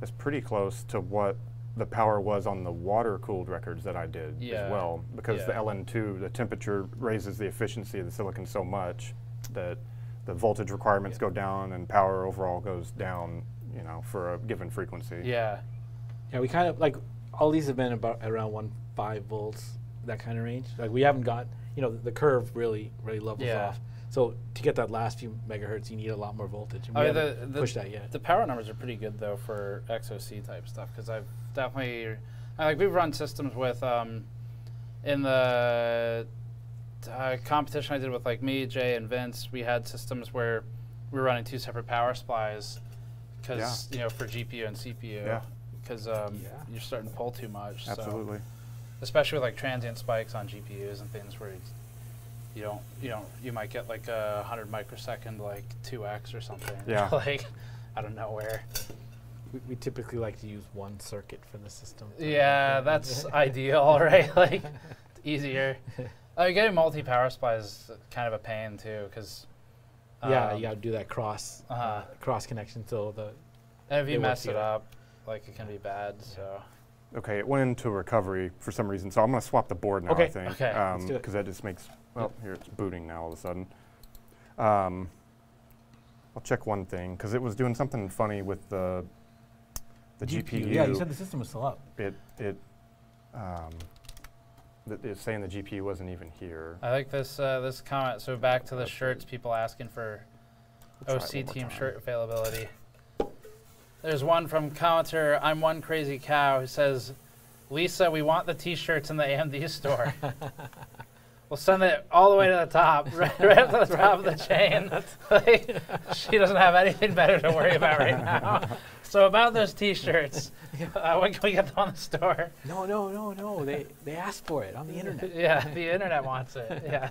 That's pretty close to what the power was on the water-cooled records that I did as well, because the LN2, the temperature raises the efficiency of the silicon so much that the voltage requirements go down and power overall goes down, you know, for a given frequency. Yeah. Yeah, we kind of like all these have been about around 1.5 volts, that kind of range. Like we haven't got, you know, the curve really levels off. So to get that last few megahertz, you need a lot more voltage. And we haven't pushed that yet. The power numbers are pretty good though for XOC type stuff, because I've definitely, we've run systems with in the competition I did with like me, Jay, and Vince, we had systems where we were running two separate power supplies because you know, for GPU and CPU, because you're starting to pull too much. Absolutely. So, especially with like transient spikes on GPUs and things where you might get like a 100 microsecond like 2x or something. Yeah. Like out of nowhere. We typically like to use one circuit for the system. Yeah, that's ideal, right? Like, it's easier. Getting multi-power supply is kind of a pain, too, because... yeah, you got to do that cross connection till the... And if you mess it up, like, it can be bad, so... Okay, it went into recovery for some reason, so I'm going to swap the board now, I think. Okay, because that just makes... Well, here, it's booting now all of a sudden. I'll check one thing, because it was doing something funny with the GPU. Yeah, you said the system was still up. It's saying the GPU wasn't even here. I like this this comment. So back to the shirts, people asking for OC team shirt availability. There's one from commenter I'm One Crazy Cow who says, "Lisa, we want the T-shirts in the AMD store. We'll send it all the way to the top, right up to the top of the chain." Like, she doesn't have anything better to worry about right now. So about those T-shirts, when can we get them on the store? No. They asked for it on the internet. Yeah, the internet wants it. Yeah.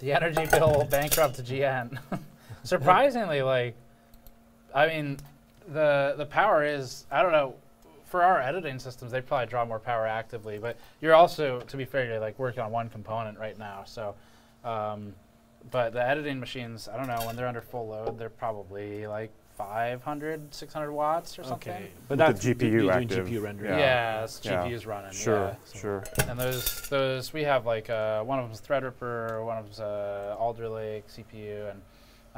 The energy bill will bankrupt GN. Surprisingly, like, I mean, the power is, I don't know. For our editing systems, they probably draw more power actively, but you're also, to be fair, you're like working on one component right now. So, but the editing machines, I don't know, when they're under full load, they're probably like 500, 600 watts or something. Okay, but that's the GPU active. Doing GPU rendering. Yeah, it's GPUs running. Sure, sure. And those we have like one of them's Threadripper, one of them's Alder Lake CPU,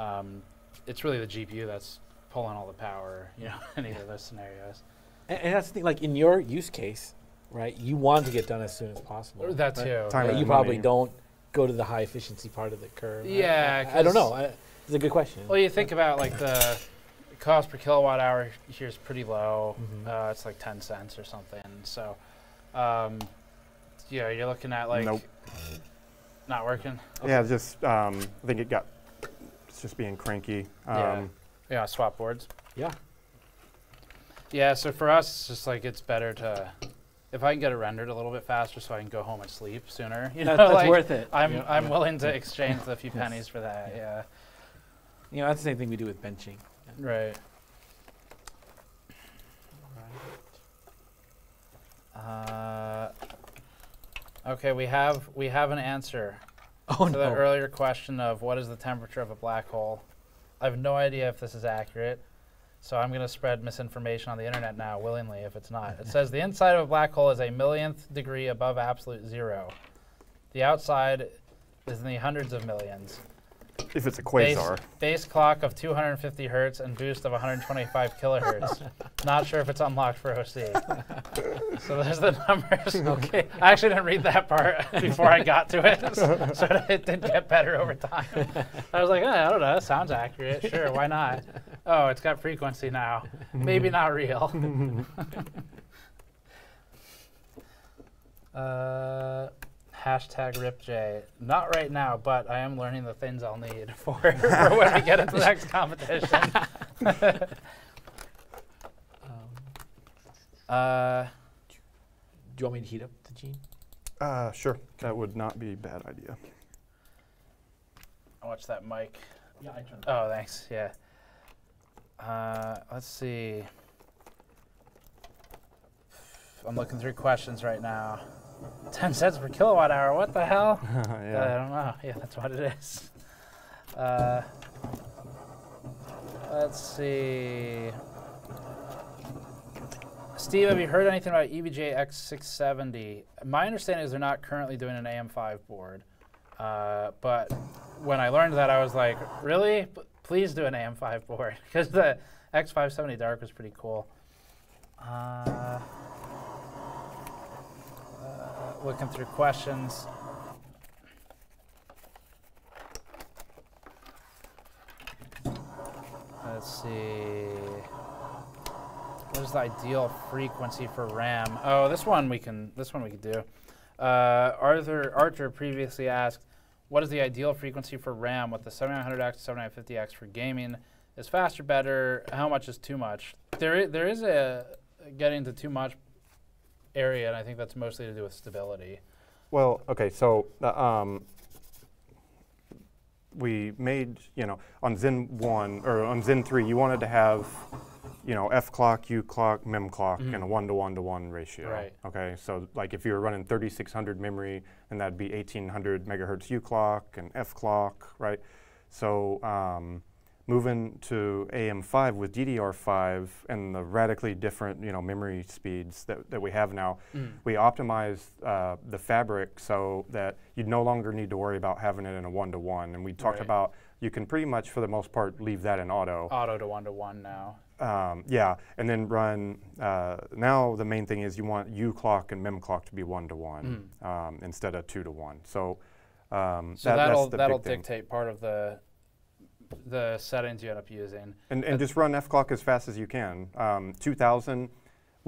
and it's really the GPU that's pulling all the power, you know, in either of those scenarios. And that's the thing, like in your use case, right, you want to get done as soon as possible. That too. Right? Time you probably don't go to the high efficiency part of the curve. Yeah. I don't know. It's a good question. Well, you think about like the cost per kilowatt hour here is pretty low. Mm-hmm. It's like 10 cents or something. So, yeah, you're looking at like not working. Okay. Yeah, just I think it's just being cranky. Yeah, swap boards. Yeah. Yeah, so for us, it's just like it's better to, if I can get it rendered a little bit faster so I can go home and sleep sooner. You know, that's like worth it. I'm willing to exchange the few pennies for that, yeah. You know, that's the same thing we do with benching. Yeah. Right. Okay, we have an answer to the earlier question of what is the temperature of a black hole. I have no idea if this is accurate. So I'm going to spread misinformation on the internet now willingly if it's not. It says the inside of a black hole is a millionth degree above absolute zero. The outside is in the hundreds of millions. If it's a quasar. Base clock of 250 hertz and boost of 125 kilohertz. Not sure if it's unlocked for OC. So there's the numbers. Okay. I actually didn't read that part before I got to it, so it did get better over time. I was like, oh, I don't know, that sounds accurate. Sure, why not? Oh, it's got frequency now. Maybe not real. Hashtag RipJ. Not right now, but I am learning the things I'll need for when we get into the next competition. Do you want me to heat up the gene? Sure. That would not be a bad idea. Watch that mic. Yeah, I turned it on. Oh, thanks. Yeah. Let's see. I'm looking through questions right now. 10 cents per kilowatt hour, what the hell? I don't know. Yeah, that's what it is. Let's see. Steve, have you heard anything about EVGA X670? My understanding is they're not currently doing an AM5 board. But when I learned that, I was like, really? Please do an AM5 board, because the X570 Dark was pretty cool. Looking through questions. Let's see. What is the ideal frequency for RAM? Oh, this one we can do. Arthur previously asked, what is the ideal frequency for RAM with the 7900X, 7950X for gaming? Is faster better? How much is too much? There is a getting to too much area, and I think that's mostly to do with stability. Well, okay, so we made, on Zen 1, or on Zen 3, you wanted to have, F-Clock, U-Clock, Mem-Clock, and a 1-to-1-to-1 ratio. Right. Okay, so like if you were running 3600 memory, and that'd be 1800 megahertz U-Clock and F-Clock, right? So moving to AM5 with DDR5 and the radically different, memory speeds that we have now, we optimized the fabric so that you no longer need to worry about having it in a 1-to-1. And we talked about you can pretty much, for the most part, leave that in auto. Auto to 1-to-1 now. Yeah, and then run, now the main thing is you want U-Clock and Mem-Clock to be 1-to-1 instead of 2-to-1. So, that'll dictate part of the settings you end up using. And just run F-Clock as fast as you can. 2000,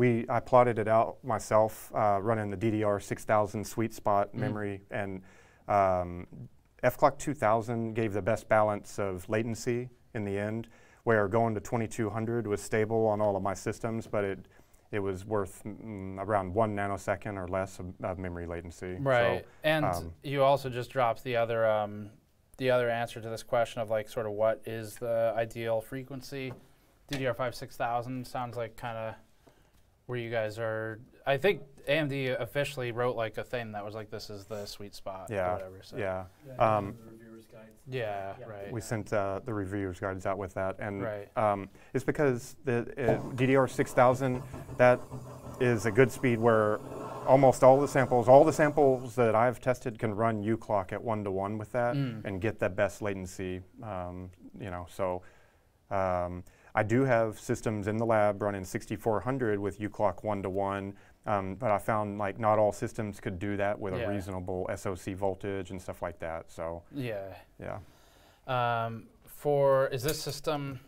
I plotted it out myself, running the DDR 6000 sweet spot memory, and F-Clock 2000 gave the best balance of latency in the end, where going to 2200 was stable on all of my systems, but it was worth around 1 nanosecond or less of memory latency. Right, so, and you also just dropped the other answer to this question of like sort of what is the ideal frequency. DDR5 6000 sounds like kind of where you guys are. I think AMD officially wrote like a thing that was like, this is the sweet spot or whatever. So. Yeah. We sent the reviewers' guides out with that, and it's because the DDR 6000, that is a good speed where almost all the samples that I've tested can run U-Clock at 1-to-1 with that and get the best latency. So I do have systems in the lab running 6400 with U-Clock 1-to-1. But I found like not all systems could do that with a reasonable SOC voltage and stuff like that. So is this system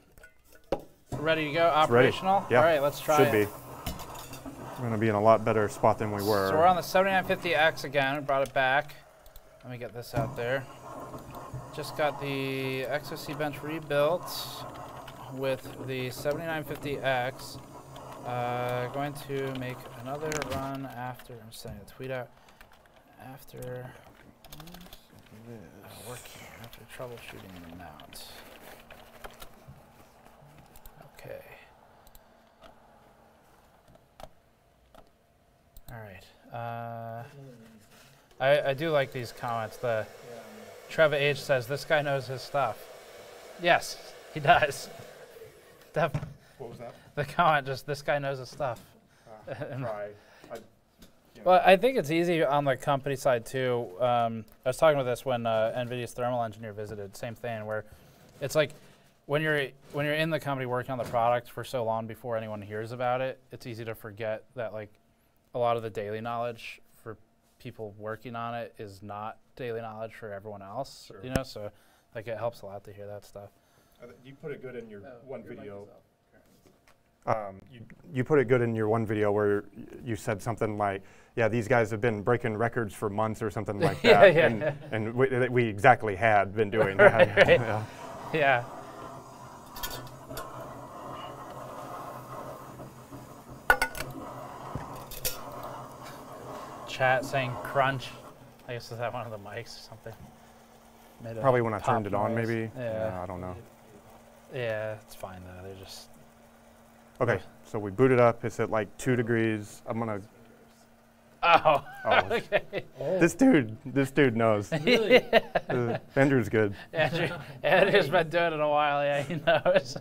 ready to go? Operational? Yeah. All right, let's try it. Should be. We're gonna be in a lot better spot than we were. So we're on the 7950X again. We brought it back. Let me get this out there. Just got the XOC bench rebuilt with the 7950X. Going to make another run after. I'm sending a tweet out after. Working after troubleshooting the mount. Okay. All right. I do like these comments. The Trevor H says this guy knows his stuff. Yes, he does. Definitely. What was that? The comment just, this guy knows his stuff. Right. Well, I think it's easy on the company side too. I was talking about this when NVIDIA's thermal engineer visited, same thing, where it's like when you're in the company working on the product for so long before anyone hears about it, it's easy to forget that like a lot of the daily knowledge for people working on it is not daily knowledge for everyone else, so like it helps a lot to hear that stuff. You put it good in your one video. You put it good in your one video where you said something like, yeah, these guys have been breaking records for months or something like that. And we exactly had been doing that. Yeah. Chat saying crunch. I guess is that one of the mics or something? Probably when I turned it on, maybe. Yeah. I don't know. Yeah, it's fine though. They're just... Okay, so we boot it up. It's at like 2 degrees. I'm gonna. Oh. Okay. This dude knows. Really? Andrew's good. Andrew's been doing it a while. Yeah, he knows.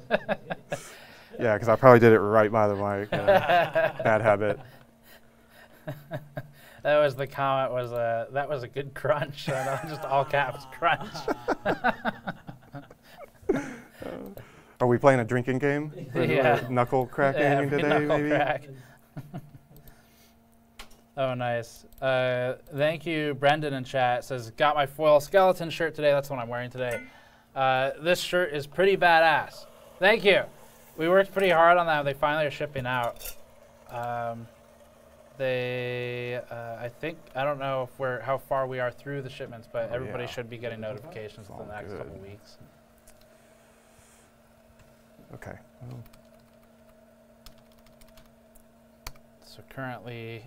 Yeah, because I probably did it right by the mic. Bad habit. That was the comment. Was a that was a good crunch. Just all caps crunch. Are we playing a drinking game? Knuckle crack gaming today, maybe? Crack. Oh, nice. Thank you, Brendan in chat. Says, got my foil skeleton shirt today. That's the one I'm wearing today. This shirt is pretty badass. Thank you. We worked pretty hard on that. They finally are shipping out. they, I think, I don't know if we're how far we are through the shipments, but everybody should be getting notifications within the next couple of weeks. Okay. Well. So currently,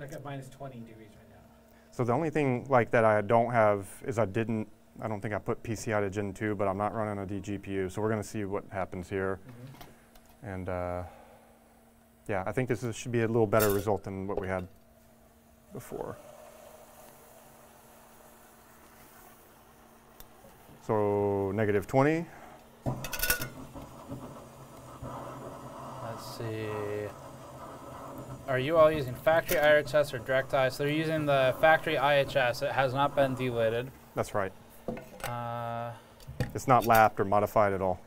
I got -20 degrees right now. So the only thing like that I don't have is I don't think I put PCI to Gen 2, but I'm not running a DGPU, so we're going to see what happens here. Mm-hmm. And yeah, I think this should be a little better result than what we had before. So -20. Let's see. Are you all using factory IHS or DirectI? So they're using the factory IHS. It has not been delidded. That's right. It's not lapped or modified at all.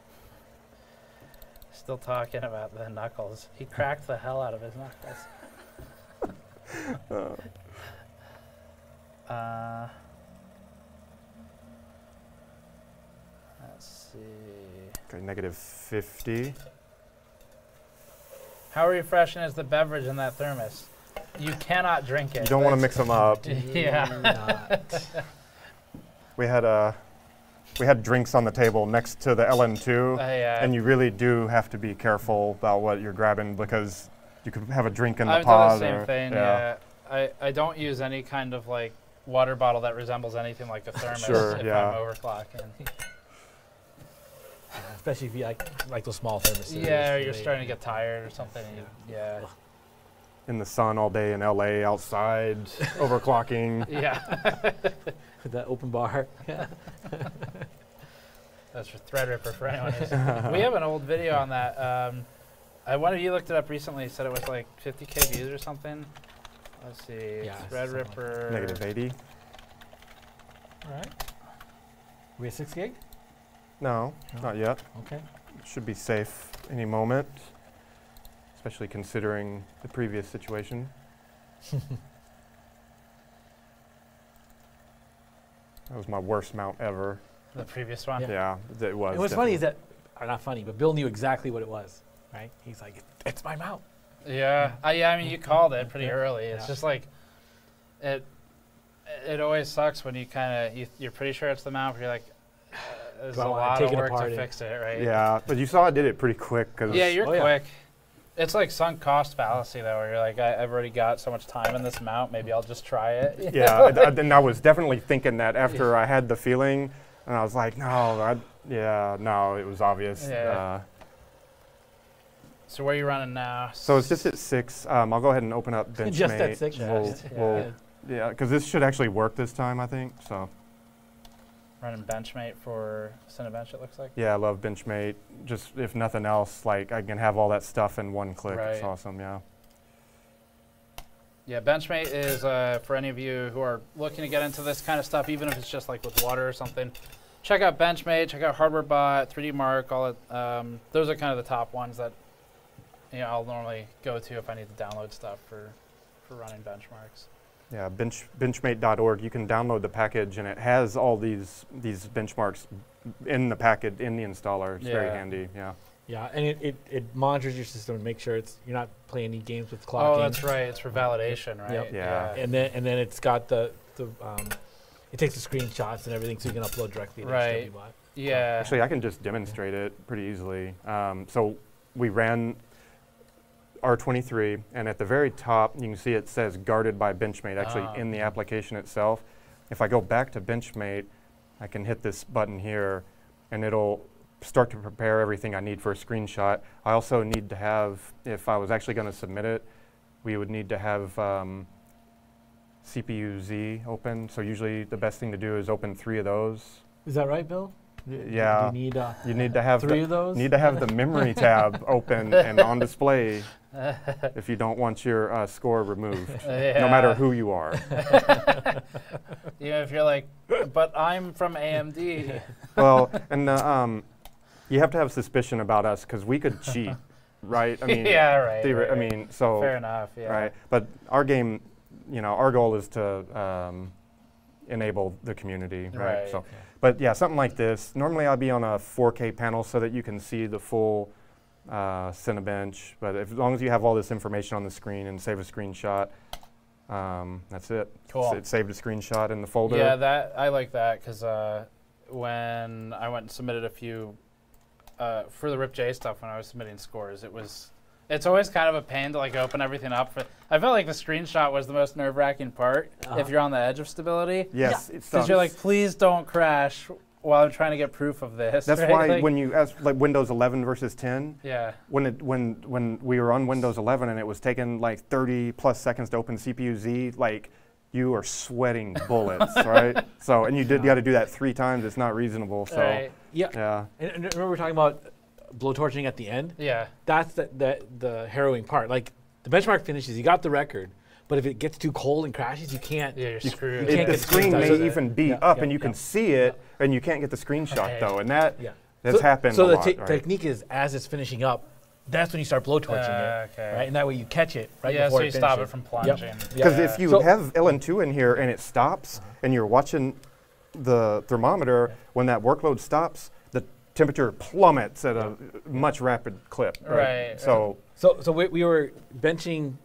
Still talking about the knuckles. He cracked the hell out of his knuckles. Let's see. Okay, -50. How refreshing is the beverage in that thermos? You cannot drink it. You don't want to mix them up. Yeah. We had drinks on the table next to the LN2, and you really do have to be careful about what you're grabbing because you could have a drink in the pod. I've done the same thing. Yeah. I don't use any kind of like water bottle that resembles anything like a thermos if I'm overclocking. Especially if you like those small thermoses. Yeah, or you're starting to get tired or something. Yeah. In the sun all day in LA, outside, overclocking. Yeah. That open bar. That's for Threadripper for anyone. We have an old video on that. One of you looked it up recently. Said it was like 50K views or something. Let's see. Yeah, Threadripper. Like -80. All right. We at 6 gig? No, not yet. Okay. Should be safe any moment, especially considering the previous situation. That was my worst mount ever. The previous one? Yeah, it was. And what's funny is that, or not funny, but Bill knew exactly what it was, right? He's like, it's my mount. Yeah, yeah, I mean, you called it pretty early. It's just like, it always sucks when you kind of, you're pretty sure it's the mount, but you're like, there's a lot of work to fix it, right? Yeah, but you saw I did it pretty quick. Yeah, you're quick. Yeah. It's like sunk cost fallacy, though, where you're like, I've already got so much time in this mount, maybe I'll just try it. Yeah, and I was definitely thinking that after I had the feeling, and I was like, no, it was obvious. Yeah. So where are you running now? So it's just at 6. I'll go ahead and open up Benchmate. Just at 6. Yeah, because this should actually work this time, I think, so. Running Benchmate for Cinebench, it looks like. Yeah, I love Benchmate. Just if nothing else, like I can have all that stuff in one click. Right. It's awesome, yeah. Yeah, Benchmate is for any of you who are looking to get into this kind of stuff, even if it's just like with water or something. Check out Benchmate. Check out HardwareBot, 3D Mark. All that. Those are kind of the top ones that I'll normally go to if I need to download stuff for running benchmarks. Yeah, benchmate.org. You can download the package, and it has all these benchmarks in the packet in the installer. It's very handy. Yeah. Yeah, and it monitors your system and makes sure you're not playing any games with clocking. Oh, that's right. It's for validation, right? Yep. Yeah. And then it's got it takes the screenshots and everything, so you can upload directly to HWBot. Right. Yeah. Actually, I can just demonstrate it pretty easily. So we ran R23, and at the very top, you can see it says guarded by Benchmate, actually in the application itself. If I go back to Benchmate, I can hit this button here, and it'll start to prepare everything I need for a screenshot. I also need to have, if I was actually going to submit it, we would need to have CPU-Z open. So usually the best thing to do is open 3 of those. Is that right, Bill? Yeah. You need to have 3 of those? Need to have the memory tab open and on display if you don't want your score removed, no matter who you are. If you're like, but I'm from AMD. Well, and you have to have suspicion about us because we could cheat, right? I mean, right. I mean, so fair enough. Yeah. Right, but our game, our goal is to enable the community, right? So. But yeah, something like this. Normally I'd be on a 4K panel so that you can see the full Cinebench. But as long as you have all this information on the screen and save a screenshot, that's it. Cool. It saved a screenshot in the folder. Yeah, that I like that, because when I went and submitted a few for the RipJ stuff, when I was submitting scores, it was, it's always kind of a pain to like open everything up. I felt like the screenshot was the most nerve-wracking part if you're on the edge of stability. Yes, because you're like, please don't crash while I'm trying to get proof of this. That's right? Why like, when you ask like Windows 11 versus 10. Yeah. When we were on Windows 11 and it was taking like 30+ seconds to open CPU Z, like you are sweating bullets, right? So and you did you got to do that 3 times. It's not reasonable. So right. Yeah. And remember we're talking about blowtorching at the end. Yeah. That's the harrowing part. Like the benchmark finishes. You got the record. But if it gets too cold and crashes, you can't. Yeah, you're screwed. The screen may even be up, and you can see it, and you can't get the screenshot though, and that's happened a lot. So the technique is, as it's finishing up, that's when you start blowtorching it, right? And that way you catch it right before it finishes. Yeah, so you stop it from plunging. Because if you have LN2 in here and it stops, and you're watching the thermometer, when that workload stops, the temperature plummets at a much rapid clip. Right. So we were benching.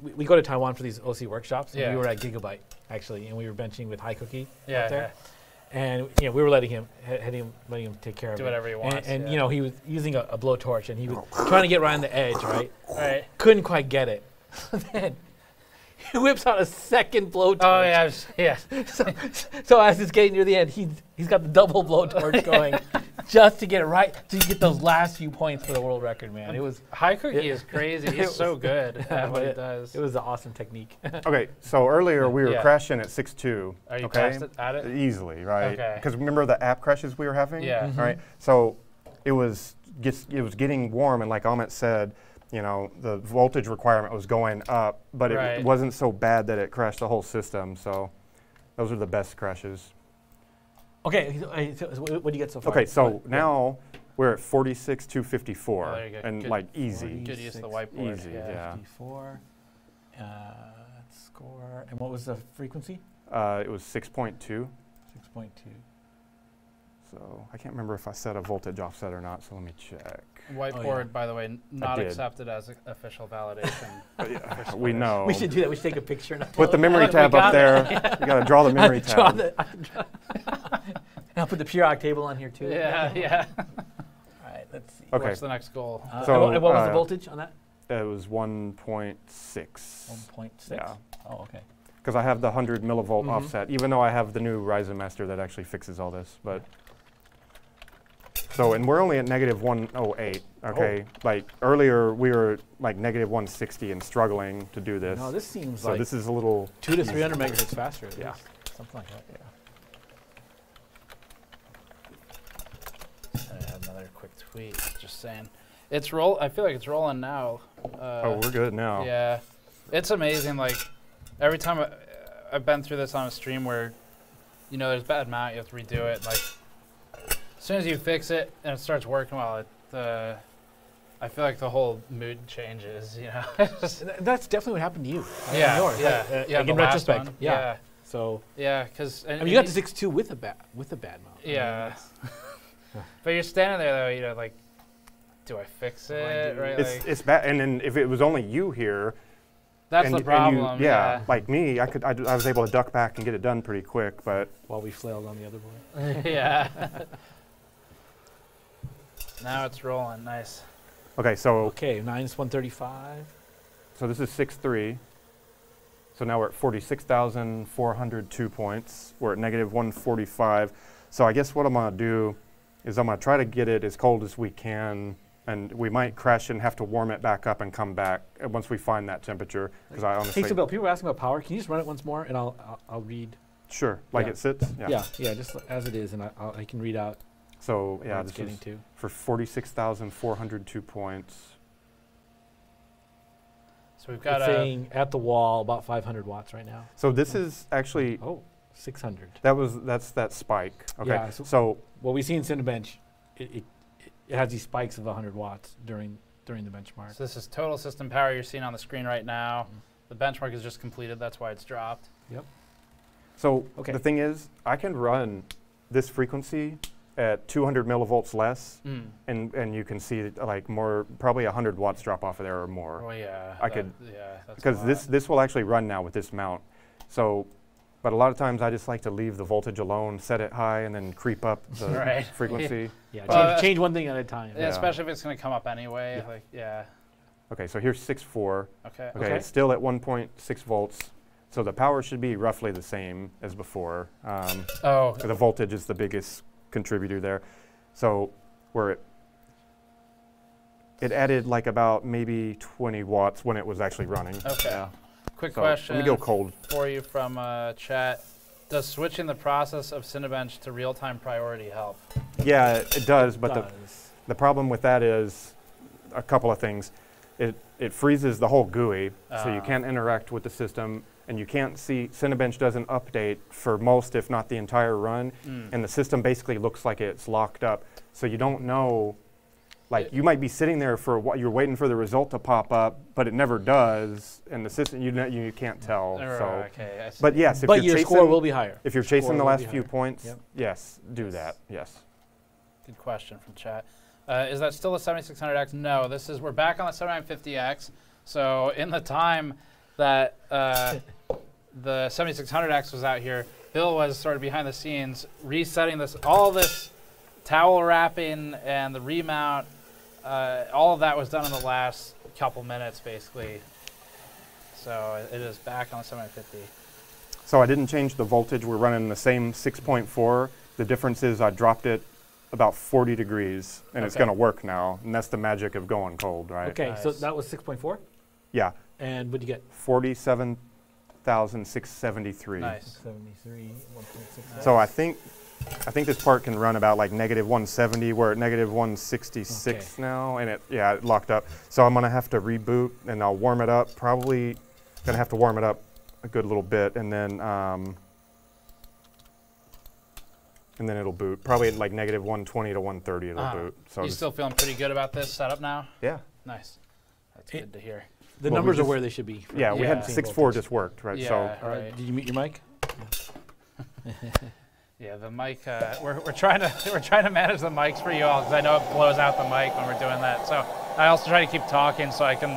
We go to Taiwan for these OC workshops, and we were at Gigabyte, actually, and we were benching with HiCookie out there. And you know, we were letting him take care of it. Do whatever he wants. And you know, he was using a blowtorch, and he was trying to get right on the edge, right? Right. Couldn't quite get it. Then he whips out a second blowtorch. Oh, yeah. So as it's getting near the end, he's got the double blowtorch going. Just to get it right, so you get those last few points for the world record, man. It was HiCookie is crazy. He's so good at what he does. It was an awesome technique. Okay, so earlier we were crashing at 6.2. Are you crashed at it? Easily, right? Because remember the app crashes we were having? Yeah. Right. So it was getting warm, and like Amit said, you know, the voltage requirement was going up, but it wasn't so bad that it crashed the whole system. So those are the best crashes. Okay, so what do you get so far? Okay, so now we're at 46,254, and good, like easy. Good use of the whiteboard. Easy, yeah. 54, score, and what was the frequency? It was 6.2. 6.2. So I can't remember if I set a voltage offset or not, so let me check. Whiteboard, by the way, not accepted as official validation. We know. We should do that. We should take a picture. And put the memory tab up there. You got to draw the memory tab. And I'll put the pure octable on here, too. Yeah. All right, let's see. Okay. What's the next goal? So and what was the voltage on that? It was 1.6. 1.6? Yeah. Oh, okay. Because I have the 100 millivolt offset, even though I have the new Ryzen Master that actually fixes all this. But so, and we're only at -108, okay? Oh. Like, earlier we were like -160 and struggling to do this. No, this seems so like this is a little 200 to 300 megahertz faster. At least. Something like that, yeah. Another quick tweet, just saying. It's I feel like it's rolling now. Oh, we're good now. Yeah. It's amazing, like, every time I've been through this on a stream where, you know, there's bad mount, you have to redo it, like, as soon as you fix it and it starts working well, I feel like the whole mood changes, you know. That's definitely what happened to you. Like in retrospect. So. Yeah, because I mean, you got the 6.2 with a bad mount. Yeah. But you're standing there though, you know, like, do I fix it? Right? It's bad. And then if it was only you here. That's the problem. Yeah, like me, I was able to duck back and get it done pretty quick, but while we flailed on the other board. Now it's rolling, nice. Okay, so -135. So this is 6.3. So now we're at 46,402 points. We're at -145. So I guess what I'm gonna do is I'm gonna try to get it as cold as we can. And we might crash and have to warm it back up and come back once we find that temperature. Because I honestly, hey, so Bill, people are asking about power. Can you just run it once more, and I'll read. Sure, like it sits. Yeah, just as it is, and I can read out. So yeah, this is for 46,402 points. So we've got saying at the wall about 500 watts right now. So this is actually 600. That's that spike. Okay, yeah, so what we see in Cinebench, it has these spikes of 100 watts during the benchmark. So this is total system power you're seeing on the screen right now. The benchmark is just completed. That's why it's dropped. Yep. So the thing is, I can run this frequency at 200 millivolts less, and you can see like more, probably 100 watts drop off of there or more. Oh yeah, because this will actually run now with this mount. So, but a lot of times I just like to leave the voltage alone, set it high, and then creep up the frequency. Yeah, change one thing at a time. Yeah, especially if it's going to come up anyway. Yeah. Like, yeah. Okay, so here's 6.4. Okay. Okay. It's still at 1.6 volts. So the power should be roughly the same as before. The voltage is the biggest contributor there. So where it added like about maybe 20 watts when it was actually running. Okay. Yeah. Quick question. Let me go cold for you from chat. Does switching the process of Cinebench to real-time priority help? Yeah, it does. The problem with that is a couple of things. It freezes the whole GUI, so you can't interact with the system, and you can't see, Cinebench doesn't update for most, if not the entire run, and the system basically looks like it's locked up. So you don't know, like you might be sitting there for a while, you're waiting for the result to pop up, but it never does, and the system, you can't tell. So. Okay, I see. But yes, if your score will be higher. If you're chasing the last few points, yes, do that, yes. Good question from chat. Is that still a 7600X? No, this is, we're back on the 7950X. So in the time that the 7600X was out here, Bill was sort of behind the scenes resetting this, all this towel wrapping and the remount, all of that was done in the last couple minutes basically. So it is back on the 7950. So I didn't change the voltage. We're running the same 6.4. The difference is I dropped it about 40 degrees, and it's going to work now. And that's the magic of going cold, right? Okay, nice. So that was 6.4? Yeah. And what did you get? 47,673. Nice. 73, 1.6. So I think this part can run about like negative 170. We're at negative 166 now, and it locked up. So I'm going to have to reboot, and I'll warm it up. Probably going to have to warm it up a good little bit, and then... and then it'll boot. Probably at like negative 120 to 130 it'll boot. So you still feeling pretty good about this setup now? Yeah. Nice. That's good to hear. The numbers are where they should be. Yeah, we had 6.4 just worked, right? Yeah, so did you mute your mic? Yeah, yeah, the mic, we're trying to manage the mics for you all, because I know it blows out the mic when we're doing that. So I also try to keep talking so I can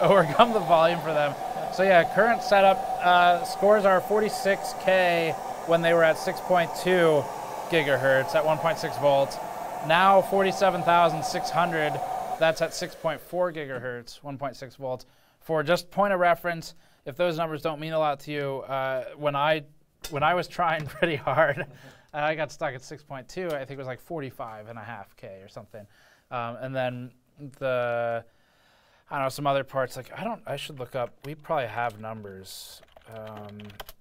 overcome the volume for them. So yeah, current setup, scores are 46K when they were at 6.2. gigahertz at 1.6 volts. Now 47,600, that's at 6.4 gigahertz, 1.6 volts. For just point of reference, if those numbers don't mean a lot to you, when I was trying pretty hard, I got stuck at 6.2, I think it was like 45.5K or something. And then the, I don't know, some other parts, like I should look up, we probably have numbers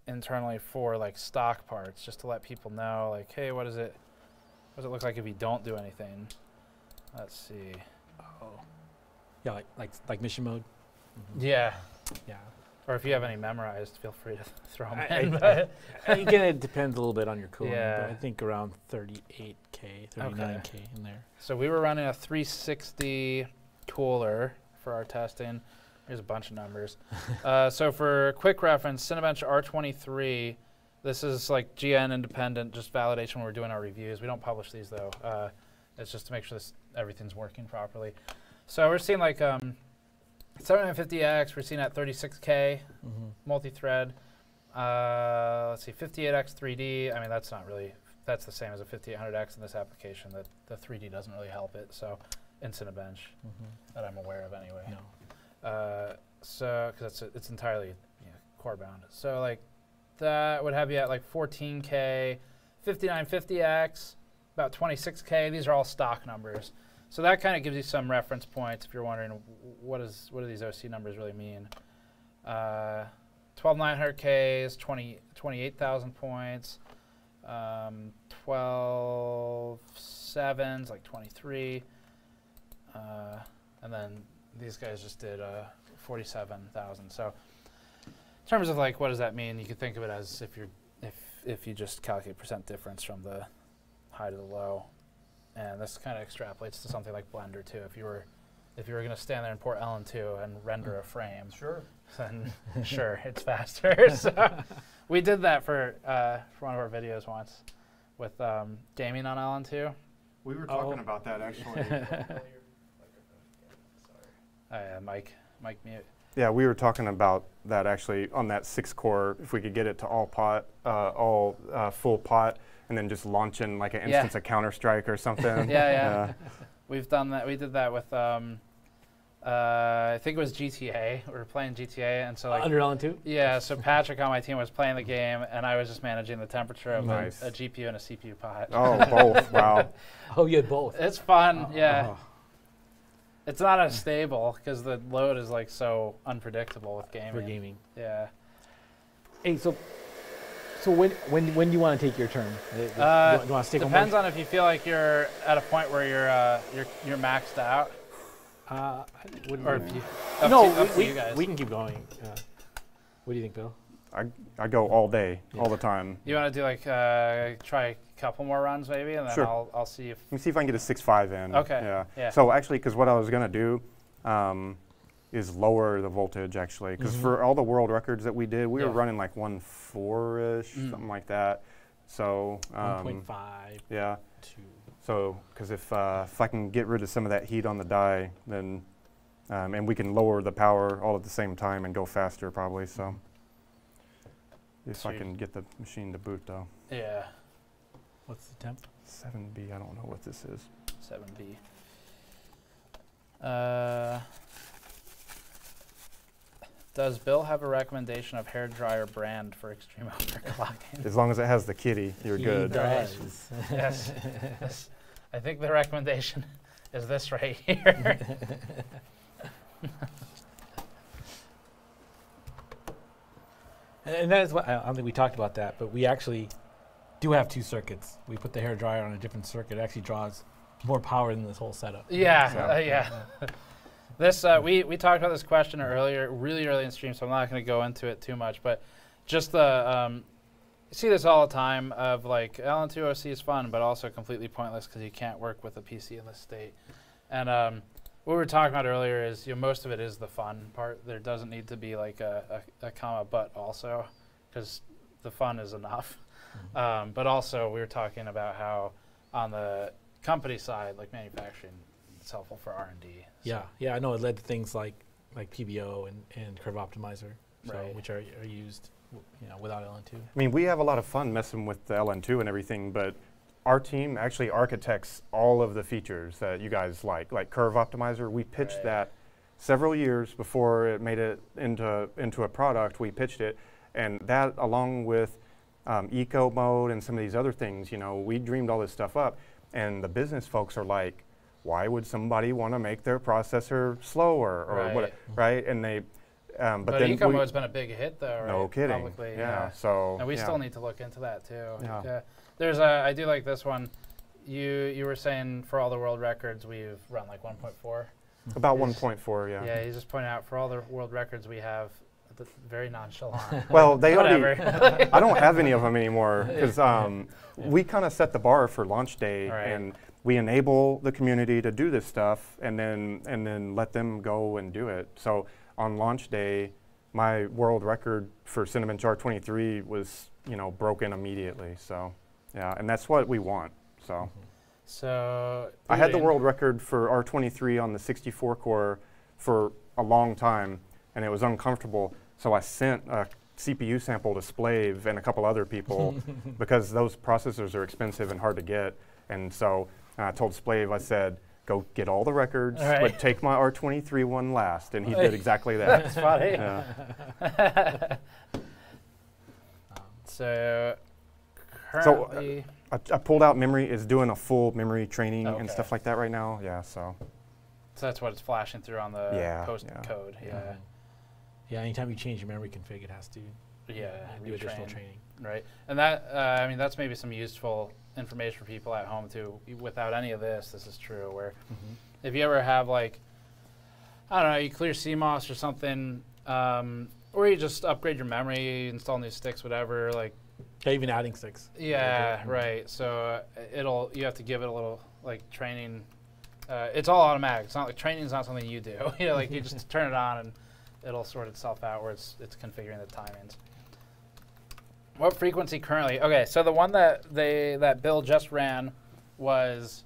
internally for like stock parts, just to let people know, like, hey, what does it look like if you don't do anything? Let's see. Oh, yeah, like mission mode. Mm-hmm. Yeah, yeah. Or if you have any memorized, feel free to throw them in. Again, it depends a little bit on your cooling. Yeah, but I think around 38K, 39K in there. So we were running a 360 cooler for our testing. Here's a bunch of numbers. So for quick reference, Cinebench R23, this is like GN independent, just validation when we're doing our reviews. We don't publish these though. It's just to make sure everything's working properly. So we're seeing like 7950X, we're seeing at 36K, multi-thread. Let's see, 58X 3D, I mean that's not really, that's the same as a 5800X in this application, that the 3D doesn't really help it, so in Cinebench, that I'm aware of anyway. No. So, because it's entirely core bound. So, like, that would have you at like 14K, 5950X, about 26K. These are all stock numbers. So that kind of gives you some reference points if you're wondering what do these OC numbers really mean. 12900Ks, 28,000 points. 127s, like 23. And then these guys just did 47,000. So, in terms of like, what does that mean? You could think of it as if you just calculate percent difference from the high to the low, and this kind of extrapolates to something like Blender too. If you were going to stand there and pour LN2 and render a frame, sure, then sure, it's faster. So, we did that for one of our videos once. with gaming on LN2. We were talking about that actually. Mike, mute. Yeah, we were talking about that actually on that 6-core. If we could get it to all full pot, and then just launch in like an instance of Counter-Strike or something. Yeah. We've done that. We did that with I think it was GTA. We were playing GTA, and so like under LN2. Yeah. So Patrick on my team was playing the game, and I was just managing the temperature of a GPU and a CPU pot. Oh, both! Wow. Oh, you had both. It's fun. Yeah. Oh. It's not as stable because the load is like so unpredictable with gaming. For gaming. Yeah. Hey, so when do you want to take your turn? Do you want to stick depends on if you feel like you're at a point where you're maxed out. We can keep going. What do you think, Bill? I go all day, all the time. You want to do like try a couple more runs maybe, and then I'll see if. Let me see if I can get a 6.5 in. Okay. Yeah. So actually, because what I was gonna do is lower the voltage actually, because for all the world records that we did, we were running like 1.4-ish, something like that. So. 1.5. Yeah. 2. So, because if I can get rid of some of that heat on the die, then and we can lower the power all at the same time and go faster probably. So. If I can get the machine to boot, though. Yeah. What's the temp? 7B. I don't know what this is. 7B. Does Bill have a recommendation of hairdryer brand for extreme overclocking? As long as it has the kitty, you're good. Does. Yes. I think the recommendation is this right here. And that is what I don't think we talked about that, but we actually do have two circuits. We put the hairdryer on a different circuit. It actually draws more power than this whole setup. Yeah, so. This we talked about this question earlier, really early in stream, so I'm not going to go into it too much. But just the you see this all the time of like LN2 OC is fun, but also completely pointless because you can't work with a PC in this state. And what we were talking about earlier is, you know, most of it is the fun part. There doesn't need to be like a comma but also, because the fun is enough. But also we were talking about how on the company side, like manufacturing, it's helpful for R&D. Yeah, so. I know it led to things like PBO and Curve Optimizer, so which are used without LN2. I mean, we have a lot of fun messing with the LN2 and everything, but our team actually architects all of the features that you guys like Curve Optimizer. We pitched that several years before it made it into a product. We pitched it, and that along with eco mode and some of these other things, we dreamed all this stuff up. And the business folks are like, why would somebody want to make their processor slower or what? Right? And they, but then eco mode's been a big hit though. Right? No kidding. Publicly, yeah. So and we still need to look into that too. Yeah. There's I do like this one. You were saying for all the world records we've run like 1.4. About 1.4, yeah. Yeah, he's just pointing out for all the world records we have, that's very nonchalant. Well, they already. I don't have any of them anymore because we kind of set the bar for launch day and we enable the community to do this stuff and then let them go and do it. So on launch day, my world record for Cinebench R23 was broken immediately. So. Yeah, and that's what we want. So, I had the world record for R23 on the 64 core for a long time, and it was uncomfortable. So I sent a CPU sample to Splave and a couple other people because those processors are expensive and hard to get. And so I told Splave, I said, go get all the records, but take my R23 one last. And he did exactly that. That's funny. Yeah. So I pulled out memory is doing a full memory training and stuff like that right now. Yeah, so that's what it's flashing through on the post code. Yeah. Yeah. Anytime you change your memory config, it has to do additional training. Right. And that I mean that's maybe some useful information for people at home too. Without any of this, this is true. Where if you ever have like I don't know, you clear CMOS or something, or you just upgrade your memory, install new sticks, whatever, like. Even adding sticks. Yeah, right. So you have to give it a little like training. It's all automatic. It's not like training's not something you do. Like you just turn it on and it'll sort itself out where it's configuring the timings. What frequency currently? Okay, so the one that Bill just ran was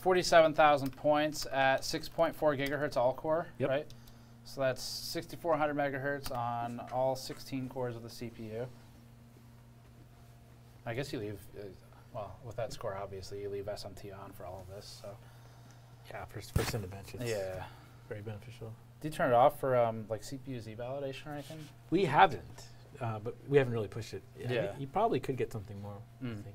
47,000 points at 6.4 gigahertz all core, yep. Right? So that's 6,400 megahertz on all 16 cores of the CPU. I guess you leave, well, with that score, obviously, you leave SMT on for all of this. So yeah, for Cinebench, it's very beneficial. Did you turn it off for like CPU Z validation or anything? We haven't, but we haven't really pushed it. Yeah, yeah. You probably could get something more, I think.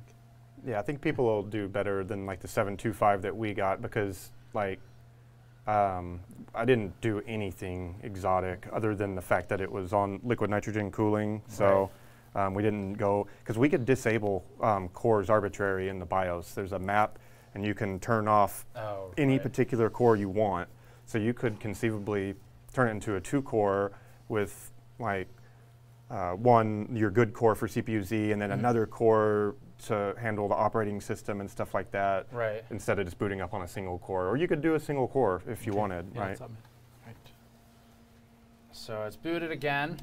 Yeah, I think people will do better than like the 725 that we got because like I didn't do anything exotic other than the fact that it was on liquid nitrogen cooling. So right. We didn't go, because we could disable cores arbitrary in the BIOS. There's a map and you can turn off any particular core you want. So you could conceivably turn it into a 2-core with like one, your good core for CPU-Z, and then another core to handle the operating system and stuff like that, right? Instead of just booting up on a single core, or you could do a single core if you wanted, right? So it's booted again.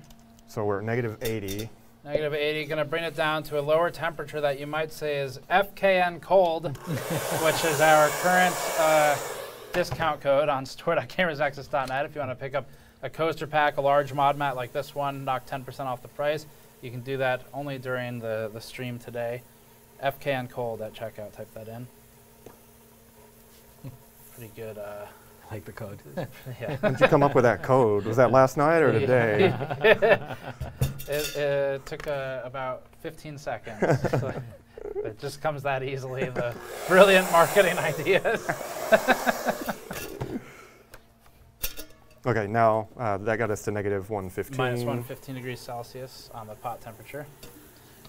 So we're at -80. -80, gonna bring it down to a lower temperature that you might say is FKN cold, which is our current discount code on store.gamersaccess.net. If you want to pick up a coaster pack, a large mod mat like this one, knock 10% off the price. You can do that only during the stream today. FKN cold at checkout, type that in. Pretty good. I like the code. Yeah. When did you come up with that code? Was that last night or today? It took about 15 seconds. So it just comes that easily, the brilliant marketing ideas. Okay, now that got us to -115. -115 degrees Celsius on the pot temperature.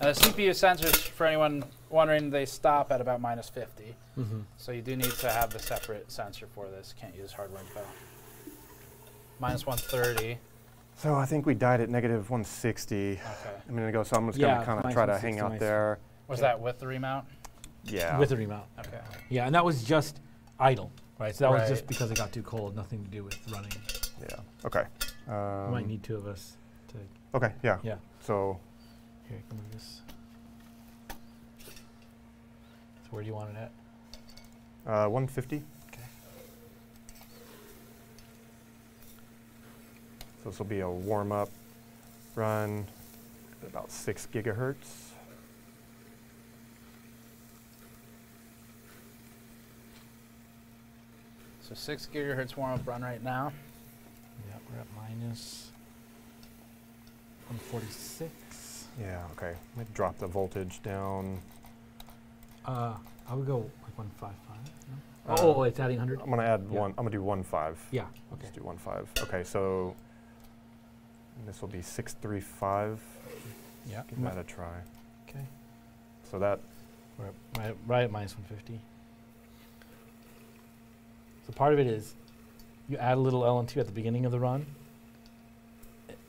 And the CPU sensors, for anyone wondering, they stop at about -50. Mm-hmm. So you do need to have the separate sensor for this. Can't use hardware info. -130. So I think we died at -160 a minute ago, so I'm just going to kind of try to hang out there. Was that with the remount? Yeah. With the remount. Okay. Yeah, and that was just idle, right? So that was just because it got too cold, nothing to do with running. Yeah. Okay. We might need two of us to. Okay. Yeah. Yeah. So. Here, come with this. So where do you want it at? 150. Okay. So this will be a warm-up run at about 6 gigahertz. So 6 gigahertz warm-up run right now. Yeah, we're at -146. Yeah, okay. Might drop the voltage down. I would go like 155. No? Oh, it's adding 100. I'm gonna add one. I'm gonna do 1.5. Yeah. Okay. Let's do 1.5. Okay, so this will be 635. Yeah. Give that a try. Okay. So that. We're at right at -150. So part of it is, you add a little LN2 at the beginning of the run,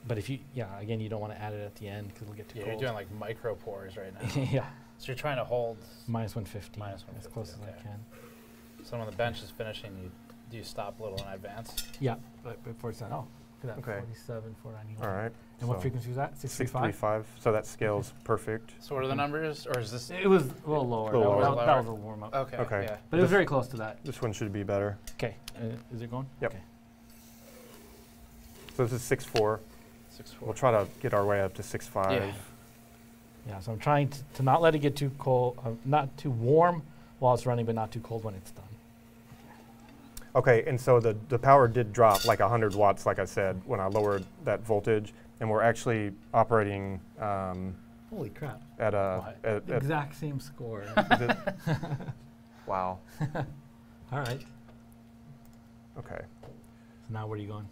but if you, again, you don't want to add it at the end because it'll get too cold. You're doing like micro pours right now. Yeah. So you're trying to hold -150. -150. As close as I can. So when the bench is finishing, do you stop a little in advance? Yeah, but before it's done. Oh, look at that. Okay. 47, 491. All right. And so what frequency was that? 635. So that scales perfect. So what are the numbers, or is this? It was a little lower. That was a warm up. Okay. Okay. Yeah. But it was very close to that. This one should be better. Okay. Is it going? Yep. Okay. So this is 6.4. 6.4. We'll try to get our way up to 6.5. Yeah. Yeah. So I'm trying to not let it get too cold, not too warm while it's running, but not too cold when it's done. Okay. And so the power did drop like 100 watts, like I said, when I lowered that voltage. And we're actually operating holy crap. At the exact same score. Wow. All right. Okay. So now where are you going?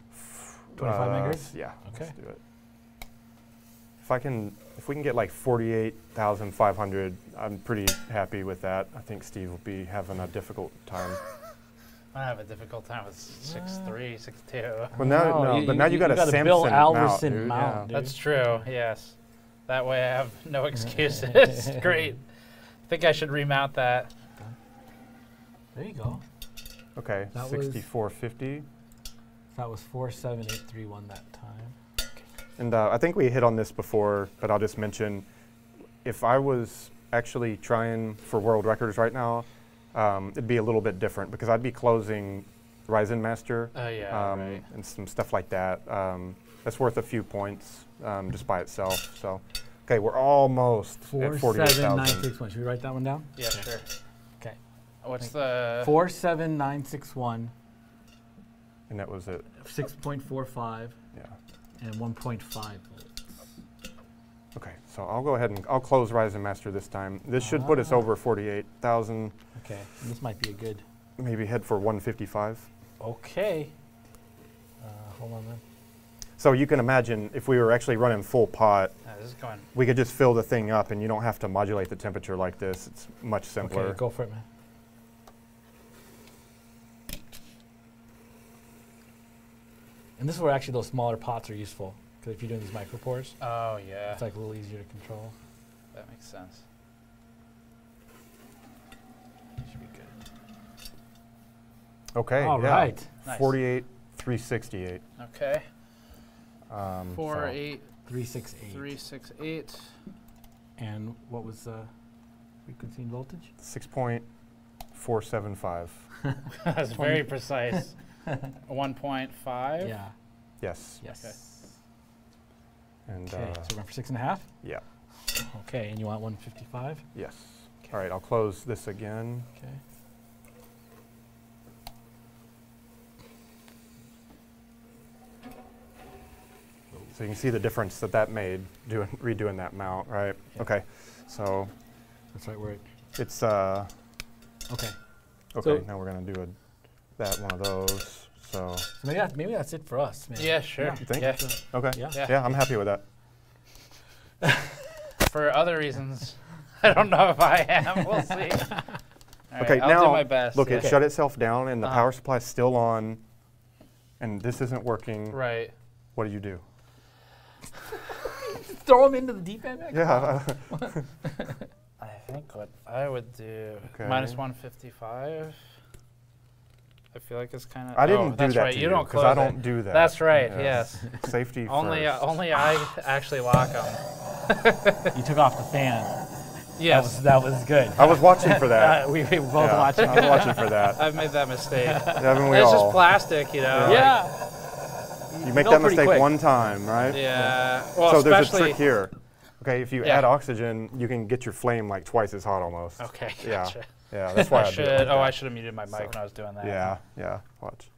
25 megahertz? Yeah. Okay. Let's do it. If we can get like 48,500, I'm pretty happy with that. I think Steve will be having a difficult time. I have a difficult time with 6.3, 6.2. Well, now, but now you got a Samson Bill Alverson mount. Yeah. That's true. Yes, that way I have no excuses. Great. I think I should remount that. There you go. Okay, 64.50. That was 4.7831 that time. Okay. And I think we hit on this before, but I'll just mention, if I was actually trying for world records right now, it'd be a little bit different because I'd be closing Ryzen Master and some stuff like that. That's worth a few points just by itself. So, okay, we're almost at 47961. Should we write that one down? Yeah, yeah. Sure. Okay. What's the 47961? And that was it. 6.45. Yeah. And 1.5 volts. Okay, so I'll go ahead and I'll close Ryzen Master this time. This should put us over 48,000. Okay, this might be a good. Maybe head for 155. Okay. Hold on then. So you can imagine if we were actually running full pot, this is going. We could just fill the thing up and you don't have to modulate the temperature like this. It's much simpler. Okay, go for it, man. And this is where actually those smaller pots are useful, because if you're doing these micro pours, oh yeah, it's like a little easier to control. That makes sense. Should be good. Okay. All right. Nice. 48,368. Okay. 48368. 368. And what was the frequency and voltage? 6.475. That's very precise. 1.5. Yeah. Yes. Yes. Okay. And so run for 6.5. Yeah. Okay, and you want 155. Yes. Kay. All right, I'll close this again. Okay. So you can see the difference that that made doing redoing that mount, right? Yeah. Okay. So. That's right where it. It's Okay. Okay. So now we're gonna do a. That one of those, so. Maybe that's it for us, man. Yeah, sure. Yeah. You think? Yeah. Okay. Yeah. Yeah. Yeah, I'm happy with that. For other reasons, I don't know if I am. We'll see. All okay, right, now I'll do my best. Look, yeah. It shut itself down, and the power supply is still on, and this isn't working. Right. What do? Throw them into the deep end. Yeah. I think what I would do -155. I feel like it's kind of. I didn't do that because I don't do that. That's right. Yes. Safety. Only, first. Only I actually lock them. You took off the fan. Yes, that was good. I was watching for that. We were both watching. I was watching for that. I've made that mistake. Haven't we all? It's just plastic, you know. Yeah. Like you make that mistake one time, right? Yeah. Well, so there's a trick here. Okay, if you add oxygen, you can get your flame like twice as hot almost. Okay. Gotcha. Yeah. Yeah, that's why I should. Like I should have muted my mic when I was doing that. Yeah, yeah. Watch.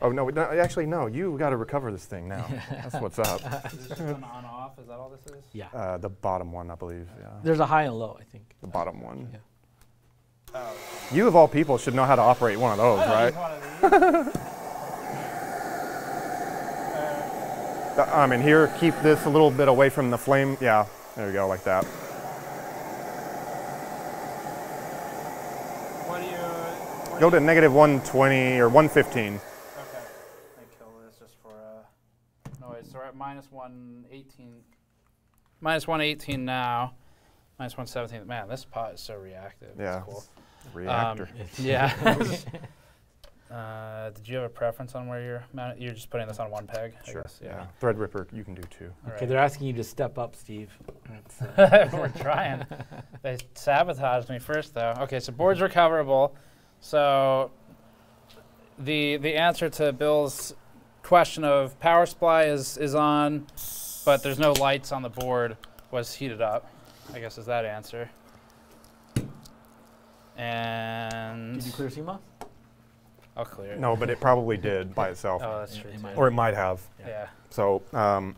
Right. Oh no, actually no. You got to recover this thing now. That's what's up. Is it just an on/off? Is that all this is? Yeah. The bottom one, I believe. Yeah. There's a high and low, I think. The bottom one. Yeah. Oh. You of all people should know how to operate one of those, right? One of these. I mean, here, keep this a little bit away from the flame. Yeah. There we go, like that. Go to -120 or 115. Okay. I kill this just for noise. So we're at -118. -118 now. -117. Man, this pot is so reactive. Yeah. That's cool. Reactor. Yeah. Did you have a preference on where you're mounted? You're just putting this on one peg? Sure. I guess, yeah. Threadripper, you can do two. Okay, right. They're asking you to step up, Steve. We're trying. They sabotaged me first, though. Okay, so board's recoverable. So the answer to Bill's question of power supply is on, but there's no lights on the board, was heated up, I guess is that answer. And did you clear CMOS? I'll clear it. No, but it probably did by itself. Oh, that's true. Or it might have. Yeah. So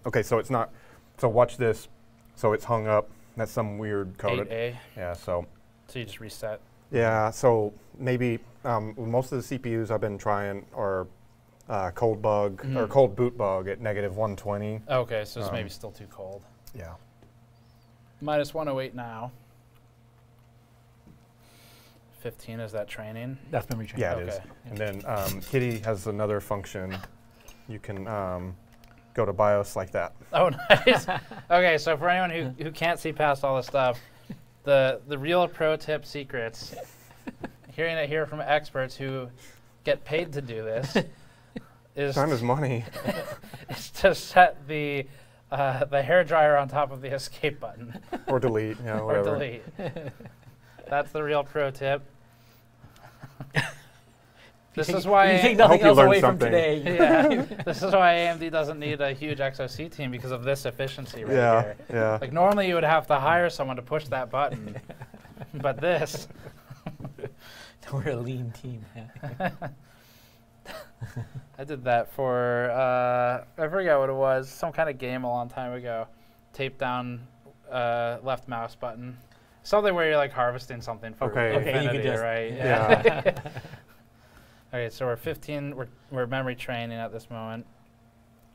okay, so it's not. So watch this. So it's hung up. That's some weird code. 8A. Yeah. So you just reset. Yeah, so maybe most of the CPUs I've been trying are cold bug or cold boot bug at -120. Okay, so it's maybe still too cold. Yeah. -108 now. 15 is that training? That's memory training. Yeah, it is. And then Kitty has another function. You can go to BIOS like that. Oh, nice. Okay, so for anyone who can't see past all this stuff, the real pro tip secrets, hearing it here from experts who get paid to do this, is time is money. It's to set the the hairdryer on top of the escape button. Or delete, you know, whatever. Or delete. That's the real pro tip. This is why you take nothing else away from today. Yeah. This is why AMD doesn't need a huge XOC team, because of this efficiency right here. Yeah. Like normally you would have to hire someone to push that button, but this. We're a lean team. I did that for I forget what it was, some kind of game a long time ago. Tape down left mouse button. Something where you're like harvesting something for infinity, you can just, right? Yeah. Okay, so we're 15. We're memory training at this moment.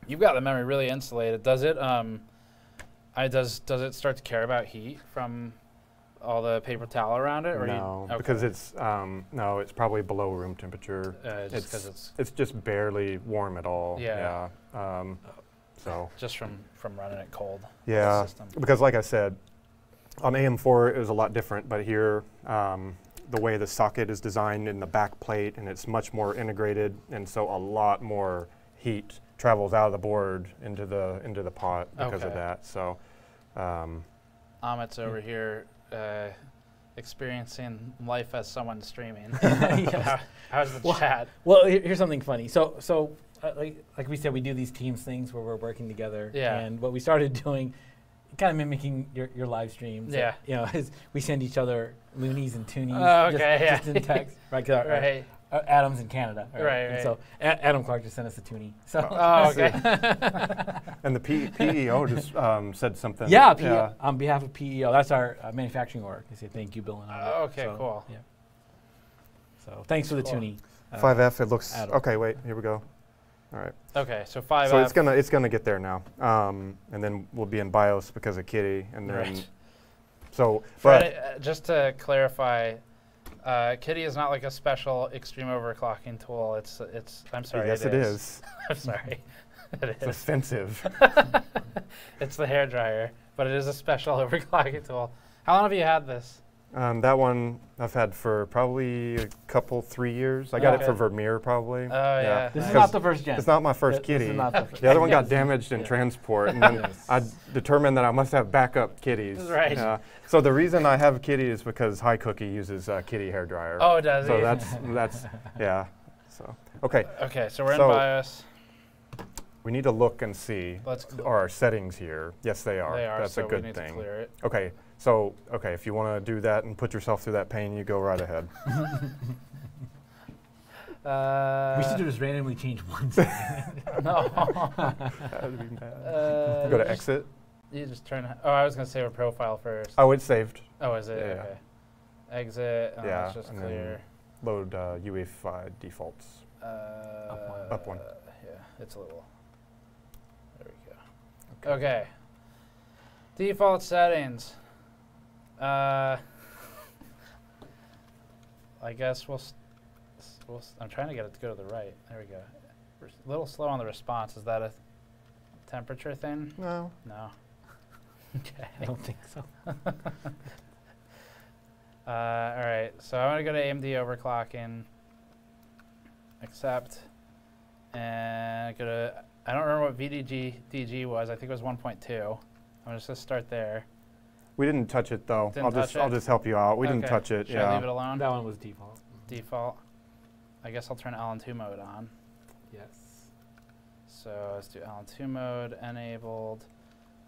You've got the memory really insulated. Does it does it start to care about heat from all the paper towel around it? Or no, because it's no, it's probably below room temperature. Just because it's just barely warm at all. Yeah. So just from running it cold. Yeah. Because like I said, on AM4 it was a lot different, but here. The way the socket is designed in the back plate, and it's much more integrated, and so a lot more heat travels out of the board into the pot because of that. So, Amit's over here experiencing life as someone streaming. How's the chat? Well, here's something funny. So like we said, we do these teams things where we're working together. Yeah. And what we started doing, kind of mimicking your live streams. Yeah. You know, as we send each other loonies and toonies. Oh, okay, just in text. Right. Our Adam's in Canada. Right. And so Adam Clark just sent us a toonie. So. Oh, okay. And the PEO just said something. Yeah, on behalf of PEO. That's our manufacturing org. They say thank you, Bill and Adam. Okay, so, cool. Yeah. So thanks for the toonie. 5F. It looks okay. Wait. Here we go. All right. Okay, so 5F. So it's gonna get there now, and then we'll be in BIOS because of Kitty, and then so. But just to clarify, Kitty is not like a special extreme overclocking tool. It's I'm sorry. Yes, it is. I'm sorry. It's offensive. It's the hairdryer, but it is a special overclocking tool. How long have you had this? That one I've had for probably a couple, 3 years. I got it for Vermeer, probably. Oh, yeah. This is not the first gen. It's not my first Kitty. This is not the first. The other one got damaged in transport, and then I determined that I must have backup kitties. Right. So the reason I have a Kitty is because Hi Cookie uses Kitty hairdryer. Oh, does he? So that's yeah. So okay, so we're in BIOS. We need to look and see. Are our settings here? Yes, they are. They are. That's a good thing. We need to clear it. Okay. So, okay, if you want to do that and put yourself through that pain, you go right ahead. We should just randomly change one second. No. That would be bad. Go to exit. You just turn. Oh, I was going to save a profile first. Oh, it's saved. Oh, is it? Yeah. Okay. Exit. Oh, yeah. It's just and clear. Load UEFI defaults. Up one. Yeah, it's a little. There we go. Okay. Default settings. I guess I'm trying to get it to go to the right. There we go. A little slow on the response. Is that a temperature thing? No. No. Okay. I don't think so. All right. So I'm going to go to AMD overclocking. Accept. And go to, I don't remember what VDDG was. I think it was 1.2. I'm just going to start there. We didn't touch it though. I'll just help you out. We didn't touch it. Should I leave it alone? That one was default. Default. I guess I'll turn LN2 mode on. Yes. So let's do LN2 mode enabled.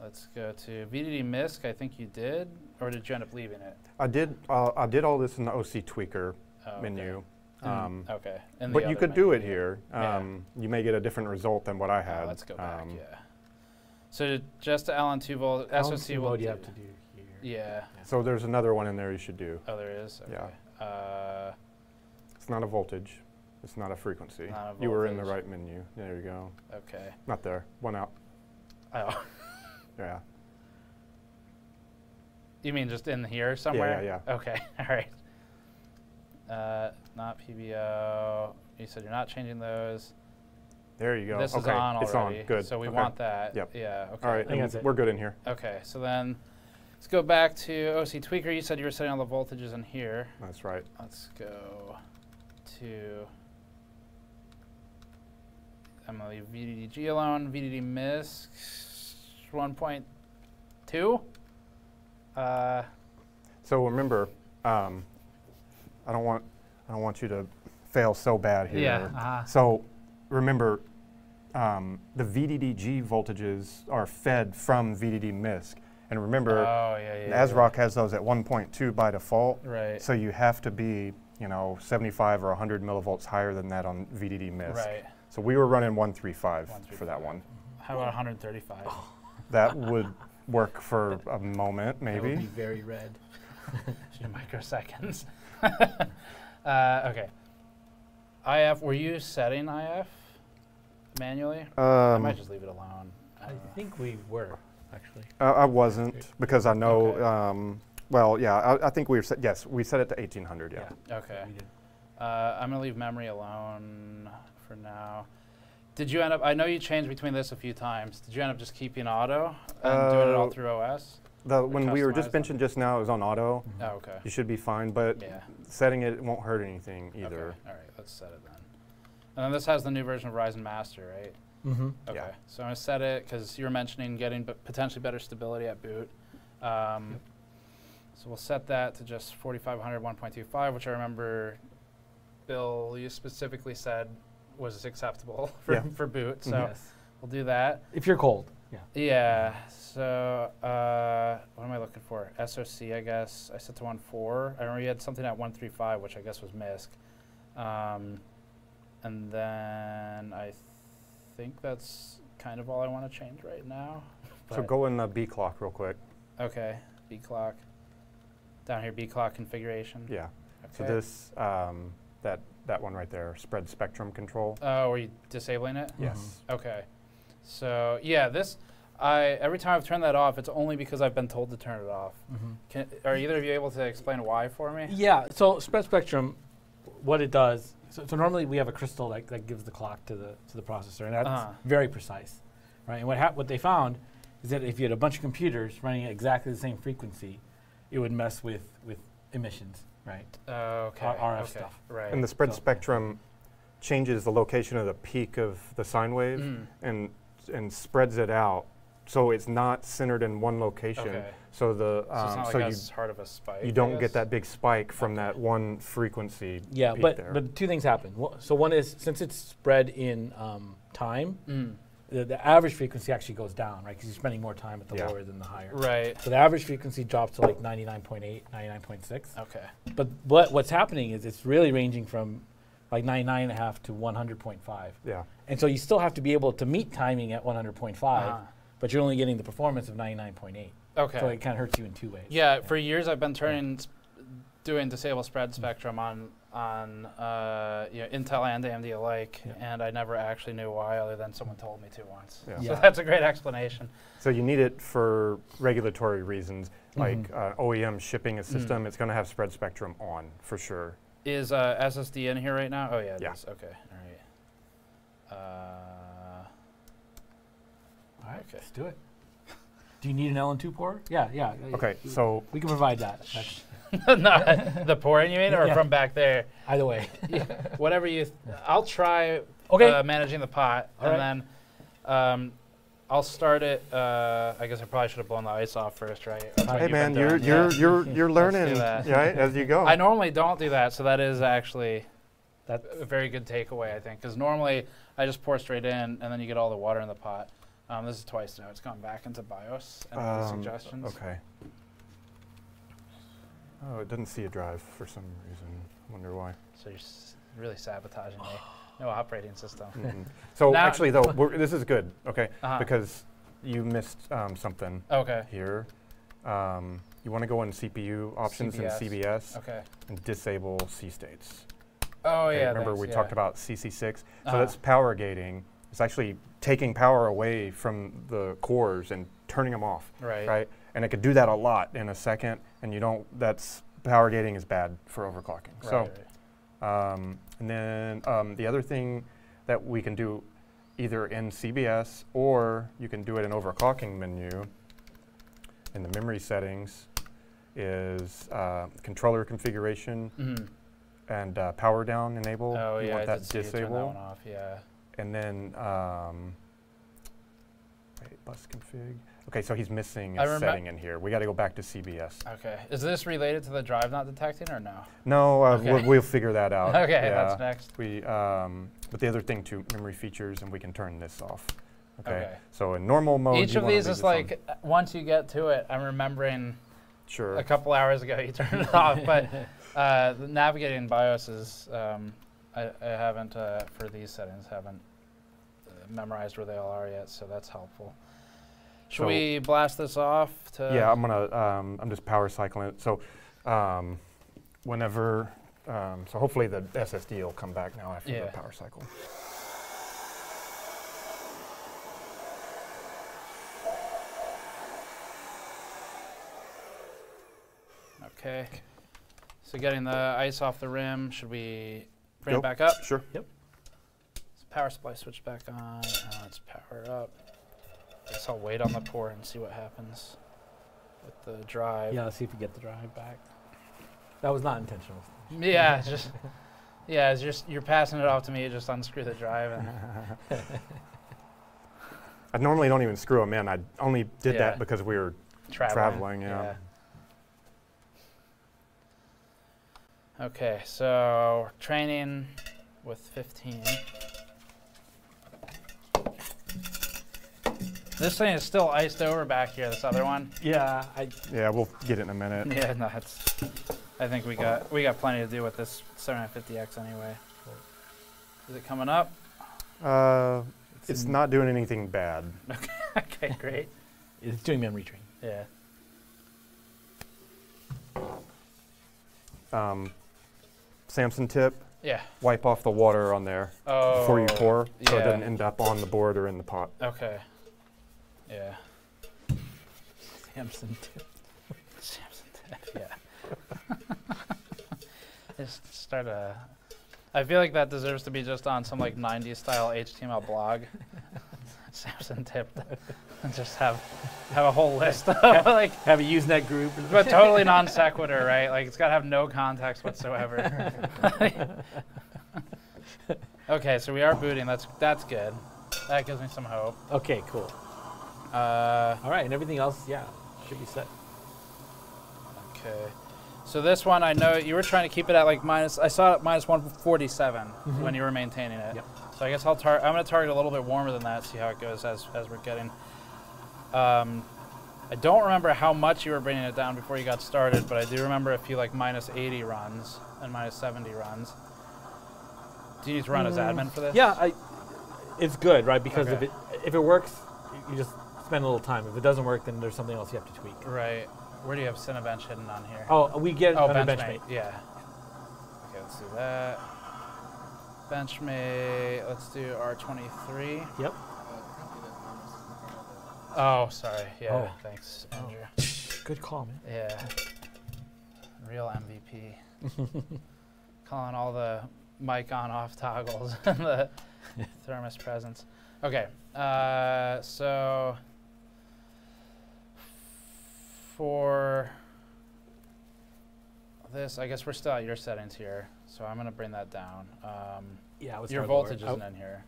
Let's go to VDD MISC. I think you did, or did you end up leaving it? I did. I did all this in the OC tweaker menu. Okay. But you could do it here. You may get a different result than what I had. Let's go back. Yeah. So just the LN2 volt SOC mode you have to do. Yeah. So there's another one in there you should do. Oh, there is? Okay. Yeah. It's not a voltage. It's not a frequency. Not a voltage. You were in the right menu. There you go. Okay. Not there. One out. Oh. Yeah. You mean just in here somewhere? Yeah. Okay. All right. Not PBO. You said you're not changing those. There you go. This is on already. It's on. Good. So we want that. Yep. Yeah. Okay. All right. I think that's it. We're good in here. Okay. So then. Let's go back to OC Tweaker. You said you were setting all the voltages in here. That's right. Let's go to, I'm going to leave VDDG alone, VDD MISC. 1.2. So remember, I don't want you to fail so bad here. Yeah. So remember, the VDDG voltages are fed from VDD MISC. And remember, ASRock has those at 1.2 by default. Right. So you have to be, you know, 75 or 100 millivolts higher than that on VDD MISC. Right. So we were running 135 for that one. How about 135? That would work for a moment, maybe. It would be very red. In microseconds. Okay. IF, were you setting IF manually? I might just leave it alone. I think we were, actually. I wasn't, because I know, okay. Well, yeah, I think we were, yes, we set it to 1800, yeah. Okay. I'm going to leave memory alone for now. Did you end up, I know you changed between this a few times. Did you end up just keeping auto and doing it all through OS? When we were just benching just now, it was on auto. Mm-hmm. Oh, okay. You should be fine, but yeah, setting it won't hurt anything either. Okay. All right, let's set it then. And then this has the new version of Ryzen Master, right? Mm-hmm. Okay, yeah. So I'm going to set it because you were mentioning getting potentially better stability at boot. Yep. So we'll set that to just 4500 1.25, which I remember, Bill, you specifically said was acceptable for, yeah, for boot. So yes, we'll do that. If you're cold. Yeah. Yeah. So what am I looking for? SOC, I guess. I set to 1.4. I remember you had something at 1.35, which I guess was MISC. And then I think that's kind of all I want to change right now. So go in the B clock real quick. Okay. B clock. Down here, B clock configuration. Yeah. Okay. So this, that one right there, spread spectrum control. Oh, are you disabling it? Yes. Mm-hmm. Okay. So yeah, this, every time I've turned that off, it's only because I've been told to turn it off. Mm-hmm. Are either of you able to explain why for me? Yeah, so spread spectrum, what it does, so normally we have a crystal that gives the clock to the processor, and that's very precise, right? And what they found is that if you had a bunch of computers running at exactly the same frequency, it would mess with emissions, right? Okay. RF stuff. Right. And the spread spectrum changes the location of the peak of the sine wave, and spreads it out, so it's not centered in one location. Okay. So the it's not like as hard of a spike. You don't get that big spike from that one frequency. Yeah, but two things happen. So one is, since it's spread in time, the average frequency actually goes down, right? Because you're spending more time at the lower than the higher. Right. So the average frequency drops to like 99.8, 99.6. Okay. But what's happening is it's really ranging from like 99.5 to 100.5. Yeah. And so you still have to be able to meet timing at 100.5, but you're only getting the performance of 99.8. Okay. So it kind of hurts you in two ways. Yeah, yeah. For years I've been doing disable spread spectrum on you know, Intel and AMD alike, and I never actually knew why, other than someone told me to once. Yeah. So that's a great explanation. So you need it for regulatory reasons, like OEM shipping a system, it's going to have spread spectrum on for sure. Is SSD in here right now? Oh yeah, it is. Okay, all right. All right, let's do it. Do you need an LN2 pour? Yeah, yeah. Okay, so we can provide that. No, the pouring you mean, or from back there? Either way. Whatever you. I'll try managing the pot, and then I'll start it. I guess I probably should have blown the ice off first, right? Hey man, you're learning, right? As you go. I normally don't do that, so that is actually a very good takeaway, I think, because normally I just pour straight in, and then you get all the water in the pot. This is twice now. It's gone back into BIOS and all the suggestions. Okay. Oh, it doesn't see a drive for some reason. I wonder why. So you're really sabotaging me. No operating system. So now actually, though, this is good, okay? Because you missed something here. You want to go in CPU options and CBS and disable C states. Oh, yeah. Remember, we talked about CC6. So that's power gating. It's actually taking power away from the cores and turning them off, right? And it could do that a lot in a second, and you don't, power gating is bad for overclocking. Right, so, and then the other thing that we can do either in CBS, or you can do it in overclocking menu in the memory settings, is controller configuration and power down enable. Oh yeah, you want that disabled. That one off, yeah. And then, wait, bus config. Okay, so he's missing a setting in here. We got to go back to CBS. Okay. Is this related to the drive not detecting or no? No, okay. we'll figure that out. Okay, yeah. That's next. But the other thing too, memory features, and we can turn this off. Okay. So in normal mode, each of these is like, once you get to it, I'm remembering a couple hours ago you turned it off, but navigating BIOS is, I haven't, for these settings, haven't memorized where they all are yet, so that's helpful. Should we blast this off? Yeah, I'm gonna. I'm just power cycling it. So, whenever. So hopefully the SSD will come back now after the power cycle. Okay. So getting the ice off the rim. Should we bring it back up? Sure. Yep. So power supply switch back on. Let's power up. Guess I'll wait on the pour and see what happens with the drive. Yeah, let's see if we get the drive back. That was not intentional. Yeah, it's just you're passing it off to me. You just unscrew the drive. And I normally don't even screw them in. I only did that because we were traveling. Okay, so training with 15. This thing is still iced over back here, this other one. Yeah, we'll get it in a minute. Yeah, no, I think we got plenty to do with this 7950X anyway. Is it coming up? It's not doing anything bad. Okay, great. It's doing memory drain. Yeah. Samson tip. Yeah. Wipe off the water on there before you pour, so it doesn't end up on the board or in the pot. Okay. Yeah. Samson tip. Samson tip, yeah. Just start a... I feel like that deserves to be just on some like 90s style HTML blog. Samson tip. Just have a whole list of like... Have a Usenet group. But totally non sequitur, right? Like it's got to have no context whatsoever. Okay, so we are booting. That's good. That gives me some hope. Okay, cool. All right, and everything else, should be set. Okay, so this one, I know you were trying to keep it at like minus. I saw it at minus 147 when you were maintaining it. Yep. So I guess I'm going to target a little bit warmer than that. See how it goes as we're getting. I don't remember how much you were bringing it down before you got started, but I do remember a few like minus 80 runs and minus 70 runs. Do you need to run as admin for this? Yeah, it's good, right? Because if it works, you just spend a little time. If it doesn't work, then there's something else you have to tweak. Right. Where do you have Cinebench hidden on here? Oh, we get Benchmate. Yeah. Okay, let's do that. Benchmate. Let's do R23. Yep. Oh, sorry. Yeah. Oh. Thanks, Andrew. Oh. Good call, man. Yeah. Real MVP. Calling all the mic on/off toggles and the thermos presence. Okay, so for this, I guess we're still at your settings here, so I'm going to bring that down. Your voltage isn't in here.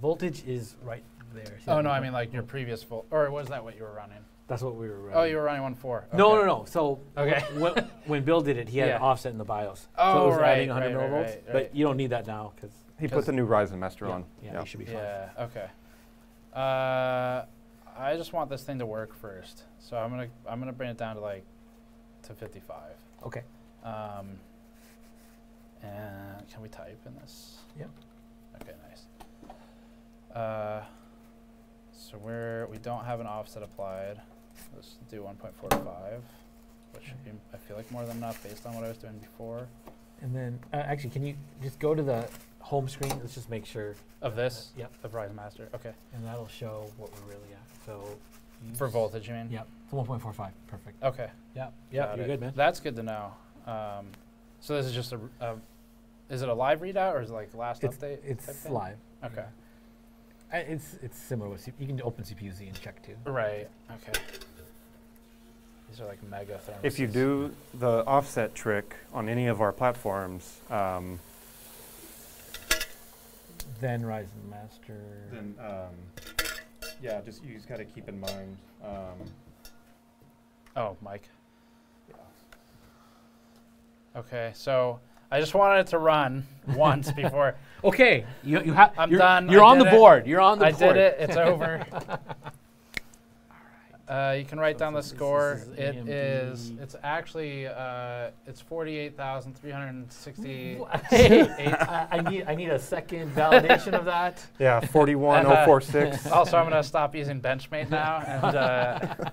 Voltage is right there. Oh, no, I mean like your previous or was that what you were running? That's what we were running. Oh, you were running 1.4. Okay. No. So when Bill did it, he had an offset in the BIOS. Oh, so it was adding 100 millivolts, but you don't need that now because... He put the new Ryzen Master on. Yeah, he should be fine. Yeah, okay. I just want this thing to work first, so I'm gonna bring it down to like 55. Okay. And can we type in this? Yep. Okay, nice. So we don't have an offset applied. Let's do 1.45, which should be I feel like more than enough based on what I was doing before. And then actually, can you just go to the home screen? Let's just make sure of this. Of Ryzen Master. Okay, and that'll show what we're really at. So for voltage, you mean? Yep. So 1.45. Perfect. Okay. Yep. Yeah. You're good, man. That's good to know. So this is just is it a live readout or is it like last update? It's live. Okay. Yeah. It's similar. You can open CPU-Z and check too. Right. Okay. These are like mega thermoses. If you do the offset trick on any of our platforms. Then Ryzen Master. Then Yeah, just you just got to keep in mind. Oh, Mike. Yeah. Okay, so I just wanted to run once before. Okay, you have. I'm done. You're on the board. You're on the board. I did it. It's over. You can write down the score. It is. It's actually. It's 48,368. I need a second validation of that. Yeah, 41,046. Also, I'm gonna stop using Benchmate now. And,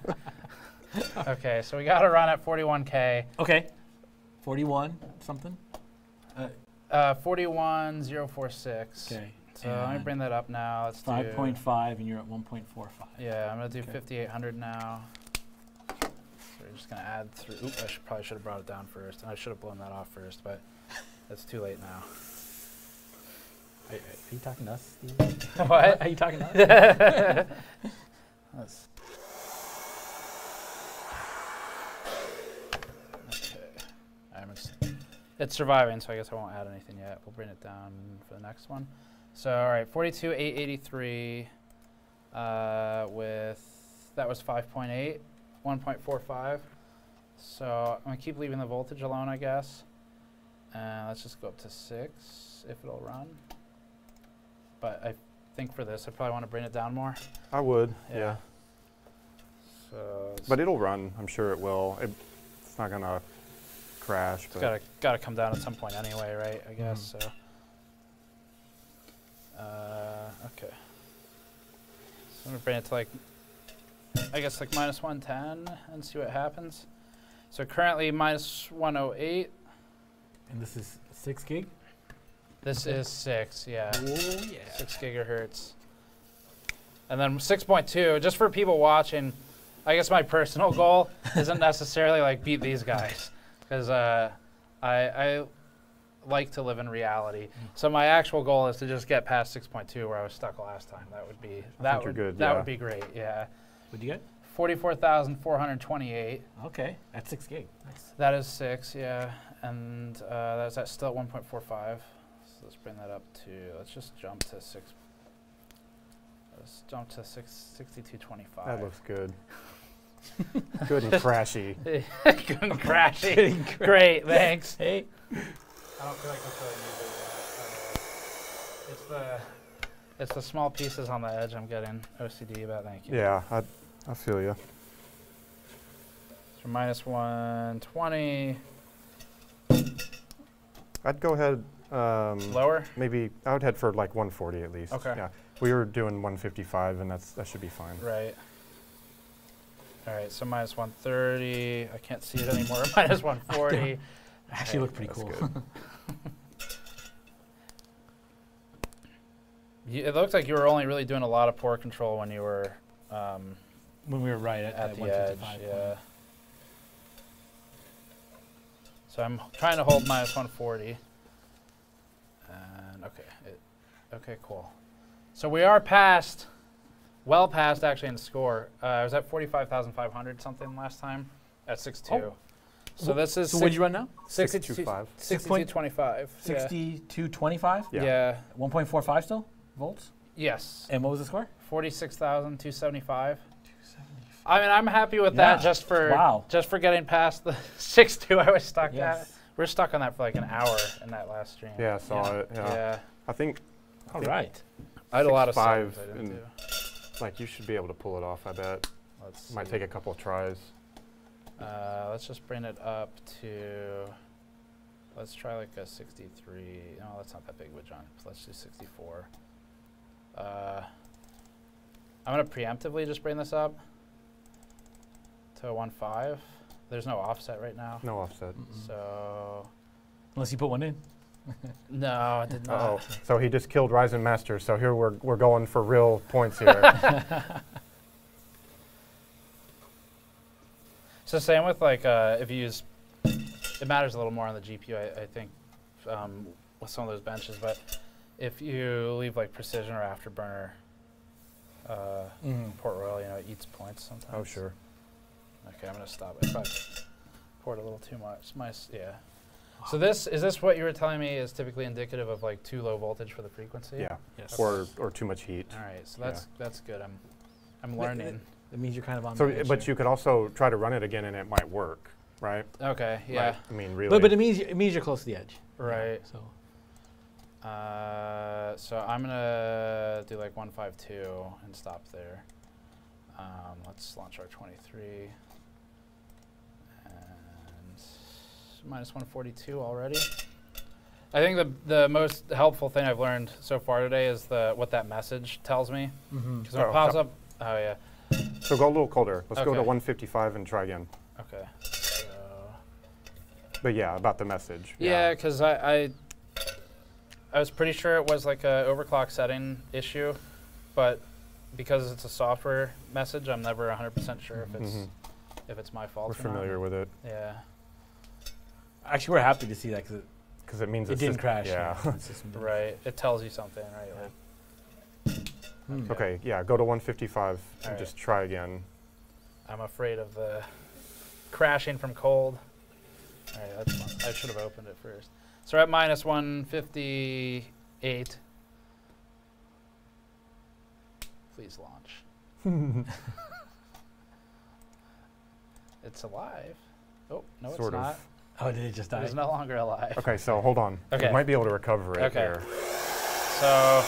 okay, so we got to run at 41K. Okay. 41 something. 41,046. Okay. So let me bring that up now. Let's 5.5, and you're at 1.45. Yeah, I'm gonna do 5,800 now. So we're just gonna add 3. Oop, I probably should have brought it down first, and I should have blown that off first, but it's too late now. Are you talking to us, Steve? What? Are you talking to us? It's surviving, so I guess I won't add anything yet. We'll bring it down for the next one. So, all right, 42,883 with, that was 5.8, 1.45. So I'm going to keep leaving the voltage alone, I guess. And let's just go up to 6 if it'll run. But I think for this, I probably want to bring it down more. I would, yeah. So but it'll run. I'm sure it will. It's not going to crash. It's gotta come down at some point anyway, right? I guess so. Okay. So I'm gonna bring it to like, I guess like -110 and see what happens. So currently -108. And this is 6 gig. This is 6, yeah. Oh yeah. 6 gigahertz. And then 6.2. Just for people watching, I guess my personal goal isn't necessarily like beat these guys. Because I like to live in reality, so my actual goal is to just get past 6.2 where I was stuck last time. That would be that would be great. Yeah. What'd you get? 44,428. Okay, that's 6 gig. Nice. That is 6, yeah, and that's still at 1.45. So let's bring that up to. Let's just jump to 6. Let's jump to 662.25. That looks good. Good and crashy. Good and crashy. Great, thanks. Hey. I don't feel like I'm really using that. It's the small pieces on the edge I'm getting OCD about. Thank you. Yeah, I feel you. So -120. I'd go ahead. Lower. Maybe I would head for like 140 at least. Okay. Yeah, we were doing 155, and that should be fine. Right. All right, so -130. I can't see it anymore. -140. Actually, look pretty cool. It looked like you were only really doing a lot of pore control when you were when we were right at the edge. Yeah. So I'm trying to hold -140. And okay, okay, cool. So we are past. Well past, actually, in the score. I was at 45,500 something last time at 6.2. Oh. So this is. So what did you run now? 6.25. 6.25. 62.25? Yeah. 1.45 still? Volts? Yes. And what was the score? 46,275. I mean, I'm happy with that just for getting past the 6.2 I was stuck at. We're stuck on that for like an hour in that last stream. Yeah, I saw it. Yeah. I think. All right. I had a lot of five. I didn't do. Like, you should be able to pull it off, I bet. Might take a couple of tries. Let's just bring it up to, let's try like a 63. No, that's not that big of a jump. Let's do 64. I'm going to preemptively just bring this up to 1.5. There's no offset right now. No offset. So. Unless you put one in. No, I did not. Uh-oh. So he just killed Ryzen Master. So here we're going for real points here. So same with like if you use, it matters a little more on the GPU, I think, with some of those benches. But if you leave like precision or afterburner port royal, you know, it eats points sometimes. Oh sure. Okay, I'm gonna stop it. Probably poured a little too much. Yeah. So this is this what you were telling me is typically indicative of like too low voltage for the frequency? Yeah. Yes. Or too much heat. All right. So that's good. I'm I'm learning. It means you're kind of on. So, but you could also try to run it again, and it might work, right? Okay. Yeah. Right. I mean, really. But it means you're close to the edge. Right. Yeah, so. So I'm gonna do like 152 and stop there. Let's launch our 23. Minus 142 already. I think the most helpful thing I've learned so far today is what that message tells me. Because when it pops up, oh yeah. So go a little colder. Let's go to 155 and try again. Okay. So. But yeah, about the message. Yeah, because yeah. I was pretty sure it was like a overclock setting issue, but because it's a software message, I'm never 100% sure if it's my fault. We're familiar with it. Yeah. Actually, we're happy to see that because it means it didn't crash. Yeah, right. It tells you something, right? Yeah. Like, okay. Yeah. Go to 155 and just try again. I'm afraid of the crashing from cold. All right. That's fun. I should have opened it first. So we're at minus 158. Please launch. It's alive. Oh no, it's not. Oh, did it just die? It's no longer alive. Okay, so hold on. Okay. We might be able to recover it there. So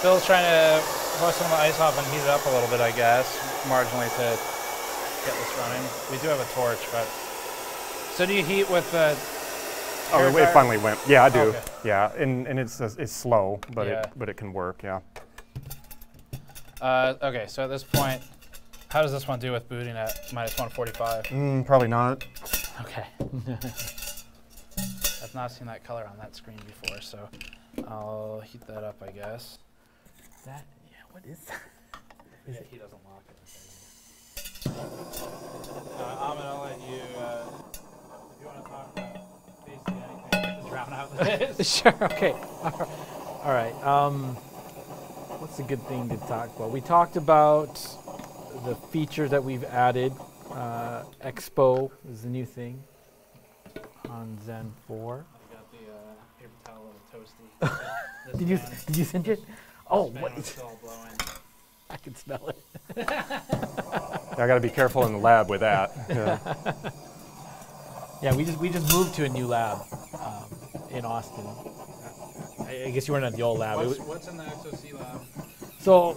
Bill's trying to pour some of the ice off and heat it up a little bit, I guess, marginally to get this running. We do have a torch, but... So do you heat with the... Oh, it finally went. Yeah, I do. Okay. Yeah, and it's slow, but, it can work, yeah. Okay, so at this point, how does this one do with booting at minus 145? Probably not. Okay. I've not seen that color on that screen before, so I'll heat that up, I guess. That, yeah, what is that? Yeah, he doesn't lock it. Amit, I'll let you, if you want to talk about basically anything, just round out this. Sure, okay. All right. What's a good thing to talk about? We talked about the features that we've added. Expo is the new thing on Zen 4. I got the paper towel and toasty. did you send it? Oh, what? It's all blowing. I can smell it. I got to be careful in the lab with that. Yeah. Yeah, we just moved to a new lab in Austin. I guess you weren't at the old lab. What's in the XOC lab? So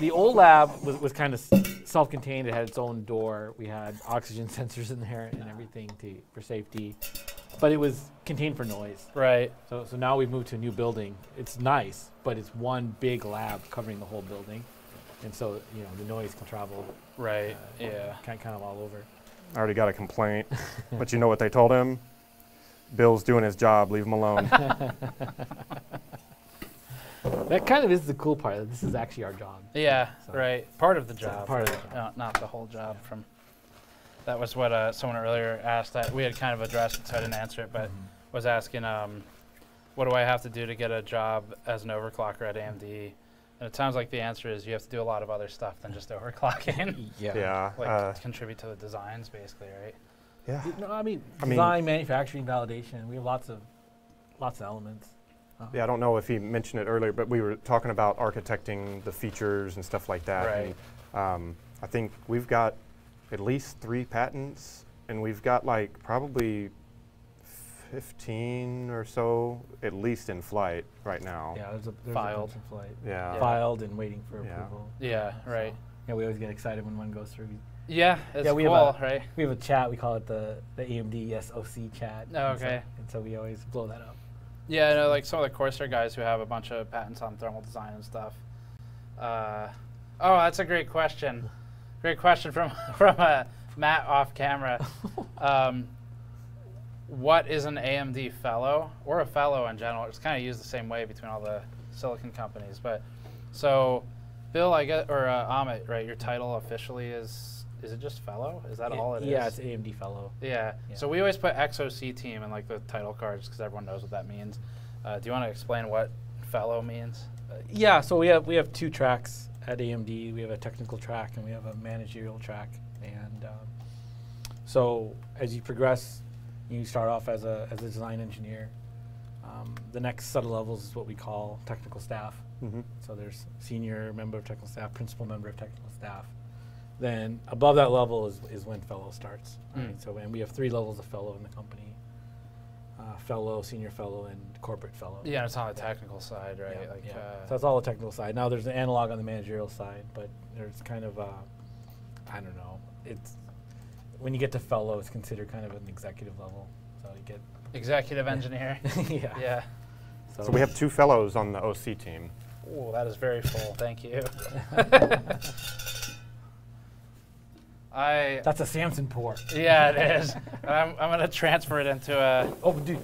the old lab was kind of self-contained. It had its own door. We had oxygen sensors in there and everything for safety, but it was contained for noise. Right. So now we've moved to a new building. It's nice, but it's one big lab covering the whole building, and so you know the noise can travel. Right. Yeah. Kind of all over. I already got a complaint, but you know what they told him? Bill's doing his job. Leave him alone. That kind of is the cool part. That this is actually our job. Yeah, so. Right. Part of the job. Part of the job. No, not the whole job. Yeah. That was what someone earlier asked. That we had kind of addressed it, so I didn't answer it, but was asking, what do I have to do to get a job as an overclocker at AMD? And it sounds like the answer is you have to do a lot of other stuff than just overclocking. Yeah. Like contribute to the designs, basically, right? Yeah. No, I mean design, manufacturing, validation. We have lots of elements. Yeah, I don't know if he mentioned it earlier, but we were talking about architecting the features and stuff like that. Right. And, I think we've got at least 3 patents, and we've got like probably 15 or so at least in flight right now. Yeah, there's filed in flight. Yeah. Filed and waiting for approval. Yeah, right. So, yeah, we always get excited when one goes through. Yeah, it's cool, right? We have a chat. We call it the AMD SOC chat. Oh, okay. And so we always blow that up. Yeah, I know, like some of the Corsair guys who have a bunch of patents on thermal design and stuff. Oh, that's a great question. Great question from Matt off camera. What is an AMD fellow, or a fellow in general? It's kind of used the same way between all the silicon companies. But so, Bill, I guess, or Amit, right? Your title officially is it just fellow? Is that all it is? Yeah, it's AMD fellow. Yeah. So we always put XOC team in like the title cards because everyone knows what that means. Do you want to explain what fellow means? Yeah. So we have 2 tracks at AMD. We have a technical track and we have a managerial track. And so as you progress, you start off as a design engineer. The next set of levels is what we call technical staff. Mm-hmm. So there's senior member of technical staff, principal member of technical staff. Then above that level is when fellow starts. Mm. Right? So and we have 3 levels of fellow in the company. Fellow, senior fellow, and corporate fellow. Yeah, it's on the technical side, right? Yeah, like, yeah. So that's all the technical side. Now there's an analog on the managerial side, but there's kind of a, I don't know. It's when you get to fellow, it's considered kind of an executive level. So you get executive engineer. Yeah. Yeah. So we have 2 fellows on the OC team. Oh, that is very full. Thank you. That's a Samson pour. Yeah, it is. I'm gonna transfer it into a. Oh, dude.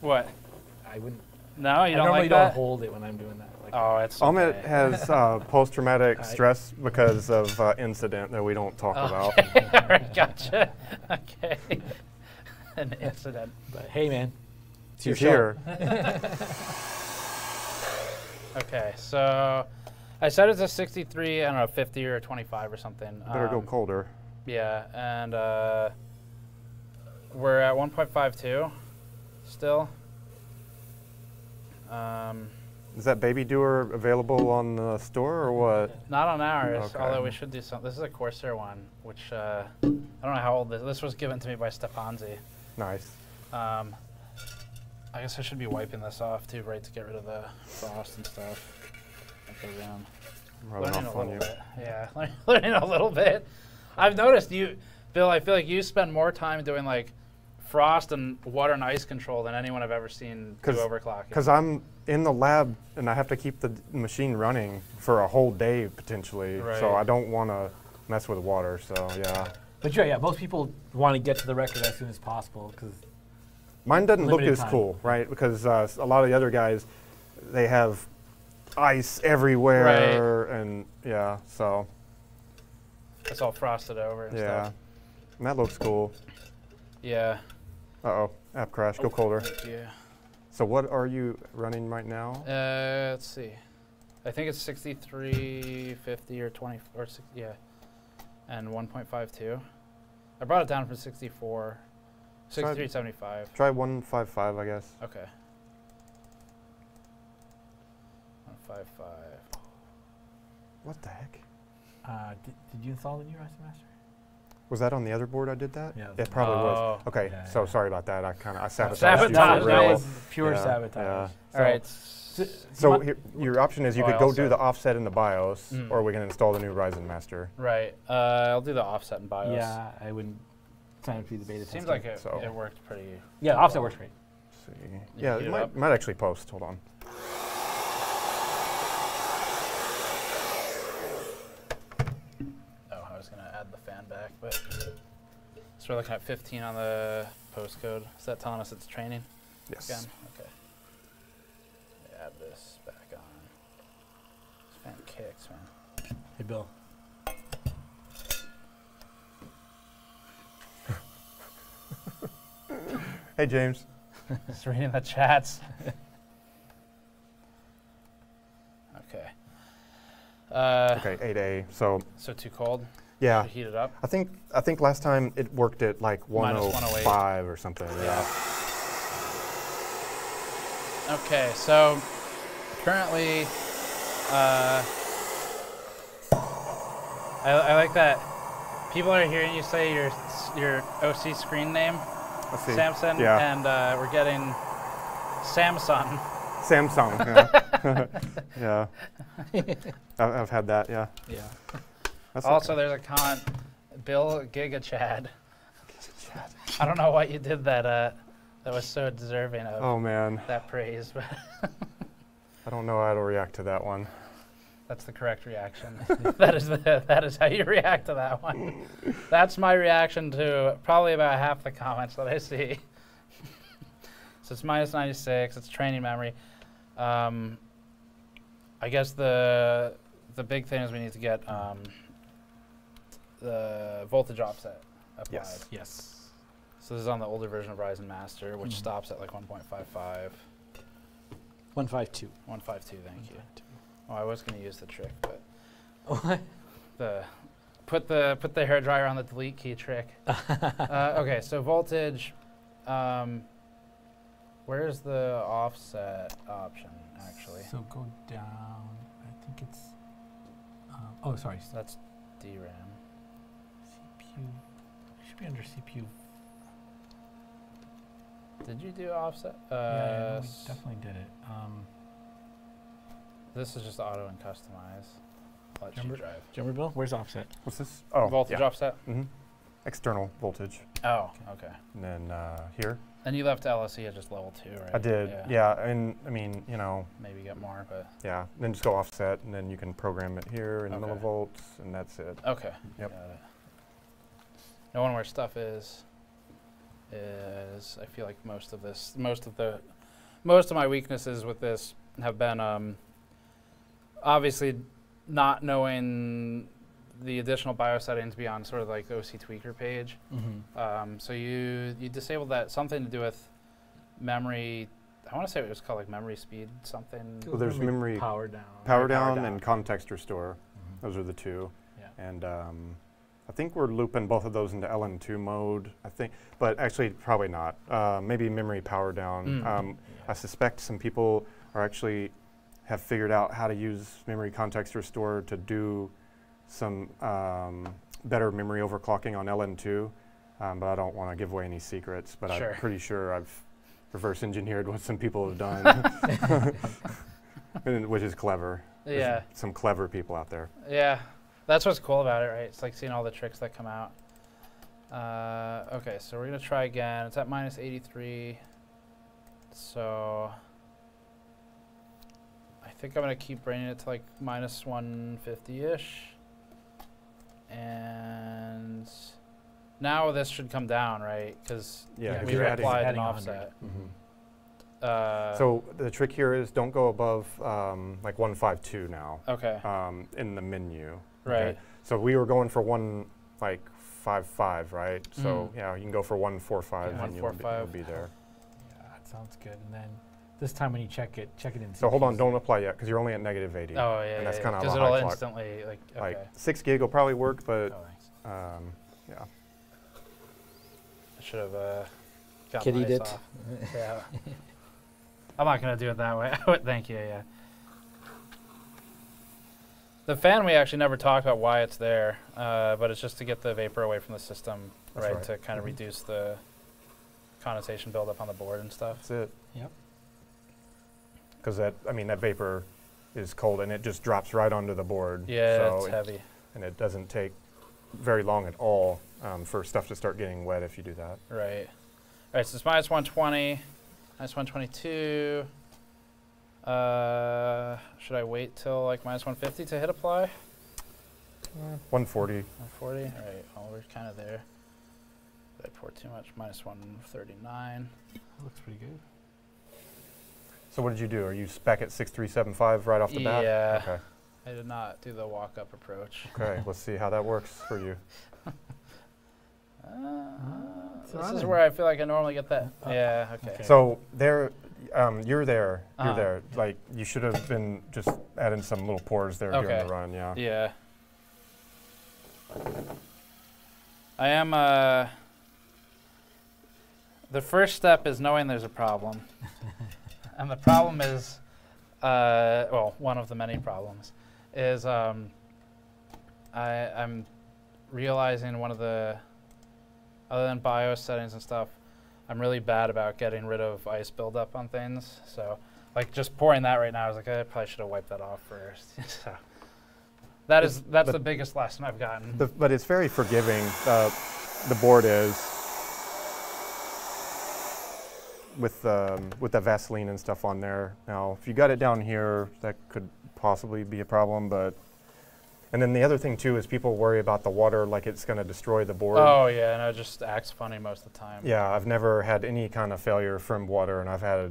What? I wouldn't. No, you don't normally like that. I don't hold it when I'm doing that. Like oh, it's. Amit okay. has post-traumatic stress because of incident that we don't talk okay. about. All right, gotcha. Okay. An incident. But hey, man. It's your show. Okay, so. I said it's a 63, I don't know, 50 or 25 or something. Better go colder. Yeah, and we're at 1.52 still. Is that baby doer available on the store or what? Not on ours, okay. Although we should do something. This is a Corsair one, which I don't know how old this is. This was given to me by Stefanzi. Nice. I guess I should be wiping this off too, right, to get rid of the frost and stuff. Learning a little bit. Yeah, learning a little bit. I've noticed you, Bill, I feel like you spend more time doing like frost and water and ice control than anyone I've ever seen do overclocking. Because I'm in the lab and I have to keep the machine running for a whole day potentially. Right. So I don't want to mess with water. So yeah. But yeah, most people want to get to the record as soon as possible because mine doesn't look as cool, right? Because a lot of the other guys, they have ice everywhere, right. And yeah, so it's all frosted over and yeah. stuff. And that looks cool. Yeah. Uh-oh, app crash, go colder. Yeah. So what are you running right now? Let's see. I think it's 63, 50, or 20, or 60, yeah, and 1.52. I brought it down from 64, 63.75. Try 155, I guess. Okay. 5.5. What the heck? Did you install the new Ryzen Master? Was that on the other board I did that? Yeah. It probably was. Okay, yeah, so yeah. Sorry about that. I sabotaged you. Really. Pure yeah, sabotage. Yeah. All right. So here, your option is you could go do the offset in the BIOS, or we can install the new Ryzen Master. Right. I'll do the offset in BIOS. Yeah, I wouldn't sign up to the beta testing. Seems like it, it worked pretty Yeah, well. Offset worked great. Let's see. Yeah, it might actually post. Hold on. But so we're looking at 15 on the postcode. Is that telling us it's training? Yes. Again? Okay. Add this back on. This fan kicks, man. Hey, Bill. Hey, James. Just reading the chats. Okay. Okay, 8A. So too cold. Yeah, heat it up. I think last time it worked at like 105 or something. Yeah. Okay, so currently, I like that people are hearing you say your OC screen name, Samson, yeah. And we're getting Samsung. Samsung. Yeah. Yeah. I've had that. Yeah. Yeah. That's also, okay. There's a comment, Bill Giga Chad. Giga Chad. I don't know what you did that. That was so deserving of. Oh man. That praise. But I don't know how to react to that one. That's the correct reaction. that is how you react to that one. That's my reaction to probably about half the comments that I see. So it's -96. It's training memory. I guess the big thing is we need to get. The voltage offset applied. Yes. Yes. So this is on the older version of Ryzen Master, which stops at like 1.55. 152. 152. Thank you. Oh, I was going to use the trick, but what? The put the hairdryer on the delete key trick. Okay, so voltage. Where's the offset option, actually? So go down, I think it's, oh, sorry. That's DRAM. CPU, it should be under CPU. Did you do offset? Yeah, we definitely did it. This is just auto and customize. Let you drive. Do you remember, Bill? Where's offset? What's this? Oh, voltage offset? Mm-hmm. External voltage. Oh, okay. And then here. And you left LSE at just level 2, right? I did, yeah. And I mean, you know. Maybe get more, but. Yeah, and then just go offset, and then you can program it here in millivolts, and that's it. Okay, yep. Got it. Knowing where stuff is I feel like most of my weaknesses with this have been obviously not knowing the additional BIOS settings beyond sort of like the OC tweaker page. Mm-hmm. So you disabled that, something to do with memory. I want to say it was called like memory speed something. Well, there's memory power down and context restore. Mm-hmm. Those are the two. Yeah. And I think we're looping both of those into LN2 mode. I think, but actually probably not. Maybe memory power down. Mm-hmm. I suspect some people are actually have figured out how to use memory context restore to do some better memory overclocking on LN2, but I don't want to give away any secrets, but sure. I'm pretty sure I've reverse engineered what some people have done, which is clever. Yeah. There's some clever people out there. Yeah, that's what's cool about it, right? It's like seeing all the tricks that come out. Okay, so we're gonna try again. It's at minus 83, so I think I'm gonna keep bringing it to like minus 150-ish. And now this should come down, right? Because we applied an offset. Mm-hmm. So the trick here is don't go above like 152 now. Okay. In the menu. Right. Okay? So we were going for 155, right? Mm. So yeah, you can go for 145. Yeah. 145 will be there. Yeah, that sounds good. And then this time when you check it in. So hold on, don't apply yet, because you're only at negative 80. Oh, yeah, and that's kind of a high clock. Because it'll instantly, like, okay. Like, 6 gig will probably work, but, yeah. I should have gotten the ice off. Yeah. I'm not going to do it that way. Thank you, yeah. The fan, we actually never talked about why it's there, but it's just to get the vapor away from the system, right? To kind of reduce the condensation buildup on the board and stuff. That's it. Yep. Because that vapor is cold and it just drops right onto the board. Yeah, so it's heavy. And it doesn't take very long at all for stuff to start getting wet if you do that. Right. All right, so it's minus 120, minus 122. Should I wait till like minus 150 to hit apply? 140. 140, all right, well, we're kind of there. Did I pour too much? Minus 139. That looks pretty good. So what did you do? Are you spec at 6375 right off the bat? Yeah. Okay. I did not do the walk-up approach. Okay, let's see how that works for you. This is where I feel like I normally get that. Yeah, okay. So there, you're there, you're there. Like, you should have been just adding some little pores there during the run, yeah. Yeah. I am, the first step is knowing there's a problem. And the problem is, well, one of the many problems is I'm realizing one of the, other than BIOS settings and stuff, I'm really bad about getting rid of ice buildup on things. So like just pouring that right now, I was like, I probably should have wiped that off first. So that's the biggest lesson I've gotten. But it's very forgiving, the board is. With the Vaseline and stuff on there. Now, if you got it down here, that could possibly be a problem, but... And then the other thing, too, is people worry about the water like it's going to destroy the board. Oh, yeah, and it just acts funny most of the time. Yeah, I've never had any kind of failure from water, and I've had,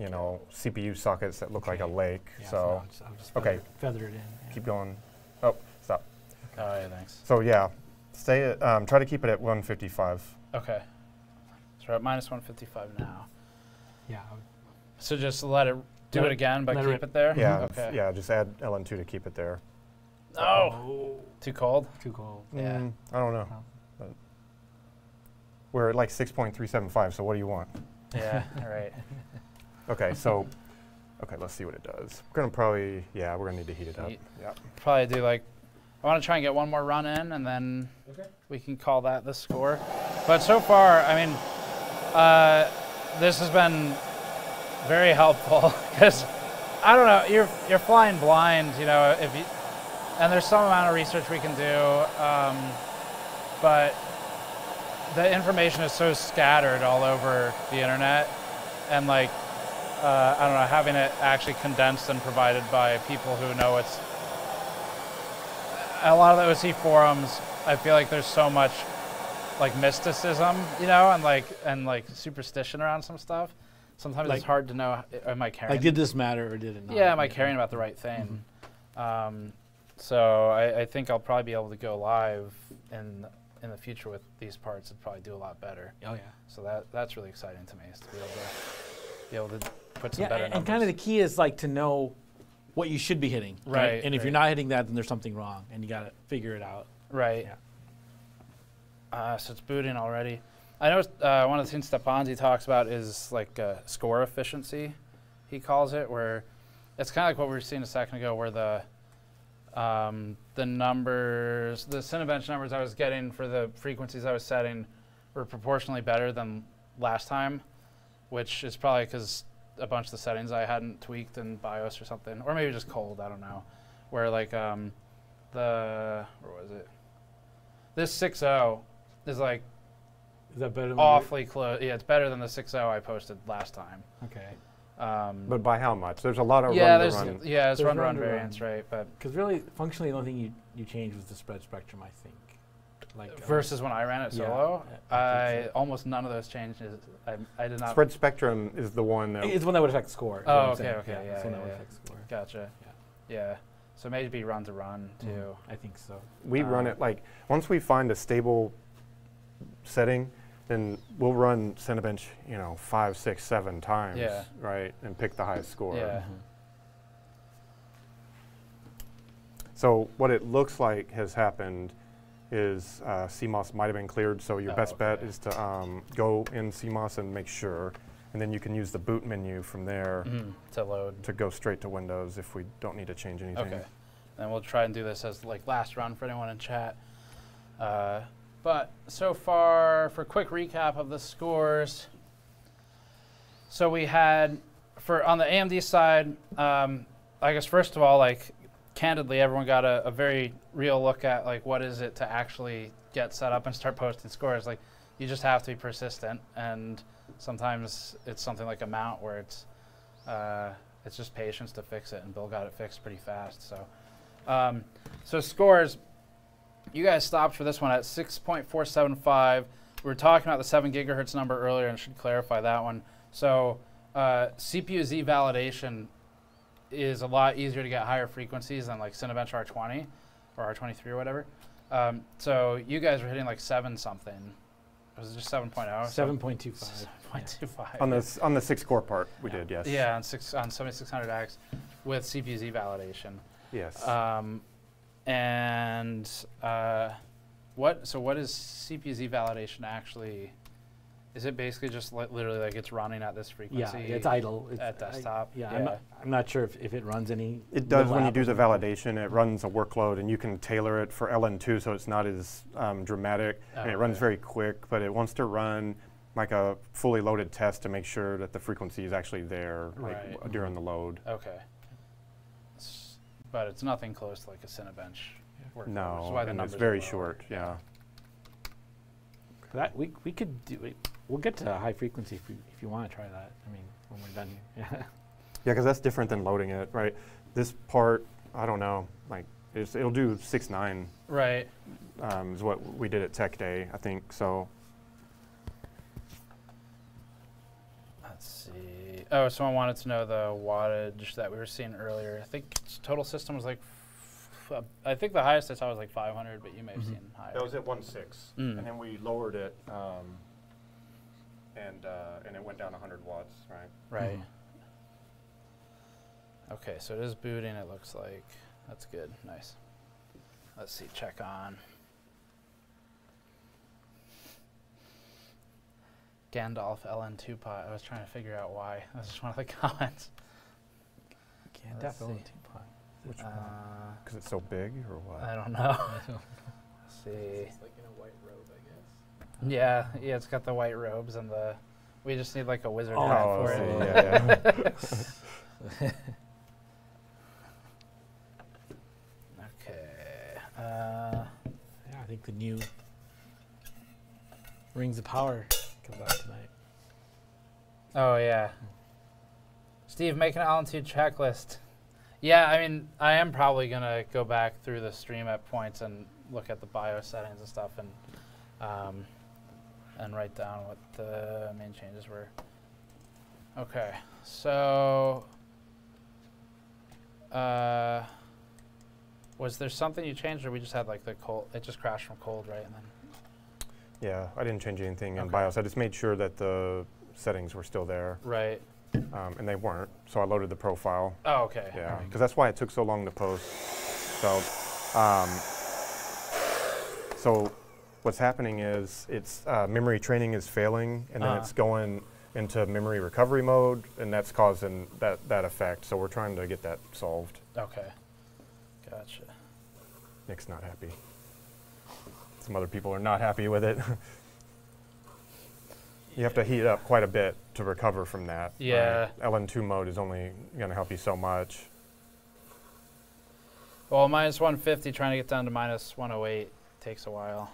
you know, CPU sockets that look like a lake, yeah, so... I'm just feathered in. Yeah. Keep going. Oh, stop. Okay. Oh, yeah, thanks. So, yeah, stay at, try to keep it at 155. Okay. We're at minus 155 now. Yeah. So just let it do it again, but keep it there? Yeah, okay. Yeah, just add LN2 to keep it there. Oh! Too cold? Too cold. Yeah. I don't know. But we're at like 6.375, so what do you want? Yeah, all right. Okay, so okay, let's see what it does. We're gonna probably, yeah, we're gonna need to heat it up. Yep. Probably do like, I want to try and get one more run in, and then we can call that the score. But so far, I mean, this has been very helpful because I don't know, you're flying blind, you know. If you, and there's some amount of research we can do, but the information is so scattered all over the internet, and like, I don't know, having it actually condensed and provided by people who know it's. A lot of the OC forums, I feel like there's so much like mysticism, you know, and like superstition around some stuff. Sometimes like, it's hard to know, am I caring? Like, did this matter or did it not? Yeah, am I caring about the right thing? Mm-hmm. So I think I'll probably be able to go live in the future with these parts and probably do a lot better. Oh yeah. So that's really exciting to me, is to be able to put some better numbers. And kind of the key is like to know what you should be hitting, right? And if you're not hitting that, then there's something wrong, and you got to figure it out. Right. Yeah. So it's booting already. I know one of the things Stepanzi talks about is like score efficiency, he calls it, where it's kind of like what we were seeing a second ago, where the numbers, the Cinebench numbers I was getting for the frequencies I was setting were proportionally better than last time, which is probably because a bunch of the settings I hadn't tweaked in BIOS or something, or maybe just cold, I don't know, where like where was it? This 6.0 is like, is that better than awfully close. Yeah, it's better than the 6.0 I posted last time. Okay. But by how much? There's a lot of run-to-run. Yeah, it's run-to-run variance, right? Because really, functionally, the only thing you changed was the spread spectrum, I think. Like versus when I ran it solo, yeah, I almost none of those changes. I did not. Spread spectrum is the one that it's one that would affect score. Oh, okay, yeah, it's one that would affect score. Gotcha. Yeah. So maybe run to run too. Mm-hmm. I think so. We run it like once we find a stable setting, then we'll run Cinebench, you know, 5, 6, 7 times, right, and pick the highest score. Yeah. Mm-hmm. So what it looks like has happened is CMOS might have been cleared, so your best bet is to go in CMOS and make sure, and then you can use the boot menu from there to load, to go straight to Windows if we don't need to change anything. Okay, and we'll try and do this as like last round for anyone in chat. But so far, for a quick recap of the scores, so we had on the AMD side, I guess first of all, like, candidly, everyone got a very real look at like what is it to actually get set up and start posting scores. Like, you just have to be persistent, and sometimes it's something like a mount where it's just patience to fix it, and Bill got it fixed pretty fast. So, so scores, you guys stopped for this one at 6.475. We were talking about the 7 GHz number earlier, and should clarify that one. So CPU Z validation is a lot easier to get higher frequencies than like Cinebench R20 or R23 or whatever. So you guys were hitting like 7 something. Was it just 7.0? 7.25. 7.25. On the 6 core part, we did, yes. Yeah, on 7600X with CPU-Z validation. Yes. And what is CPU-Z validation actually? Is it basically just literally like it's running at this frequency? Yeah, it's idle. It's at desktop? I'm not sure if it runs any. It does when you do the validation. It runs a workload, and you can tailor it for LN2 so it's not as dramatic. And it runs very quick, but it wants to run like a fully loaded test to make sure that the frequency is actually there like during the load. Okay. But it's nothing close to like a Cinebench workload. No, which is why the numbers are very short, yeah. That we could do it. We'll get to high frequency if you want to try that. I mean, when we're done here. Yeah, because that's different than loading it, right? This part, I don't know, like it'll do 6.9. Right. Is what we did at Tech Day, I think. So let's see. Oh, someone wanted to know the wattage that we were seeing earlier. I think total system was like. I think the highest I saw was like 500, but you may have seen higher. That was at 1.6, and then we lowered it, and it went down 100 watts, right? Right. Okay, so it is booting. It looks like that's good. Nice. Let's see. Check on. Gandalf LN2 pot. I was trying to figure out why. That was just one of the comments. Gandalf LN2 pot. Which one? Because it's so big or what? I don't know. Let's see. It's like in a white robe, I guess. Yeah, yeah, it's got the white robes and the. We just need like a wizard hat for it. Yeah, yeah. Okay. Yeah, I think the new Rings of Power comes out tonight. Oh yeah. Steve, make an LN2 checklist. Yeah, I mean, I am probably gonna go back through the stream at points and look at the BIOS settings and stuff, and write down what the main changes were. Okay, so was there something you changed, or we just had like the cold? It just crashed from cold, right? And then yeah, I didn't change anything in BIOS. I just made sure that the settings were still there. Right. And they weren't, so I loaded the profile. Oh, okay. Yeah, because that's why it took so long to post. So, so what's happening is it's memory training is failing, and then it's going into memory recovery mode, and that's causing that effect. So we're trying to get that solved. Okay, gotcha. Nick's not happy. Some other people are not happy with it. You have to heat up quite a bit to recover from that. Yeah. LN2 mode is only going to help you so much. Well, minus 150, trying to get down to minus 108 takes a while.